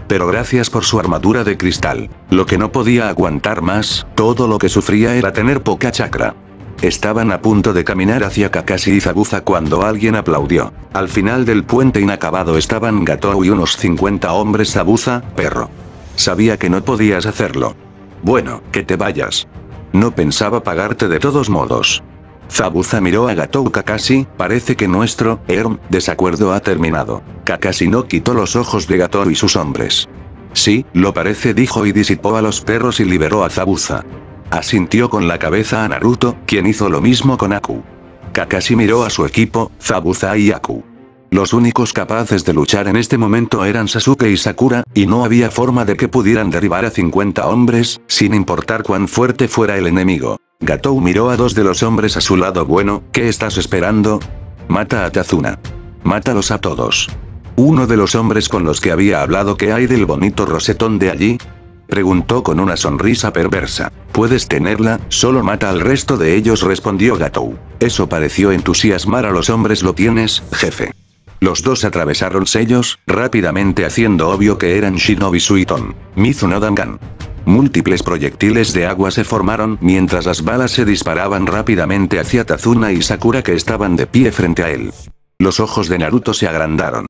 Pero gracias por su armadura de cristal. Lo que no podía aguantar más, todo lo que sufría era tener poca chakra. Estaban a punto de caminar hacia Kakashi y Zabuza cuando alguien aplaudió. Al final del puente inacabado estaban Gato y unos cincuenta hombres. Zabuza, perro. Sabía que no podías hacerlo. Bueno, que te vayas. No pensaba pagarte de todos modos. Zabuza miró a Gato. Kakashi, parece que nuestro, erm, desacuerdo ha terminado. Kakashi no quitó los ojos de Gato y sus hombres. Sí, lo parece, dijo y disipó a los perros y liberó a Zabuza. Asintió con la cabeza a Naruto, quien hizo lo mismo con Haku. Kakashi miró a su equipo, Zabuza y Haku. Los únicos capaces de luchar en este momento eran Sasuke y Sakura, y no había forma de que pudieran derribar a cincuenta hombres, sin importar cuán fuerte fuera el enemigo. Gatou miró a dos de los hombres a su lado. Bueno, ¿qué estás esperando? Mata a Tazuna. Mátalos a todos. Uno de los hombres con los que había hablado. ¿Qué hay del bonito rosetón de allí? Preguntó con una sonrisa perversa. Puedes tenerla, solo mata al resto de ellos, respondió Gatou. Eso pareció entusiasmar a los hombres. Lo tienes, jefe. Los dos atravesaron sellos, rápidamente haciendo obvio que eran Shinobi Suiton. Mizuno Dangan. Múltiples proyectiles de agua se formaron mientras las balas se disparaban rápidamente hacia Tazuna y Sakura, que estaban de pie frente a él. Los ojos de Naruto se agrandaron.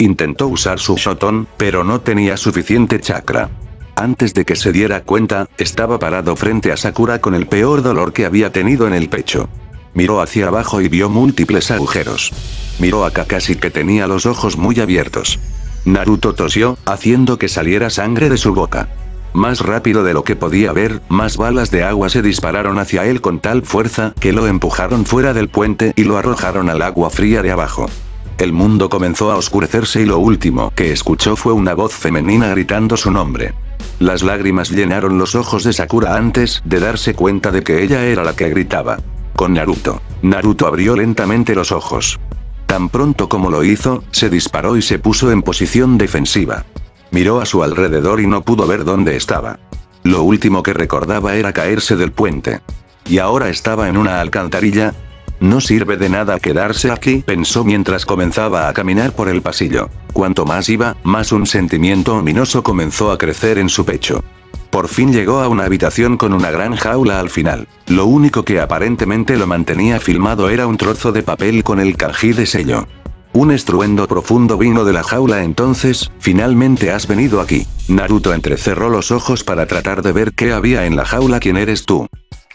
Intentó usar su Shoton, pero no tenía suficiente chakra. Antes de que se diera cuenta, estaba parado frente a Sakura con el peor dolor que había tenido en el pecho. Miró hacia abajo y vio múltiples agujeros. Miró a Kakashi, que tenía los ojos muy abiertos. Naruto tosió, haciendo que saliera sangre de su boca. Más rápido de lo que podía ver, más balas de agua se dispararon hacia él con tal fuerza que lo empujaron fuera del puente y lo arrojaron al agua fría de abajo. El mundo comenzó a oscurecerse y lo último que escuchó fue una voz femenina gritando su nombre. Las lágrimas llenaron los ojos de Sakura antes de darse cuenta de que ella era la que gritaba. Con Naruto. Naruto abrió lentamente los ojos. Tan pronto como lo hizo, se disparó y se puso en posición defensiva. Miró a su alrededor y no pudo ver dónde estaba. Lo último que recordaba era caerse del puente. Y ahora estaba en una alcantarilla. No sirve de nada quedarse aquí, pensó mientras comenzaba a caminar por el pasillo. Cuanto más iba, más un sentimiento ominoso comenzó a crecer en su pecho. Por fin llegó a una habitación con una gran jaula al final. Lo único que aparentemente lo mantenía filmado era un trozo de papel con el kanji de sello. Un estruendo profundo vino de la jaula. Entonces, finalmente has venido aquí. Naruto entrecerró los ojos para tratar de ver qué había en la jaula. ¿Quién eres tú?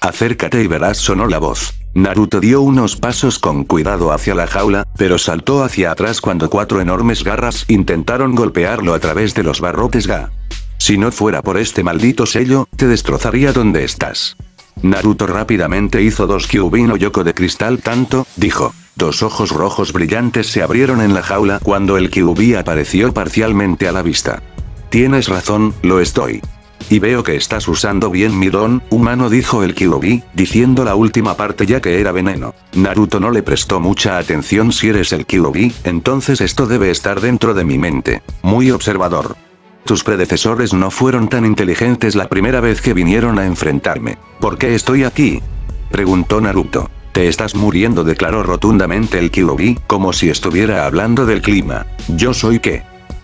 Acércate y verás, sonó la voz. Naruto dio unos pasos con cuidado hacia la jaula, pero saltó hacia atrás cuando cuatro enormes garras intentaron golpearlo a través de los barrotes Ga. Si no fuera por este maldito sello, te destrozaría donde estás. Naruto rápidamente hizo dos Kyubin o Yoko de cristal. Tanto, dijo. Dos ojos rojos brillantes se abrieron en la jaula cuando el Kyubi apareció parcialmente a la vista. Tienes razón, lo estoy. Y veo que estás usando bien mi don humano, dijo el Kyubi, diciendo la última parte ya que era veneno. Naruto no le prestó mucha atención. Si eres el Kyubi, entonces esto debe estar dentro de mi mente. Muy observador. Tus predecesores no fueron tan inteligentes la primera vez que vinieron a enfrentarme. ¿Por qué estoy aquí?, preguntó Naruto. Te estás muriendo, declaró rotundamente el Kyubi, como si estuviera hablando del clima. ¿Yo soy qué?,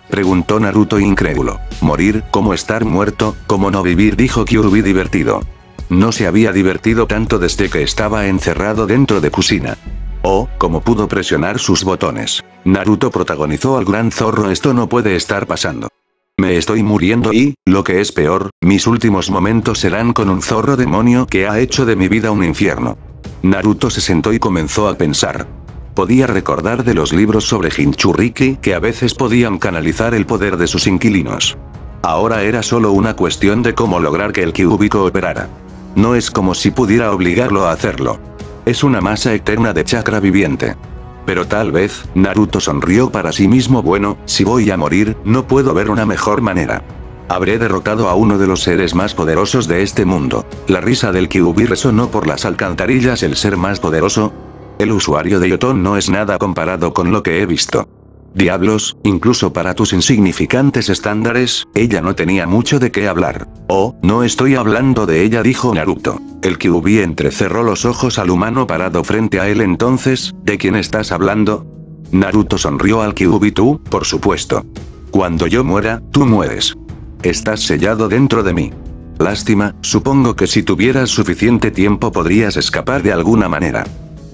preguntó Naruto incrédulo. Morir, como estar muerto, como no vivir, dijo Kyubi divertido. No se había divertido tanto desde que estaba encerrado dentro de Kushina. Oh, cómo pudo presionar sus botones. Naruto protagonizó al gran zorro. Esto no puede estar pasando. Me estoy muriendo y, lo que es peor, mis últimos momentos serán con un zorro demonio que ha hecho de mi vida un infierno. Naruto se sentó y comenzó a pensar. Podía recordar de los libros sobre Jinchuriki que a veces podían canalizar el poder de sus inquilinos. Ahora era solo una cuestión de cómo lograr que el Kyubi cooperara. No es como si pudiera obligarlo a hacerlo. es una masa eterna de chakra viviente. Pero tal vez, Naruto sonrió para sí mismo. Bueno, si voy a morir, no puedo ver una mejor manera. Habré derrotado a uno de los seres más poderosos de este mundo. La risa del Kyuubi resonó por las alcantarillas. ¿El ser más poderoso? El usuario de Yoton no es nada comparado con lo que he visto. Diablos, incluso para tus insignificantes estándares, ella no tenía mucho de qué hablar. Oh, no estoy hablando de ella, dijo Naruto. El Kyuubi entrecerró los ojos al humano parado frente a él. Entonces, ¿de quién estás hablando? Naruto sonrió al Kyuubi. Tú, por supuesto. Cuando yo muera, tú mueres. Estás sellado dentro de mí. Lástima, supongo que si tuvieras suficiente tiempo podrías escapar de alguna manera.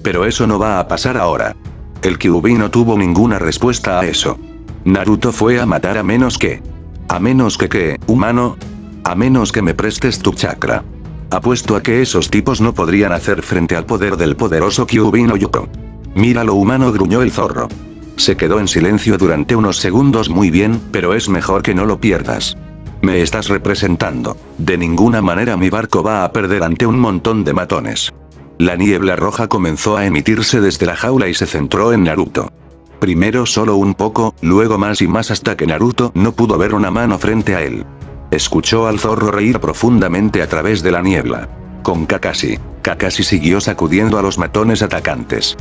Pero eso no va a pasar ahora. El Kyuubi no tuvo ninguna respuesta a eso. Naruto fue a matar a menos que... ¿A menos que qué, humano? A menos que me prestes tu chakra. Apuesto a que esos tipos no podrían hacer frente al poder del poderoso Kyuubi no Yoko. Mira lo humano, gruñó el zorro. Se quedó en silencio durante unos segundos. Muy bien, pero es mejor que no lo pierdas. Me estás representando. De ninguna manera mi barco va a perder ante un montón de matones. La niebla roja comenzó a emitirse desde la jaula y se centró en Naruto. Primero solo un poco, luego más y más hasta que Naruto no pudo ver una mano frente a él. Escuchó al zorro reír profundamente a través de la niebla. Con Kakashi. Kakashi siguió sacudiendo a los matones atacantes.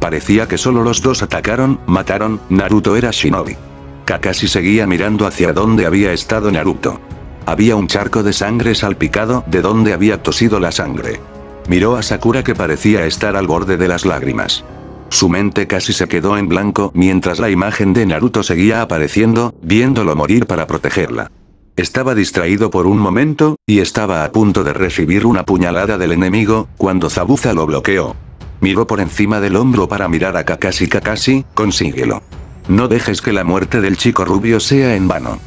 Parecía que solo los dos atacaron, mataron, Naruto era shinobi. Kakashi seguía mirando hacia donde había estado Naruto. Había un charco de sangre salpicado de donde había tosido la sangre. Miró a Sakura que parecía estar al borde de las lágrimas. Su mente casi se quedó en blanco mientras la imagen de Naruto seguía apareciendo, viéndolo morir para protegerla. Estaba distraído por un momento, y estaba a punto de recibir una puñalada del enemigo, cuando Zabuza lo bloqueó. Miró por encima del hombro para mirar a Kakashi. Kakashi, consíguelo. No dejes que la muerte del chico rubio sea en vano.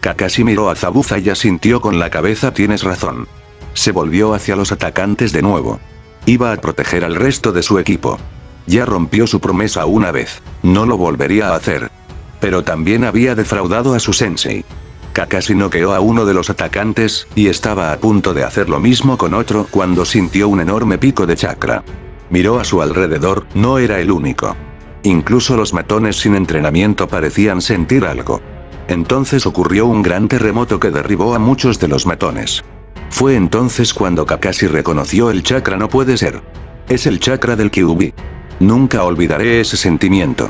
Kakashi miró a Zabuza y asintió con la cabeza. Tienes razón. Se volvió hacia los atacantes de nuevo. Iba a proteger al resto de su equipo. Ya rompió su promesa una vez. No lo volvería a hacer. Pero también había defraudado a su sensei. Kakashi noqueó a uno de los atacantes, y estaba a punto de hacer lo mismo con otro cuando sintió un enorme pico de chakra. Miró a su alrededor, no era el único. Incluso los matones sin entrenamiento parecían sentir algo. Entonces ocurrió un gran terremoto que derribó a muchos de los matones. Fue entonces cuando Kakashi reconoció el chakra. No puede ser. Es el chakra del Kyuubi. Nunca olvidaré ese sentimiento.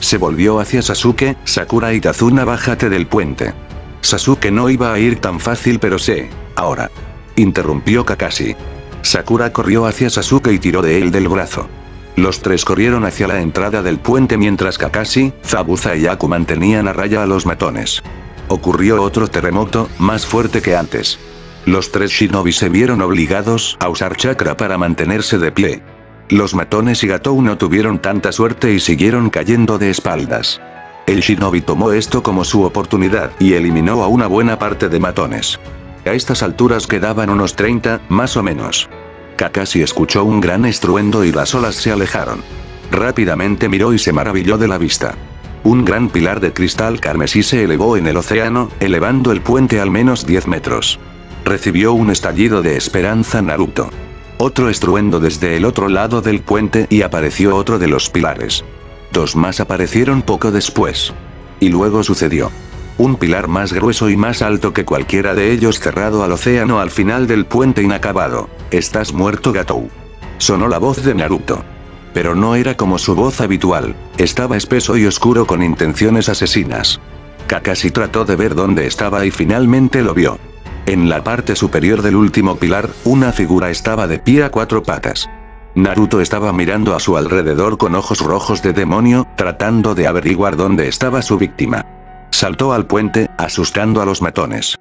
Se volvió hacia Sasuke. Sakura y Tazuna, bájate del puente. Sasuke no iba a ir tan fácil, pero sé. Ahora. Interrumpió Kakashi. Sakura corrió hacia Sasuke y tiró de él del brazo. Los tres corrieron hacia la entrada del puente mientras Kakashi, Zabuza y Haku mantenían a raya a los matones. Ocurrió otro terremoto, más fuerte que antes. Los tres shinobi se vieron obligados a usar chakra para mantenerse de pie. Los matones y Gato no tuvieron tanta suerte y siguieron cayendo de espaldas. El shinobi tomó esto como su oportunidad y eliminó a una buena parte de matones. A estas alturas quedaban unos treinta, más o menos. Kakashi escuchó un gran estruendo y las olas se alejaron. Rápidamente miró y se maravilló de la vista. Un gran pilar de cristal carmesí se elevó en el océano, elevando el puente al menos diez metros. Recibió un estallido de esperanza Naruto. Otro estruendo desde el otro lado del puente y apareció otro de los pilares. Dos más aparecieron poco después. Y luego sucedió. Un pilar más grueso y más alto que cualquiera de ellos cerrado al océano al final del puente inacabado. «Estás muerto, Gato». Sonó la voz de Naruto. Pero no era como su voz habitual. Estaba espeso y oscuro con intenciones asesinas. Kakashi trató de ver dónde estaba y finalmente lo vio. En la parte superior del último pilar, una figura estaba de pie a cuatro patas. Naruto estaba mirando a su alrededor con ojos rojos de demonio, tratando de averiguar dónde estaba su víctima. Saltó al puente, asustando a los matones.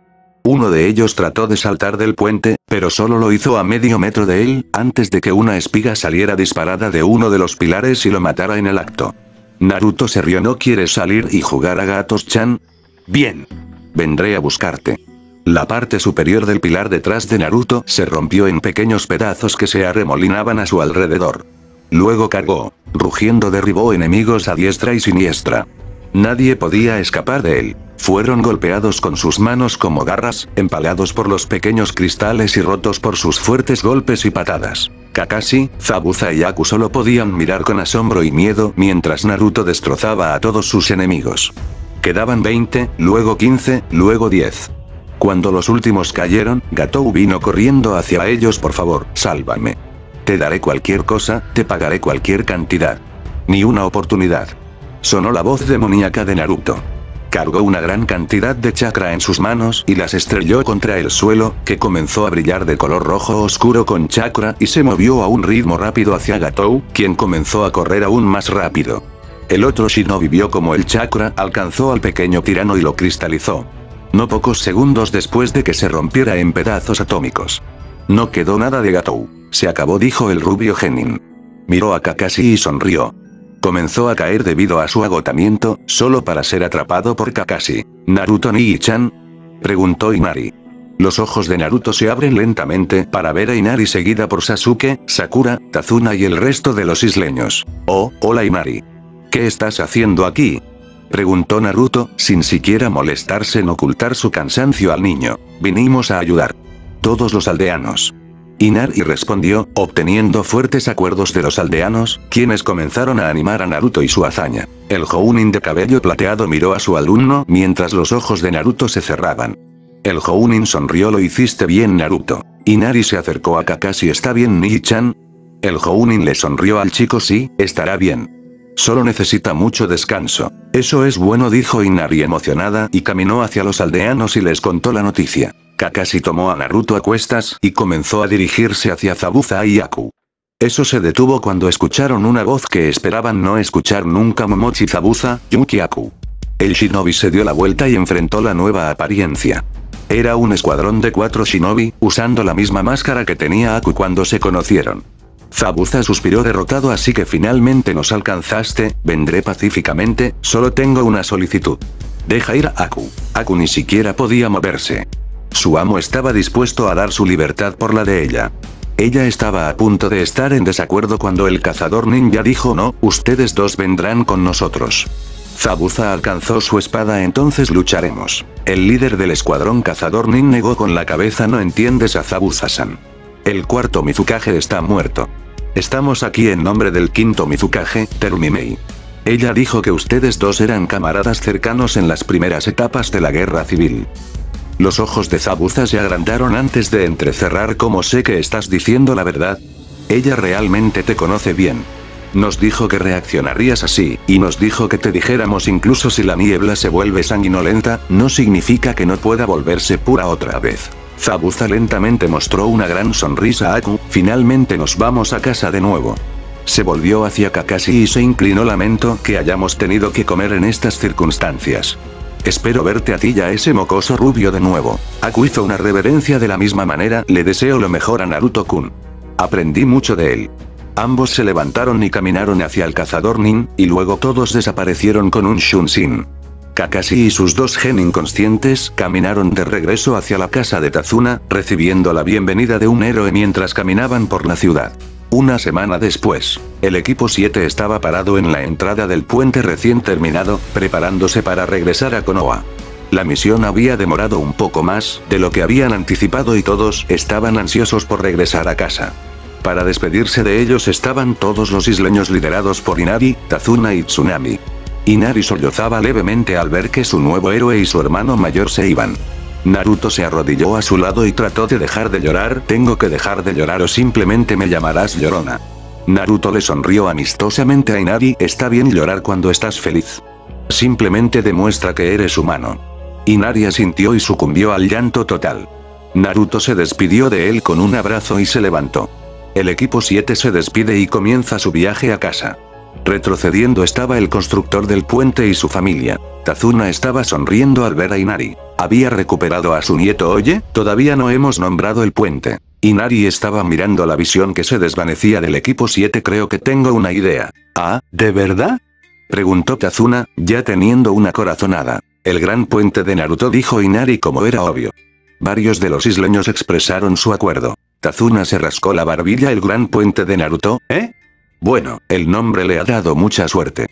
Uno de ellos trató de saltar del puente, pero solo lo hizo a medio metro de él, antes de que una espiga saliera disparada de uno de los pilares y lo matara en el acto. Naruto se rió. ¿No quieres salir y jugar a Gatos-chan? Bien. Vendré a buscarte. La parte superior del pilar detrás de Naruto se rompió en pequeños pedazos que se arremolinaban a su alrededor. Luego cargó, rugiendo derribó enemigos a diestra y siniestra. Nadie podía escapar de él. Fueron golpeados con sus manos como garras, empalados por los pequeños cristales y rotos por sus fuertes golpes y patadas. Kakashi, Zabuza y Haku solo podían mirar con asombro y miedo mientras Naruto destrozaba a todos sus enemigos. Quedaban veinte, luego quince, luego diez. Cuando los últimos cayeron, Gato vino corriendo hacia ellos. Por favor, sálvame. Te daré cualquier cosa, te pagaré cualquier cantidad. Ni una oportunidad. Sonó la voz demoníaca de Naruto. Cargó una gran cantidad de chakra en sus manos y las estrelló contra el suelo, que comenzó a brillar de color rojo oscuro con chakra y se movió a un ritmo rápido hacia Gato, quien comenzó a correr aún más rápido. El otro Shinobi vio como el chakra alcanzó al pequeño tirano y lo cristalizó. No pocos segundos después de que se rompiera en pedazos atómicos. No quedó nada de Gato. Se acabó, dijo el rubio genin. Miró a Kakashi y sonrió. Comenzó a caer debido a su agotamiento, solo para ser atrapado por Kakashi. ¿Naruto Nii-chan? Preguntó Inari. Los ojos de Naruto se abren lentamente para ver a Inari seguida por Sasuke, Sakura, Tazuna y el resto de los isleños. Oh, hola Inari. ¿Qué estás haciendo aquí? Preguntó Naruto, sin siquiera molestarse en ocultar su cansancio al niño. Vinimos a ayudar. Todos los aldeanos. Inari respondió, obteniendo fuertes acuerdos de los aldeanos, quienes comenzaron a animar a Naruto y su hazaña. El Jounin de cabello plateado miró a su alumno mientras los ojos de Naruto se cerraban. El Jounin sonrió. Lo hiciste bien Naruto. Inari se acercó a Kakashi. ¿Está bien Nii-chan? El Jounin le sonrió al chico. Sí, estará bien. Solo necesita mucho descanso. Eso es bueno, dijo Inari emocionada, y caminó hacia los aldeanos y les contó la noticia. Kakashi tomó a Naruto a cuestas y comenzó a dirigirse hacia Zabuza y Haku. Eso se detuvo cuando escucharon una voz que esperaban no escuchar nunca. Momochi Zabuza, Yuki Haku. El shinobi se dio la vuelta y enfrentó la nueva apariencia. Era un escuadrón de cuatro shinobi, usando la misma máscara que tenía Haku cuando se conocieron. Zabuza suspiró derrotado. Así que finalmente nos alcanzaste, vendré pacíficamente, solo tengo una solicitud. Deja ir a Haku. Haku ni siquiera podía moverse. Su amo estaba dispuesto a dar su libertad por la de ella. Ella estaba a punto de estar en desacuerdo cuando el cazador ninja dijo no, ustedes dos vendrán con nosotros. Zabuza alcanzó su espada. Entonces lucharemos. El líder del escuadrón cazador ninja negó con la cabeza. No entiendes a Zabuza-san. El cuarto Mizukage está muerto. Estamos aquí en nombre del quinto Mizukage, Terumimei. Ella dijo que ustedes dos eran camaradas cercanos en las primeras etapas de la guerra civil. Los ojos de Zabuza se agrandaron antes de entrecerrar. Como sé que estás diciendo la verdad. Ella realmente te conoce bien. Nos dijo que reaccionarías así, y nos dijo que te dijéramos incluso si la niebla se vuelve sanguinolenta, no significa que no pueda volverse pura otra vez. Zabuza lentamente mostró una gran sonrisa a Haku. Finalmente nos vamos a casa de nuevo. Se volvió hacia Kakashi y se inclinó. Lamento que hayamos tenido que comer en estas circunstancias. Espero verte a ti y a ese mocoso rubio de nuevo. Haku hizo una reverencia de la misma manera. Le deseo lo mejor a Naruto-kun. Aprendí mucho de él. Ambos se levantaron y caminaron hacia el cazador nin, y luego todos desaparecieron con un shunshin. Kakashi y sus dos gen inconscientes caminaron de regreso hacia la casa de Tazuna, recibiendo la bienvenida de un héroe mientras caminaban por la ciudad. Una semana después, el equipo siete estaba parado en la entrada del puente recién terminado, preparándose para regresar a Konoha. La misión había demorado un poco más de lo que habían anticipado y todos estaban ansiosos por regresar a casa. Para despedirse de ellos estaban todos los isleños liderados por Inari, Tazuna y Tsunami. Inari sollozaba levemente al ver que su nuevo héroe y su hermano mayor se iban. Naruto se arrodilló a su lado y trató de dejar de llorar. Tengo que dejar de llorar o simplemente me llamarás llorona. Naruto le sonrió amistosamente a Inari. Está bien llorar cuando estás feliz. Simplemente demuestra que eres humano. Inari asintió y sucumbió al llanto total. Naruto se despidió de él con un abrazo y se levantó. El equipo siete se despide y comienza su viaje a casa. Retrocediendo estaba el constructor del puente y su familia. Tazuna estaba sonriendo al ver a Inari. Había recuperado a su nieto. Oye, todavía no hemos nombrado el puente. Inari estaba mirando la visión que se desvanecía del equipo siete. Creo que tengo una idea. ¿Ah, de verdad? Preguntó Tazuna, ya teniendo una corazonada. El gran puente de Naruto, dijo Inari como era obvio. Varios de los isleños expresaron su acuerdo. Tazuna se rascó la barbilla. El gran puente de Naruto, ¿eh? Bueno, el nombre le ha dado mucha suerte.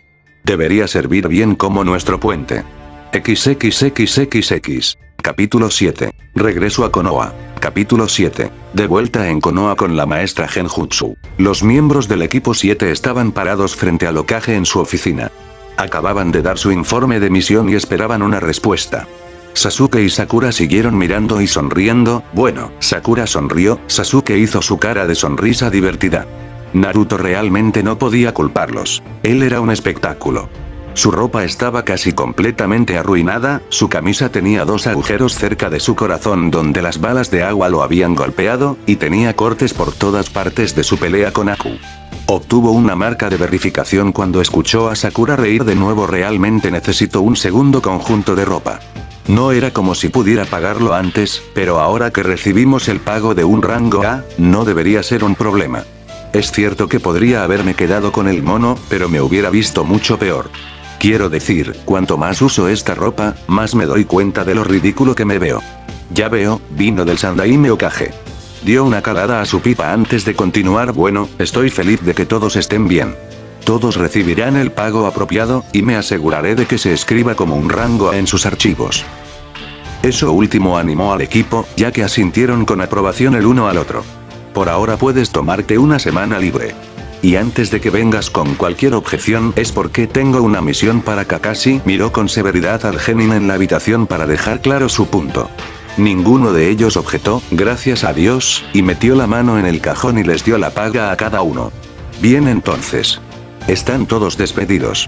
Debería servir bien como nuestro puente. XXXXX. Capítulo siete. Regreso a Konoha. Capítulo siete. De vuelta en Konoha con la maestra Genjutsu. Los miembros del equipo siete estaban parados frente al Hokage en su oficina. Acababan de dar su informe de misión y esperaban una respuesta. Sasuke y Sakura siguieron mirando y sonriendo. Bueno, Sakura sonrió, Sasuke hizo su cara de sonrisa divertida. Naruto realmente no podía culparlos. Él era un espectáculo. Su ropa estaba casi completamente arruinada, su camisa tenía dos agujeros cerca de su corazón donde las balas de agua lo habían golpeado, y tenía cortes por todas partes de su pelea con Haku. Obtuvo una marca de verificación cuando escuchó a Sakura reír de nuevo. Realmente necesitó un segundo conjunto de ropa. No era como si pudiera pagarlo antes, pero ahora que recibimos el pago de un rango A, no debería ser un problema. Es cierto que podría haberme quedado con el mono, pero me hubiera visto mucho peor. Quiero decir, cuanto más uso esta ropa, más me doy cuenta de lo ridículo que me veo. Ya veo, vino del Yondaime Hokage. Dio una calada a su pipa antes de continuar. Bueno, estoy feliz de que todos estén bien. Todos recibirán el pago apropiado, y me aseguraré de que se escriba como un rango en sus archivos. Eso último animó al equipo, ya que asintieron con aprobación el uno al otro. Por ahora puedes tomarte una semana libre. Y antes de que vengas con cualquier objeción, es porque tengo una misión para Kakashi. Miró con severidad al genin en la habitación para dejar claro su punto. Ninguno de ellos objetó, gracias a Dios, y metió la mano en el cajón y les dio la paga a cada uno. Bien, entonces. Están todos despedidos.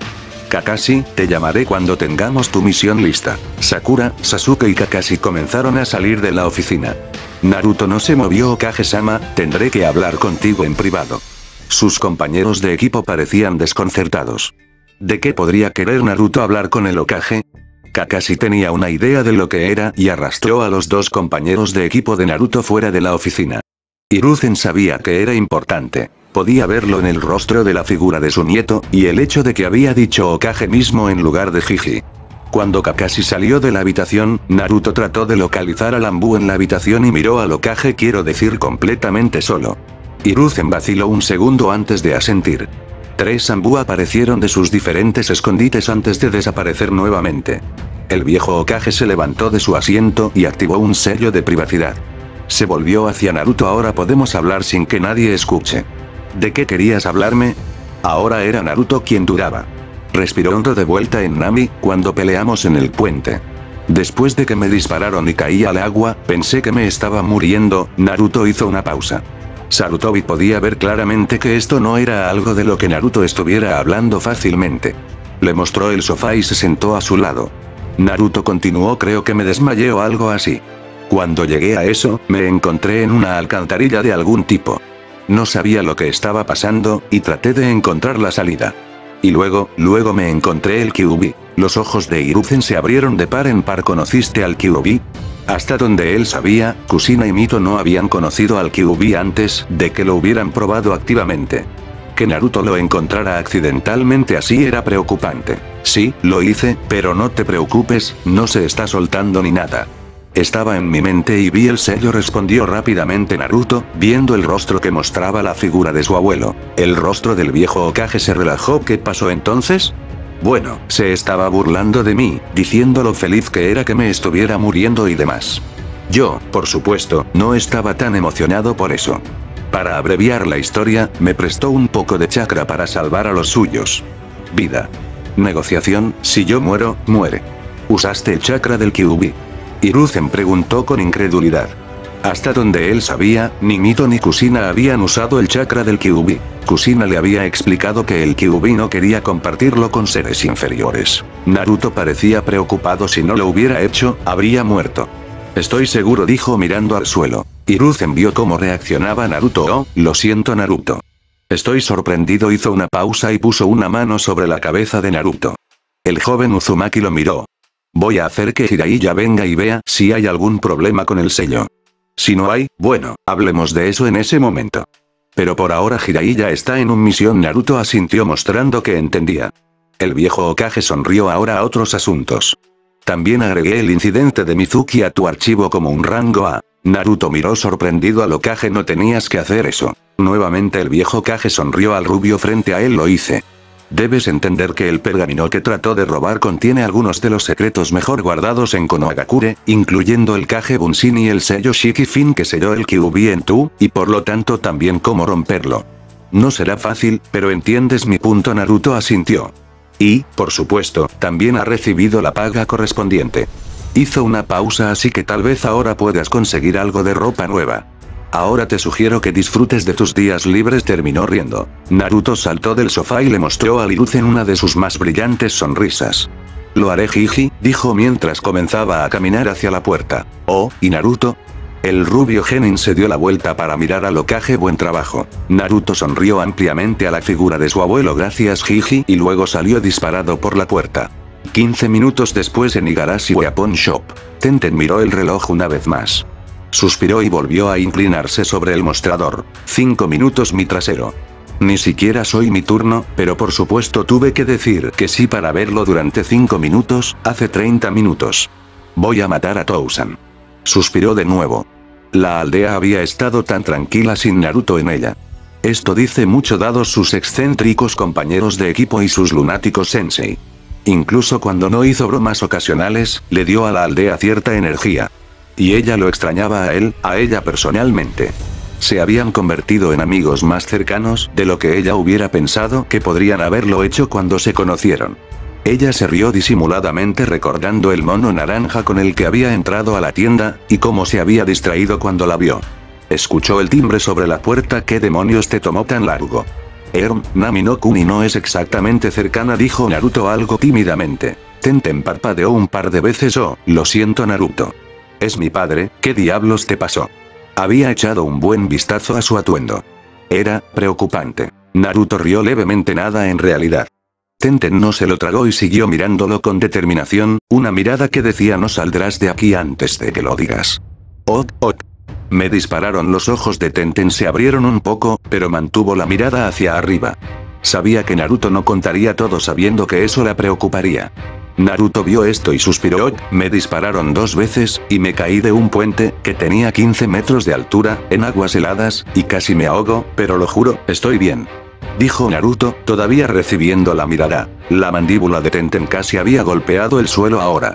Kakashi, te llamaré cuando tengamos tu misión lista. Sakura, Sasuke y Kakashi comenzaron a salir de la oficina. Naruto no se movió. Hokage-sama, tendré que hablar contigo en privado. Sus compañeros de equipo parecían desconcertados. ¿De qué podría querer Naruto hablar con el Hokage? Kakashi tenía una idea de lo que era y arrastró a los dos compañeros de equipo de Naruto fuera de la oficina. Hiruzen sabía que era importante. Podía verlo en el rostro de la figura de su nieto, y el hecho de que había dicho Hokage mismo en lugar de Jiji. Cuando Kakashi salió de la habitación, Naruto trató de localizar al Anbu en la habitación y miró al Hokage, quiero decir completamente solo. Hiruzen vaciló un segundo antes de asentir. Tres Anbu aparecieron de sus diferentes escondites antes de desaparecer nuevamente. El viejo Hokage se levantó de su asiento y activó un sello de privacidad. Se volvió hacia Naruto. Ahora podemos hablar sin que nadie escuche. ¿De qué querías hablarme? Ahora era Naruto quien dudaba. Respiró hondo de vuelta en Nami, cuando peleamos en el puente. Después de que me dispararon y caí al agua, pensé que me estaba muriendo. Naruto hizo una pausa. Sarutobi podía ver claramente que esto no era algo de lo que Naruto estuviera hablando fácilmente. Le mostró el sofá y se sentó a su lado. Naruto continuó, creo que me desmayé o algo así. Cuando llegué a eso, me encontré en una alcantarilla de algún tipo. No sabía lo que estaba pasando, y traté de encontrar la salida. Y luego, luego me encontré el Kyuubi. Los ojos de Hiruzen se abrieron de par en par. ¿Conociste al Kyuubi? Hasta donde él sabía, Kushina y Mito no habían conocido al Kyuubi antes de que lo hubieran probado activamente. Que Naruto lo encontrara accidentalmente así era preocupante. Sí, lo hice, pero no te preocupes, no se está soltando ni nada. Estaba en mi mente y vi el sello, respondió rápidamente Naruto, viendo el rostro que mostraba la figura de su abuelo. El rostro del viejo Hokage se relajó. ¿Qué pasó entonces? Bueno, se estaba burlando de mí, diciendo lo feliz que era que me estuviera muriendo y demás. Yo, por supuesto, no estaba tan emocionado por eso. Para abreviar la historia, me prestó un poco de chakra para salvar a los suyos. Vida. Negociación, si yo muero, muere. ¿Usaste el chakra del Kyuubi? Hiruzen preguntó con incredulidad. Hasta donde él sabía, ni Mito ni Kushina habían usado el chakra del Kyuubi. Kushina le había explicado que el Kyuubi no quería compartirlo con seres inferiores. Naruto parecía preocupado. Si no lo hubiera hecho, habría muerto. Estoy seguro, dijo mirando al suelo. Hiruzen vio cómo reaccionaba Naruto. Oh, lo siento Naruto. Estoy sorprendido. Hizo una pausa y puso una mano sobre la cabeza de Naruto. El joven Uzumaki lo miró. Voy a hacer que Jiraiya venga y vea si hay algún problema con el sello. Si no hay, bueno, hablemos de eso en ese momento. Pero por ahora Jiraiya está en una misión. Naruto asintió mostrando que entendía. El viejo Hokage sonrió. Ahora a otros asuntos. También agregué el incidente de Mizuki a tu archivo como un rango A. Naruto miró sorprendido al Hokage. No tenías que hacer eso. Nuevamente el viejo Hokage sonrió al rubio frente a él. Lo hice. Debes entender que el pergamino que trató de robar contiene algunos de los secretos mejor guardados en Konohagakure, incluyendo el Kage Bunshin y el sello Shikifin que selló el Kyuubi en tú, y por lo tanto también cómo romperlo. No será fácil, pero entiendes mi punto. Naruto asintió. Y, por supuesto, también ha recibido la paga correspondiente. Hizo una pausa, así que tal vez ahora puedas conseguir algo de ropa nueva. Ahora te sugiero que disfrutes de tus días libres. Terminó riendo. Naruto saltó del sofá y le mostró a Hiruzen una de sus más brillantes sonrisas. Lo haré, Jiji, dijo mientras comenzaba a caminar hacia la puerta. Oh, ¿y Naruto? El rubio genin se dio la vuelta para mirar a Hokage. Buen trabajo. Naruto sonrió ampliamente a la figura de su abuelo. Gracias, Jiji, y luego salió disparado por la puerta. quince minutos después en Igarashi Weapon Shop. Tenten miró el reloj una vez más. Suspiró y volvió a inclinarse sobre el mostrador. Cinco minutos. Mi trasero. Ni siquiera soy mi turno, pero por supuesto tuve que decir que sí para verlo durante cinco minutos, hace treinta minutos. Voy a matar a Tōsan. Suspiró de nuevo. La aldea había estado tan tranquila sin Naruto en ella. Esto dice mucho dados sus excéntricos compañeros de equipo y sus lunáticos sensei. Incluso cuando no hizo bromas ocasionales, le dio a la aldea cierta energía. Y ella lo extrañaba a él, a ella personalmente. Se habían convertido en amigos más cercanos de lo que ella hubiera pensado que podrían haberlo hecho cuando se conocieron. Ella se rió disimuladamente recordando el mono naranja con el que había entrado a la tienda, y cómo se había distraído cuando la vio. Escuchó el timbre sobre la puerta. ¿Qué demonios te tomó tan largo? Erm, Nami no Kuni no es exactamente cercana, dijo Naruto algo tímidamente. Tenten parpadeó un par de veces. Oh, lo siento Naruto. Es mi padre. ¿Qué diablos te pasó? Había echado un buen vistazo a su atuendo. Era preocupante. Naruto rió levemente. Nada en realidad. Tenten no se lo tragó y siguió mirándolo con determinación, una mirada que decía no saldrás de aquí antes de que lo digas. Oh, oh. Me dispararon. Los ojos de Tenten se abrieron un poco, pero mantuvo la mirada hacia arriba. Sabía que Naruto no contaría todo, sabiendo que eso la preocuparía. Naruto vio esto y suspiró. Me dispararon dos veces, y me caí de un puente, que tenía quince metros de altura, en aguas heladas, y casi me ahogo, pero lo juro, estoy bien. Dijo Naruto, todavía recibiendo la mirada. La mandíbula de Tenten casi había golpeado el suelo ahora.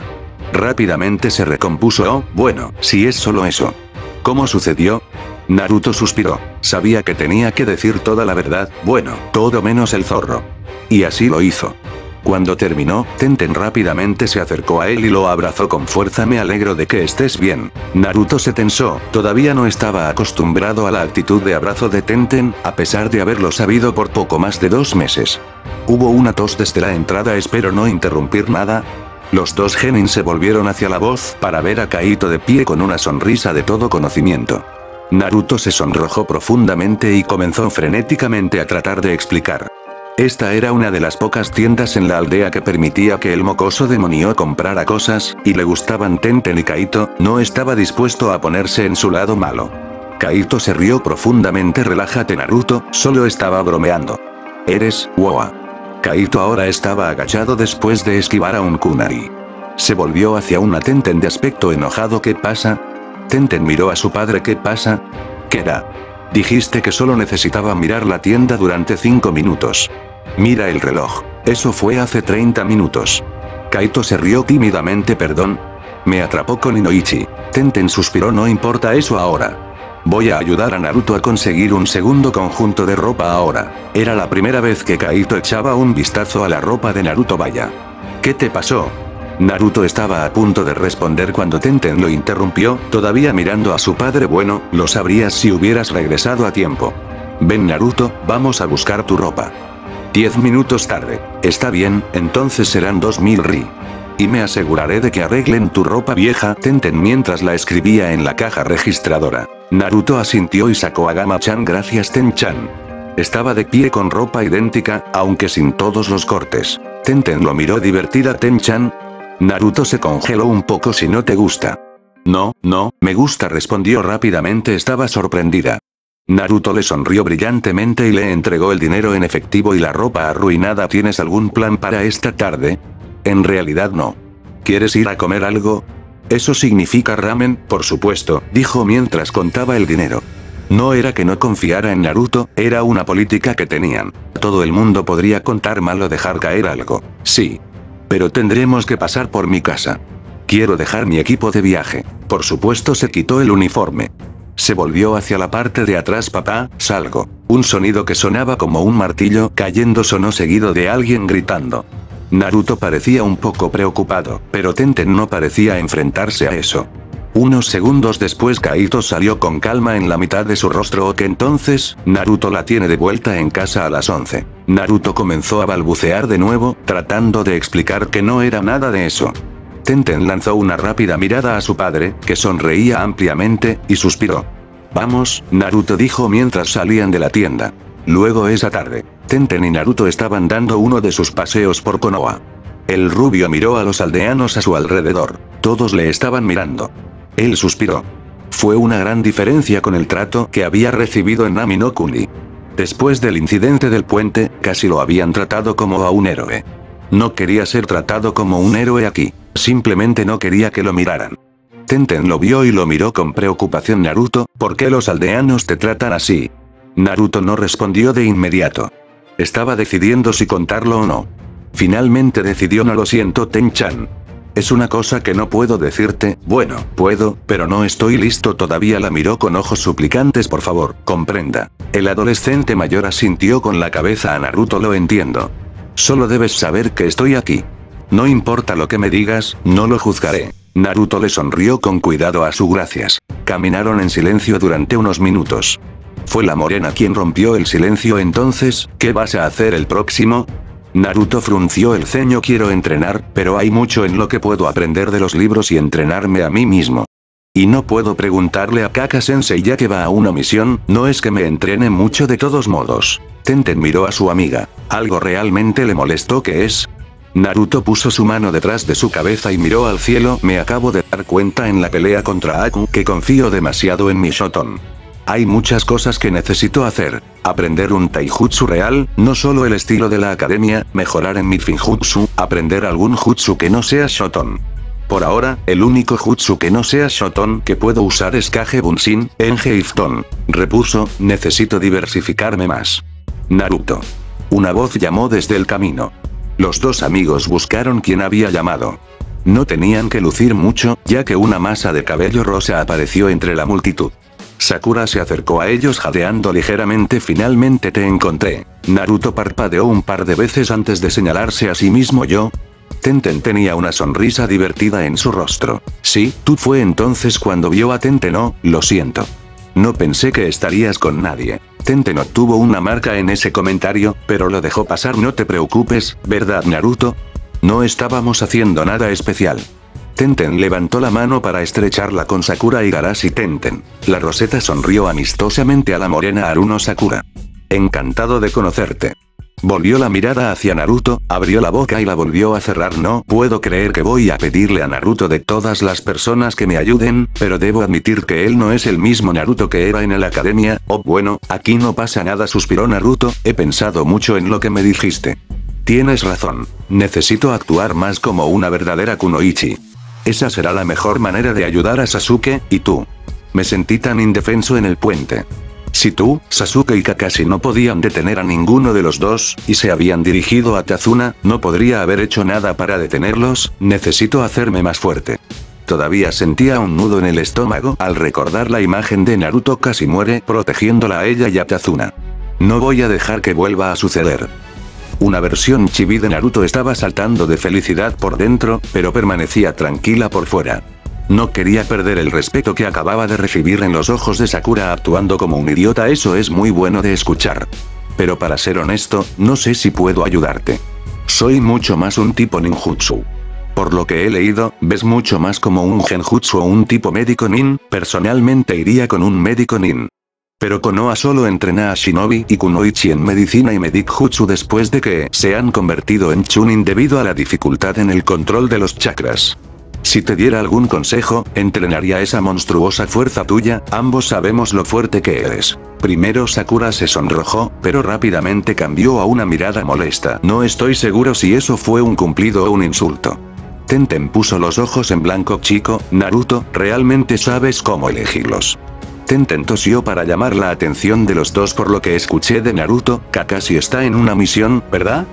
Rápidamente se recompuso. Oh, bueno, si es solo eso. ¿Cómo sucedió? Naruto suspiró. Sabía que tenía que decir toda la verdad, bueno, todo menos el zorro. Y así lo hizo. Cuando terminó, Tenten rápidamente se acercó a él y lo abrazó con fuerza. Me alegro de que estés bien. Naruto se tensó, todavía no estaba acostumbrado a la actitud de abrazo de Tenten, a pesar de haberlo sabido por poco más de dos meses. Hubo una tos desde la entrada. Espero no interrumpir nada. Los dos genin se volvieron hacia la voz para ver a Kaito de pie con una sonrisa de todo conocimiento. Naruto se sonrojó profundamente y comenzó frenéticamente a tratar de explicar. Esta era una de las pocas tiendas en la aldea que permitía que el mocoso demonio comprara cosas, y le gustaban Tenten y Kaito, no estaba dispuesto a ponerse en su lado malo. Kaito se rió profundamente. Relájate Naruto, solo estaba bromeando. Eres, wow. Kaito ahora estaba agachado después de esquivar a un kunai. Se volvió hacia una Tenten de aspecto enojado. ¿Qué pasa? Tenten miró a su padre. ¿Qué pasa? ¿Qué da? Dijiste que solo necesitaba mirar la tienda durante cinco minutos. Mira el reloj. Eso fue hace treinta minutos. Kaito se rió tímidamente. Perdón. Me atrapó con Inoichi. Tenten suspiró. No importa eso ahora. Voy a ayudar a Naruto a conseguir un segundo conjunto de ropa ahora. Era la primera vez que Kaito echaba un vistazo a la ropa de Naruto. Vaya. ¿Qué te pasó? Naruto estaba a punto de responder cuando Tenten lo interrumpió, todavía mirando a su padre. Bueno, lo sabrías si hubieras regresado a tiempo. Ven Naruto, vamos a buscar tu ropa. Diez minutos tarde. Está bien, entonces serán dos mil ri. Y me aseguraré de que arreglen tu ropa vieja. Tenten mientras la escribía en la caja registradora. Naruto asintió y sacó a Gama-chan. Gracias Ten-chan. Estaba de pie con ropa idéntica, aunque sin todos los cortes. Tenten lo miró divertida. Ten-chan. Naruto se congeló un poco. Si no te gusta. No, no, me gusta, respondió rápidamente. Estaba sorprendida. Naruto le sonrió brillantemente y le entregó el dinero en efectivo y la ropa arruinada. ¿Tienes algún plan para esta tarde? En realidad no. ¿Quieres ir a comer algo? Eso significa ramen, por supuesto, dijo mientras contaba el dinero. No era que no confiara en Naruto, era una política que tenían. Todo el mundo podría contar mal o dejar caer algo. Sí. Pero tendremos que pasar por mi casa. Quiero dejar mi equipo de viaje. Por supuesto se quitó el uniforme. Se volvió hacia la parte de atrás. Papá, salgo. Un sonido que sonaba como un martillo cayendo sonó seguido de alguien gritando. Naruto parecía un poco preocupado, pero Tenten no parecía enfrentarse a eso. Unos segundos después Kaito salió con calma en la mitad de su rostro. O que entonces, Naruto la tiene de vuelta en casa a las once. Naruto comenzó a balbucear de nuevo, tratando de explicar que no era nada de eso. Tenten lanzó una rápida mirada a su padre, que sonreía ampliamente, y suspiró. «Vamos», Naruto dijo mientras salían de la tienda. Luego esa tarde, Tenten y Naruto estaban dando uno de sus paseos por Konoha. El rubio miró a los aldeanos a su alrededor. Todos le estaban mirando. Él suspiró. Fue una gran diferencia con el trato que había recibido en Nami no Kuni. Después del incidente del puente, casi lo habían tratado como a un héroe. No quería ser tratado como un héroe aquí. Simplemente no quería que lo miraran. Tenten lo vio y lo miró con preocupación. Naruto, ¿por qué los aldeanos te tratan así? Naruto no respondió de inmediato. Estaba decidiendo si contarlo o no. Finalmente decidió. No lo siento, Ten-chan. Es una cosa que no puedo decirte. Bueno, puedo, pero no estoy listo todavía. La miró con ojos suplicantes. Por favor, comprenda. El adolescente mayor asintió con la cabeza a Naruto. Lo entiendo. Solo debes saber que estoy aquí. No importa lo que me digas, no lo juzgaré. Naruto le sonrió con cuidado a su gracias. Caminaron en silencio durante unos minutos. Fue la morena quien rompió el silencio. Entonces, ¿qué vas a hacer el próximo? Naruto frunció el ceño. Quiero entrenar, pero hay mucho en lo que puedo aprender de los libros y entrenarme a mí mismo. Y no puedo preguntarle a Kaka-sensei ya que va a una misión, no es que me entrene mucho de todos modos. Tenten miró a su amiga. ¿Algo realmente le molestó? ¿Qué es? Naruto puso su mano detrás de su cabeza y miró al cielo. Me acabo de dar cuenta en la pelea contra Haku que confío demasiado en mi Shoton. Hay muchas cosas que necesito hacer. Aprender un taijutsu real, no solo el estilo de la academia, mejorar en mi finjutsu, aprender algún jutsu que no sea Shoton. Por ahora, el único jutsu que no sea Shoton que puedo usar es Kage Bunshin, Enge Ifton. Repuso, necesito diversificarme más. Naruto. Una voz llamó desde el camino. Los dos amigos buscaron quién había llamado. No tenían que lucir mucho, ya que una masa de cabello rosa apareció entre la multitud. Sakura se acercó a ellos jadeando ligeramente. Finalmente te encontré. Naruto parpadeó un par de veces antes de señalarse a sí mismo. Yo. Tenten tenía una sonrisa divertida en su rostro. Sí, tú. Fue entonces cuando vio a Tenten. No, lo siento. No pensé que estarías con nadie. Tenten obtuvo una marca en ese comentario, pero lo dejó pasar. No te preocupes, ¿verdad Naruto? No estábamos haciendo nada especial. Tenten levantó la mano para estrecharla con Sakura y Garashi. Tenten. La roseta sonrió amistosamente a la morena. Haruno Sakura. Encantado de conocerte. Volvió la mirada hacia Naruto, abrió la boca y la volvió a cerrar. No puedo creer que voy a pedirle a Naruto de todas las personas que me ayuden, pero debo admitir que él no es el mismo Naruto que era en la academia. Oh bueno, aquí no pasa nada, suspiró Naruto, he pensado mucho en lo que me dijiste. Tienes razón, necesito actuar más como una verdadera kunoichi. Esa será la mejor manera de ayudar a Sasuke, y tú. Me sentí tan indefenso en el puente. Si tú, Sasuke y Kakashi no podían detener a ninguno de los dos, y se habían dirigido a Tazuna, no podría haber hecho nada para detenerlos. Necesito hacerme más fuerte. Todavía sentía un nudo en el estómago al recordar la imagen de Naruto casi muere protegiéndola a ella y a Tazuna. No voy a dejar que vuelva a suceder. Una versión chibi de Naruto estaba saltando de felicidad por dentro, pero permanecía tranquila por fuera. No quería perder el respeto que acababa de recibir en los ojos de Sakura actuando como un idiota. Eso es muy bueno de escuchar. Pero para ser honesto, no sé si puedo ayudarte. Soy mucho más un tipo ninjutsu. Por lo que he leído, ves mucho más como un genjutsu o un tipo médico nin. Personalmente iría con un médico nin. Pero Konoha solo entrena a Shinobi y Kunoichi en medicina y Medicjutsu después de que se han convertido en Chunin debido a la dificultad en el control de los chakras. Si te diera algún consejo, entrenaría esa monstruosa fuerza tuya, ambos sabemos lo fuerte que eres. Primero Sakura se sonrojó, pero rápidamente cambió a una mirada molesta. No estoy seguro si eso fue un cumplido o un insulto. Tenten puso los ojos en blanco. Chico, Naruto, realmente sabes cómo elegirlos. Tenten tosió para llamar la atención de los dos por lo que escuché de Naruto, Kakashi está en una misión, ¿verdad?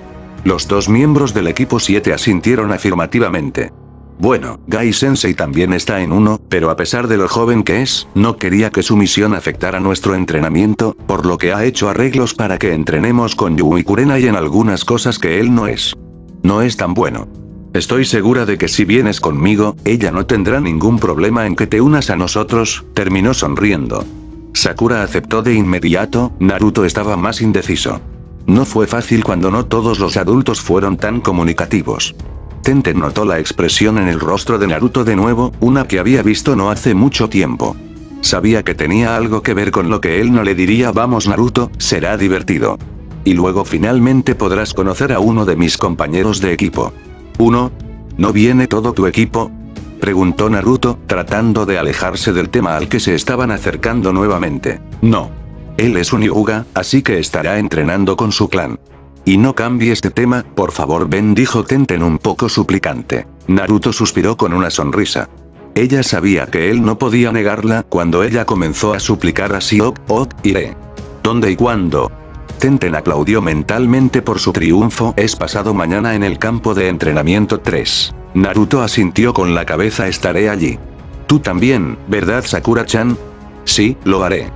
Los dos miembros del equipo siete asintieron afirmativamente. Bueno, Gai-sensei también está en uno, pero a pesar de lo joven que es, no quería que su misión afectara nuestro entrenamiento, por lo que ha hecho arreglos para que entrenemos con Yu y Kurenai en algunas cosas que él no es. No es tan bueno. Estoy segura de que si vienes conmigo, ella no tendrá ningún problema en que te unas a nosotros, terminó sonriendo. Sakura aceptó de inmediato, Naruto estaba más indeciso. No fue fácil cuando no todos los adultos fueron tan comunicativos. Tenten notó la expresión en el rostro de Naruto de nuevo, una que había visto no hace mucho tiempo. Sabía que tenía algo que ver con lo que él no le diría. Vamos Naruto, será divertido. Y luego finalmente podrás conocer a uno de mis compañeros de equipo. ¿Uno? ¿No viene todo tu equipo? Preguntó Naruto, tratando de alejarse del tema al que se estaban acercando nuevamente. No. Él es un Hyūga, así que estará entrenando con su clan. Y no cambies de tema, por favor ven, dijo Tenten un poco suplicante. Naruto suspiró con una sonrisa. Ella sabía que él no podía negarla cuando ella comenzó a suplicar así. Ok, ok, iré. ¿Dónde y cuándo? Tenten aplaudió mentalmente por su triunfo. Es pasado mañana en el campo de entrenamiento tres. Naruto asintió con la cabeza. Estaré allí. Tú también, ¿verdad Sakura-chan? Sí, lo haré.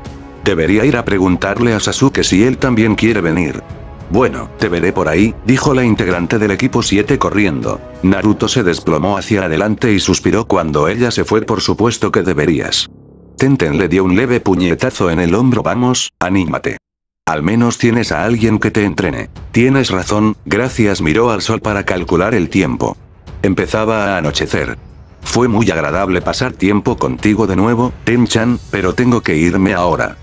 Debería ir a preguntarle a Sasuke si él también quiere venir. Bueno, te veré por ahí, dijo la integrante del equipo siete corriendo. Naruto se desplomó hacia adelante y suspiró cuando ella se fue. Por supuesto que deberías. Tenten le dio un leve puñetazo en el hombro. Vamos, anímate. Al menos tienes a alguien que te entrene. Tienes razón, gracias, miró al sol para calcular el tiempo. Empezaba a anochecer. Fue muy agradable pasar tiempo contigo de nuevo, Ten-chan, pero tengo que irme ahora.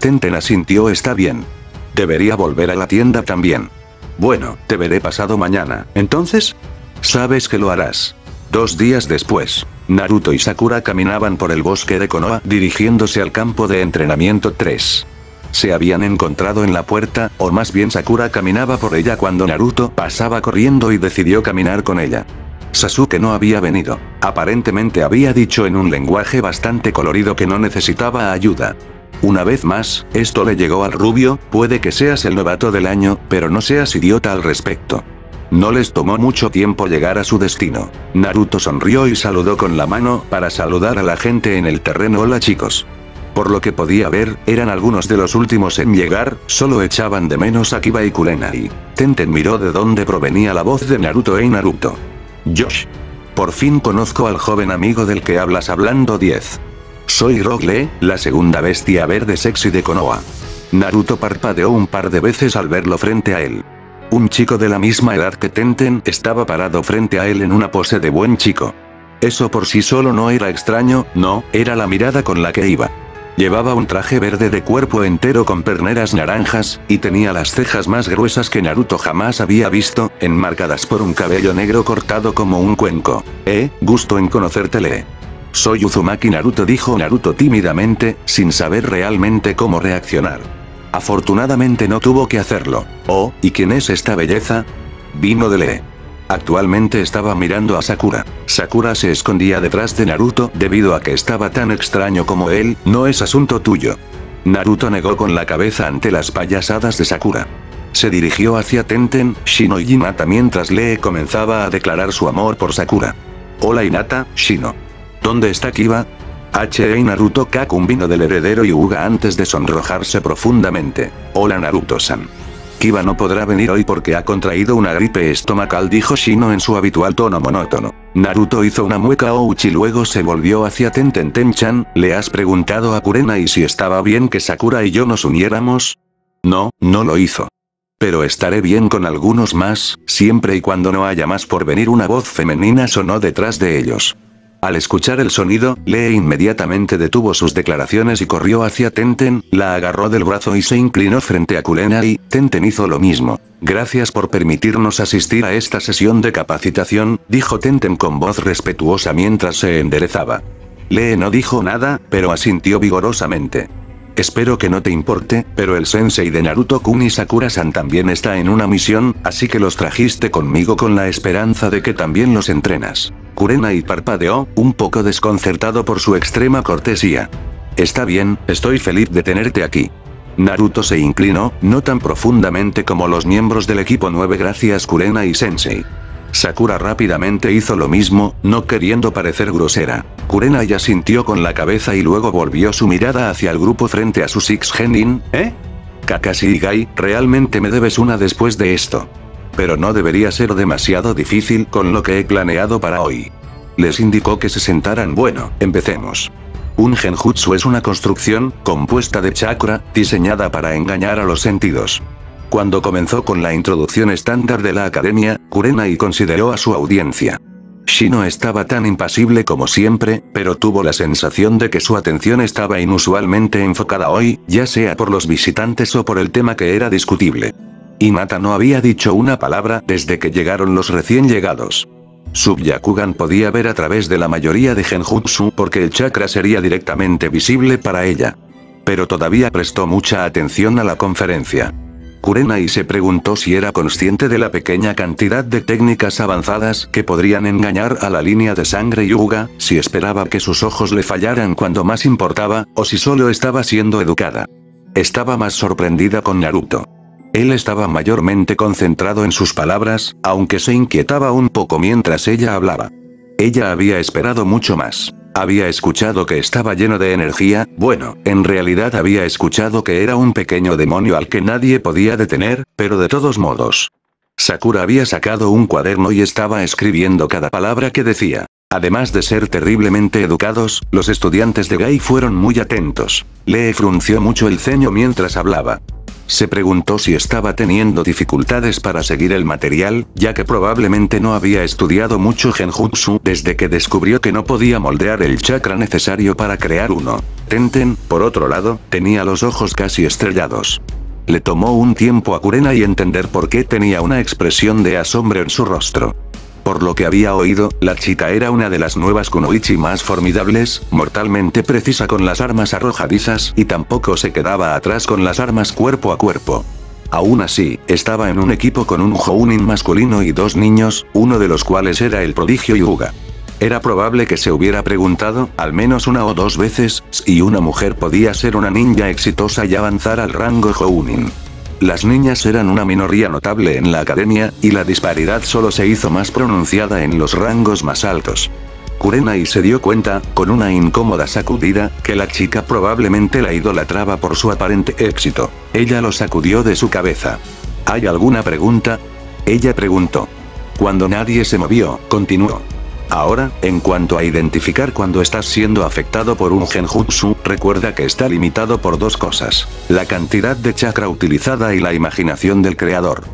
Tenten asintió. Está bien. Debería volver a la tienda también. Bueno, te veré pasado mañana, ¿entonces? Sabes que lo harás. Dos días después, Naruto y Sakura caminaban por el bosque de Konoha dirigiéndose al campo de entrenamiento tres. Se habían encontrado en la puerta, o más bien Sakura caminaba por ella cuando Naruto pasaba corriendo y decidió caminar con ella. Sasuke no había venido. Aparentemente había dicho en un lenguaje bastante colorido que no necesitaba ayuda. Una vez más, esto le llegó al rubio. Puede que seas el novato del año, pero no seas idiota al respecto. No les tomó mucho tiempo llegar a su destino. Naruto sonrió y saludó con la mano para saludar a la gente en el terreno. Hola chicos. Por lo que podía ver, eran algunos de los últimos en llegar, solo echaban de menos a Kiba y Kurenai. Tenten miró de dónde provenía la voz de Naruto. Hey Naruto. Josh. Por fin conozco al joven amigo del que hablas hablando diez. Soy Rock Lee, la segunda bestia verde sexy de Konoha. Naruto parpadeó un par de veces al verlo frente a él. Un chico de la misma edad que Tenten estaba parado frente a él en una pose de buen chico. Eso por sí solo no era extraño, no, era la mirada con la que iba. Llevaba un traje verde de cuerpo entero con perneras naranjas, y tenía las cejas más gruesas que Naruto jamás había visto, enmarcadas por un cabello negro cortado como un cuenco. Eh, gusto en conocerte Lee. Soy Uzumaki Naruto, dijo Naruto tímidamente, sin saber realmente cómo reaccionar. Afortunadamente no tuvo que hacerlo. Oh, ¿y quién es esta belleza? Vino de Lee. Actualmente estaba mirando a Sakura. Sakura se escondía detrás de Naruto debido a que estaba tan extraño como él. No es asunto tuyo. Naruto negó con la cabeza ante las payasadas de Sakura. Se dirigió hacia Tenten, Shino y Hinata mientras Lee comenzaba a declarar su amor por Sakura. Hola Hinata, Shino. ¿Dónde está Kiba? He Naruto Kakun vino del heredero Hyūga antes de sonrojarse profundamente. Hola Naruto-san. Kiba no podrá venir hoy porque ha contraído una gripe estomacal, dijo Shino en su habitual tono monótono. Naruto hizo una mueca ouch y luego se volvió hacia Tenten. Ten-chan, ¿le has preguntado a Kurenai si estaba bien que Sakura y yo nos uniéramos? No, no lo hizo. Pero estaré bien con algunos más, siempre y cuando no haya más por venir. Una voz femenina sonó detrás de ellos. Al escuchar el sonido, Lee inmediatamente detuvo sus declaraciones y corrió hacia Tenten, la agarró del brazo y se inclinó frente a Kurenai. Tenten hizo lo mismo. Gracias por permitirnos asistir a esta sesión de capacitación, dijo Tenten con voz respetuosa mientras se enderezaba. Lee no dijo nada, pero asintió vigorosamente. Espero que no te importe, pero el sensei de Naruto-kun y Sakura-san también está en una misión, así que los trajiste conmigo con la esperanza de que también los entrenas. Kurenai parpadeó, un poco desconcertado por su extrema cortesía. Está bien, estoy feliz de tenerte aquí. Naruto se inclinó, no tan profundamente como los miembros del equipo nueve. Gracias Kurenai y Sensei. Sakura rápidamente hizo lo mismo, no queriendo parecer grosera. Kurenai asintió con la cabeza y luego volvió su mirada hacia el grupo frente a su Six Genin. ¿Eh? Kakashi y Gai, realmente me debes una después de esto. Pero no debería ser demasiado difícil con lo que he planeado para hoy. Les indicó que se sentaran. Bueno, empecemos. Un genjutsu es una construcción, compuesta de chakra, diseñada para engañar a los sentidos. Cuando comenzó con la introducción estándar de la academia, Kurenai consideró a su audiencia. Shino estaba tan impasible como siempre, pero tuvo la sensación de que su atención estaba inusualmente enfocada hoy, ya sea por los visitantes o por el tema que era discutible. Hinata no había dicho una palabra desde que llegaron los recién llegados. Sub-Yakugan podía ver a través de la mayoría de genjutsu porque el chakra sería directamente visible para ella. Pero todavía prestó mucha atención a la conferencia. Kurenai se preguntó si era consciente de la pequeña cantidad de técnicas avanzadas que podrían engañar a la línea de sangre Hyūga, si esperaba que sus ojos le fallaran cuando más importaba, o si solo estaba siendo educada. Estaba más sorprendida con Naruto. Él estaba mayormente concentrado en sus palabras, aunque se inquietaba un poco mientras ella hablaba. Ella había esperado mucho más. Había escuchado que estaba lleno de energía, bueno, en realidad había escuchado que era un pequeño demonio al que nadie podía detener, pero de todos modos. Sakura había sacado un cuaderno y estaba escribiendo cada palabra que decía. Además de ser terriblemente educados, los estudiantes de Gai fueron muy atentos. Lee frunció mucho el ceño mientras hablaba. Se preguntó si estaba teniendo dificultades para seguir el material, ya que probablemente no había estudiado mucho genjutsu desde que descubrió que no podía moldear el chakra necesario para crear uno. Tenten, por otro lado, tenía los ojos casi estrellados. Le tomó un tiempo a Kurenai entender por qué tenía una expresión de asombro en su rostro. Por lo que había oído, la chica era una de las nuevas kunoichi más formidables, mortalmente precisa con las armas arrojadizas y tampoco se quedaba atrás con las armas cuerpo a cuerpo. Aún así, estaba en un equipo con un jounin masculino y dos niños, uno de los cuales era el prodigio Hyūga. Era probable que se hubiera preguntado, al menos una o dos veces, si una mujer podía ser una ninja exitosa y avanzar al rango jounin. Las niñas eran una minoría notable en la academia, y la disparidad solo se hizo más pronunciada en los rangos más altos. Kurenai se dio cuenta, con una incómoda sacudida, que la chica probablemente la idolatraba por su aparente éxito. Ella lo sacudió de su cabeza. ¿Hay alguna pregunta? Ella preguntó. Cuando nadie se movió, continuó. Ahora, en cuanto a identificar cuando estás siendo afectado por un genjutsu, recuerda que está limitado por dos cosas: la cantidad de chakra utilizada y la imaginación del creador.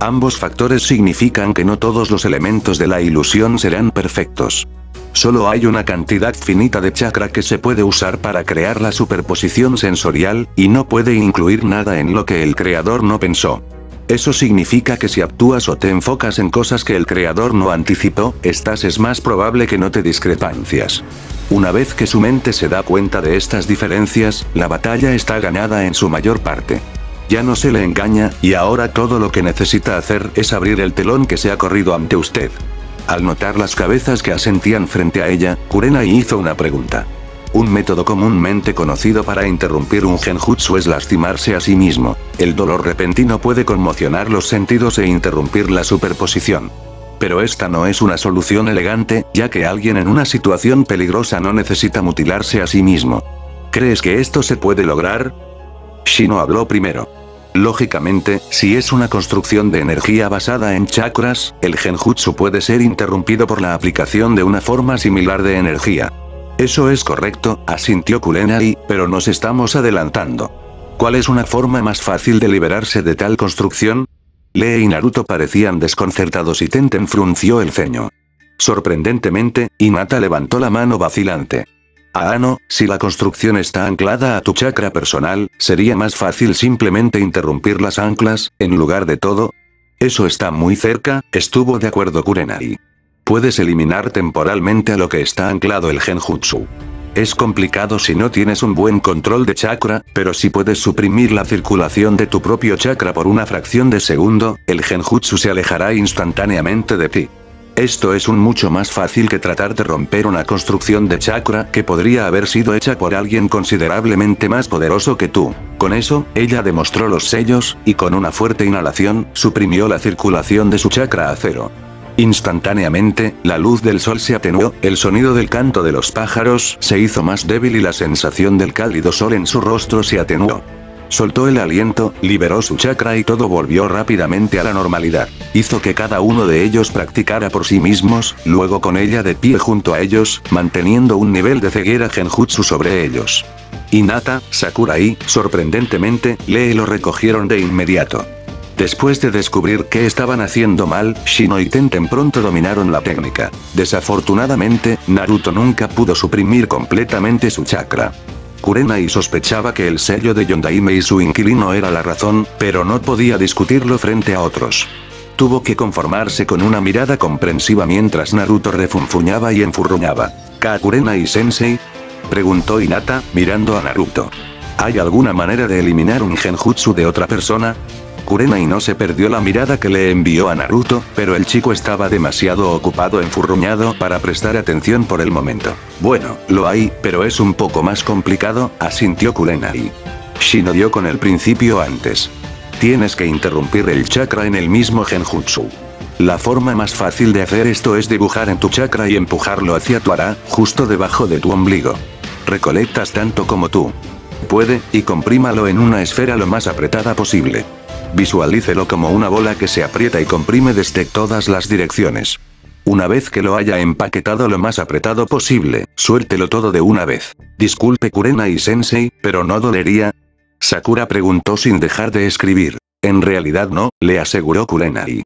Ambos factores significan que no todos los elementos de la ilusión serán perfectos. Solo hay una cantidad finita de chakra que se puede usar para crear la superposición sensorial, y no puede incluir nada en lo que el creador no pensó. Eso significa que si actúas o te enfocas en cosas que el creador no anticipó, estas es más probable que note discrepancias. Una vez que su mente se da cuenta de estas diferencias, la batalla está ganada en su mayor parte. Ya no se le engaña, y ahora todo lo que necesita hacer es abrir el telón que se ha corrido ante usted. Al notar las cabezas que asentían frente a ella, Kurenai hizo una pregunta. Un método comúnmente conocido para interrumpir un genjutsu es lastimarse a sí mismo. El dolor repentino puede conmocionar los sentidos e interrumpir la superposición. Pero esta no es una solución elegante, ya que alguien en una situación peligrosa no necesita mutilarse a sí mismo. ¿Crees que esto se puede lograr? Shino habló primero. Lógicamente, si es una construcción de energía basada en chakras, el genjutsu puede ser interrumpido por la aplicación de una forma similar de energía. Eso es correcto, asintió Kurenai, pero nos estamos adelantando. ¿Cuál es una forma más fácil de liberarse de tal construcción? Lee y Naruto parecían desconcertados y Tenten frunció el ceño. Sorprendentemente, Hinata levantó la mano vacilante. Ah no, si la construcción está anclada a tu chakra personal, ¿sería más fácil simplemente interrumpir las anclas, en lugar de todo? Eso está muy cerca, estuvo de acuerdo Kurenai. Puedes eliminar temporalmente a lo que está anclado el genjutsu. Es complicado si no tienes un buen control de chakra, pero si puedes suprimir la circulación de tu propio chakra por una fracción de segundo, el genjutsu se alejará instantáneamente de ti. Esto es un mucho más fácil que tratar de romper una construcción de chakra que podría haber sido hecha por alguien considerablemente más poderoso que tú. Con eso, ella demostró los sellos, y con una fuerte inhalación, suprimió la circulación de su chakra a cero. Instantáneamente, la luz del sol se atenuó, el sonido del canto de los pájaros se hizo más débil y la sensación del cálido sol en su rostro se atenuó. Soltó el aliento, liberó su chakra y todo volvió rápidamente a la normalidad. Hizo que cada uno de ellos practicara por sí mismos, luego con ella de pie junto a ellos, manteniendo un nivel de ceguera genjutsu sobre ellos. Hinata, Sakura y, sorprendentemente, Lee lo recogieron de inmediato. Después de descubrir que estaban haciendo mal, Shino y Tenten pronto dominaron la técnica. Desafortunadamente, Naruto nunca pudo suprimir completamente su chakra. Kurenai sospechaba que el sello de Yondaime y su inquilino era la razón, pero no podía discutirlo frente a otros. Tuvo que conformarse con una mirada comprensiva mientras Naruto refunfuñaba y enfurruñaba. ¿Kurenai sensei? Preguntó Hinata, mirando a Naruto. ¿Hay alguna manera de eliminar un genjutsu de otra persona? Kurenai no se perdió la mirada que le envió a Naruto, pero el chico estaba demasiado ocupado enfurruñado para prestar atención por el momento. Bueno, lo hay, pero es un poco más complicado, asintió Kurenai. Shino dio con el principio antes. Tienes que interrumpir el chakra en el mismo genjutsu. La forma más fácil de hacer esto es dibujar en tu chakra y empujarlo hacia tu ara, justo debajo de tu ombligo. Recolectas tanto como tú puede, y comprímalo en una esfera lo más apretada posible. Visualícelo como una bola que se aprieta y comprime desde todas las direcciones. Una vez que lo haya empaquetado lo más apretado posible, suéltelo todo de una vez. Disculpe Kurenai sensei, pero ¿no dolería? Sakura preguntó sin dejar de escribir. En realidad no, le aseguró Kurenai.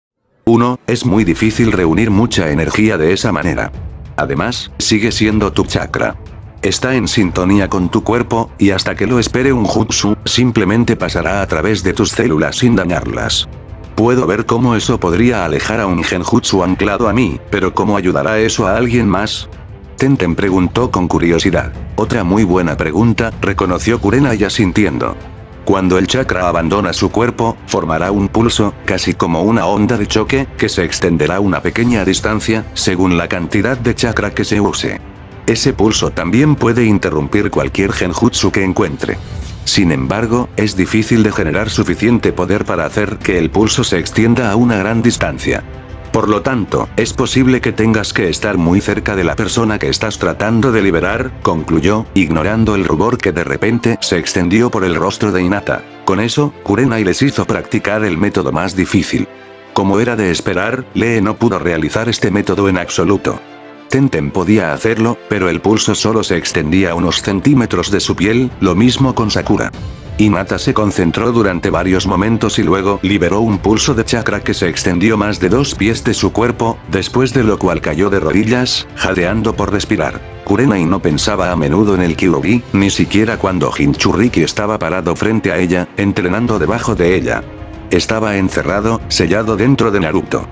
Uno, es muy difícil reunir mucha energía de esa manera. Además, sigue siendo tu chakra. Está en sintonía con tu cuerpo, y hasta que lo espere un jutsu, simplemente pasará a través de tus células sin dañarlas. Puedo ver cómo eso podría alejar a un genjutsu anclado a mí, pero ¿cómo ayudará eso a alguien más? Tenten preguntó con curiosidad. Otra muy buena pregunta, reconoció Kurenai ya sintiendo. Cuando el chakra abandona su cuerpo, formará un pulso, casi como una onda de choque, que se extenderá una pequeña distancia, según la cantidad de chakra que se use. Ese pulso también puede interrumpir cualquier genjutsu que encuentre. Sin embargo, es difícil de generar suficiente poder para hacer que el pulso se extienda a una gran distancia. Por lo tanto, es posible que tengas que estar muy cerca de la persona que estás tratando de liberar, concluyó, ignorando el rubor que de repente se extendió por el rostro de Hinata. Con eso, Kurenai les hizo practicar el método más difícil. Como era de esperar, Lee no pudo realizar este método en absoluto. Tenten podía hacerlo, pero el pulso solo se extendía a unos centímetros de su piel, lo mismo con Sakura. Hinata se concentró durante varios momentos y luego liberó un pulso de chakra que se extendió más de dos pies de su cuerpo, después de lo cual cayó de rodillas, jadeando por respirar. Kurenai no pensaba a menudo en el Kyuubi, ni siquiera cuando Jinchuriki estaba parado frente a ella, entrenando debajo de ella. Estaba encerrado, sellado dentro de Naruto.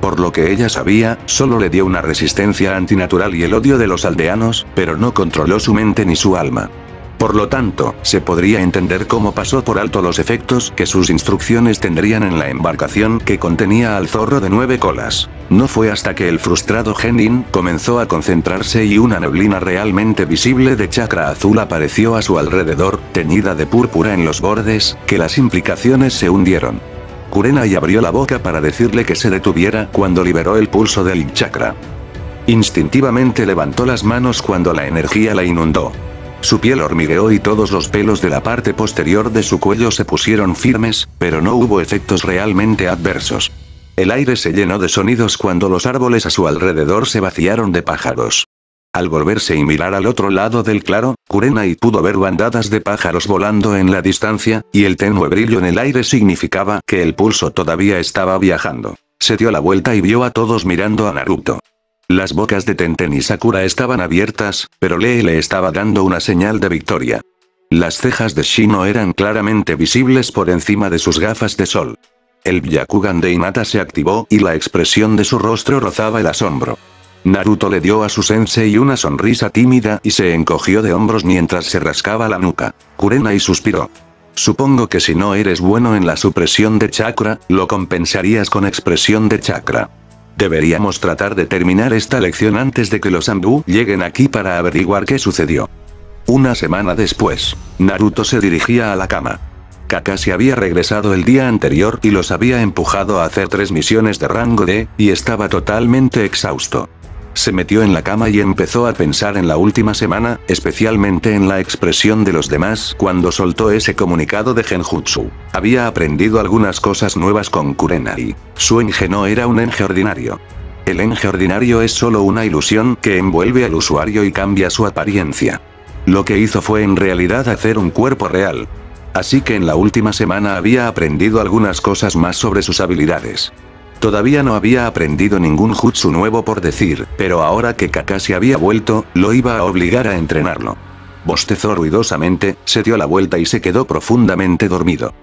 Por lo que ella sabía, solo le dio una resistencia antinatural y el odio de los aldeanos, pero no controló su mente ni su alma. Por lo tanto, se podría entender cómo pasó por alto los efectos que sus instrucciones tendrían en la embarcación que contenía al zorro de nueve colas. No fue hasta que el frustrado genin comenzó a concentrarse y una neblina realmente visible de chakra azul apareció a su alrededor, teñida de púrpura en los bordes, que las implicaciones se hundieron. Kurenai abrió la boca para decirle que se detuviera cuando liberó el pulso del chakra. Instintivamente levantó las manos cuando la energía la inundó. Su piel hormigueó y todos los pelos de la parte posterior de su cuello se pusieron firmes, pero no hubo efectos realmente adversos. El aire se llenó de sonidos cuando los árboles a su alrededor se vaciaron de pájaros. Al volverse y mirar al otro lado del claro, Kurenai pudo ver bandadas de pájaros volando en la distancia, y el tenue brillo en el aire significaba que el pulso todavía estaba viajando. Se dio la vuelta y vio a todos mirando a Naruto. Las bocas de Tenten y Sakura estaban abiertas, pero Lee le estaba dando una señal de victoria. Las cejas de Shino eran claramente visibles por encima de sus gafas de sol. El Byakugan de Hinata se activó y la expresión de su rostro rozaba el asombro. Naruto le dio a su sensei una sonrisa tímida y se encogió de hombros mientras se rascaba la nuca. Kurenai suspiró. Supongo que si no eres bueno en la supresión de chakra, lo compensarías con expresión de chakra. Deberíamos tratar de terminar esta lección antes de que los Anbu lleguen aquí para averiguar qué sucedió. Una semana después, Naruto se dirigía a la cama. Kakashi había regresado el día anterior y los había empujado a hacer tres misiones de rango D, y estaba totalmente exhausto. Se metió en la cama y empezó a pensar en la última semana, especialmente en la expresión de los demás cuando soltó ese comunicado de Genjutsu. Había aprendido algunas cosas nuevas con Kurenai. Su enge no era un enge ordinario. El enge ordinario es solo una ilusión que envuelve al usuario y cambia su apariencia. Lo que hizo fue en realidad hacer un cuerpo real. Así que en la última semana había aprendido algunas cosas más sobre sus habilidades. Todavía no había aprendido ningún jutsu nuevo por decir, pero ahora que Kakashi había vuelto, lo iba a obligar a entrenarlo. Bostezó ruidosamente, se dio la vuelta y se quedó profundamente dormido.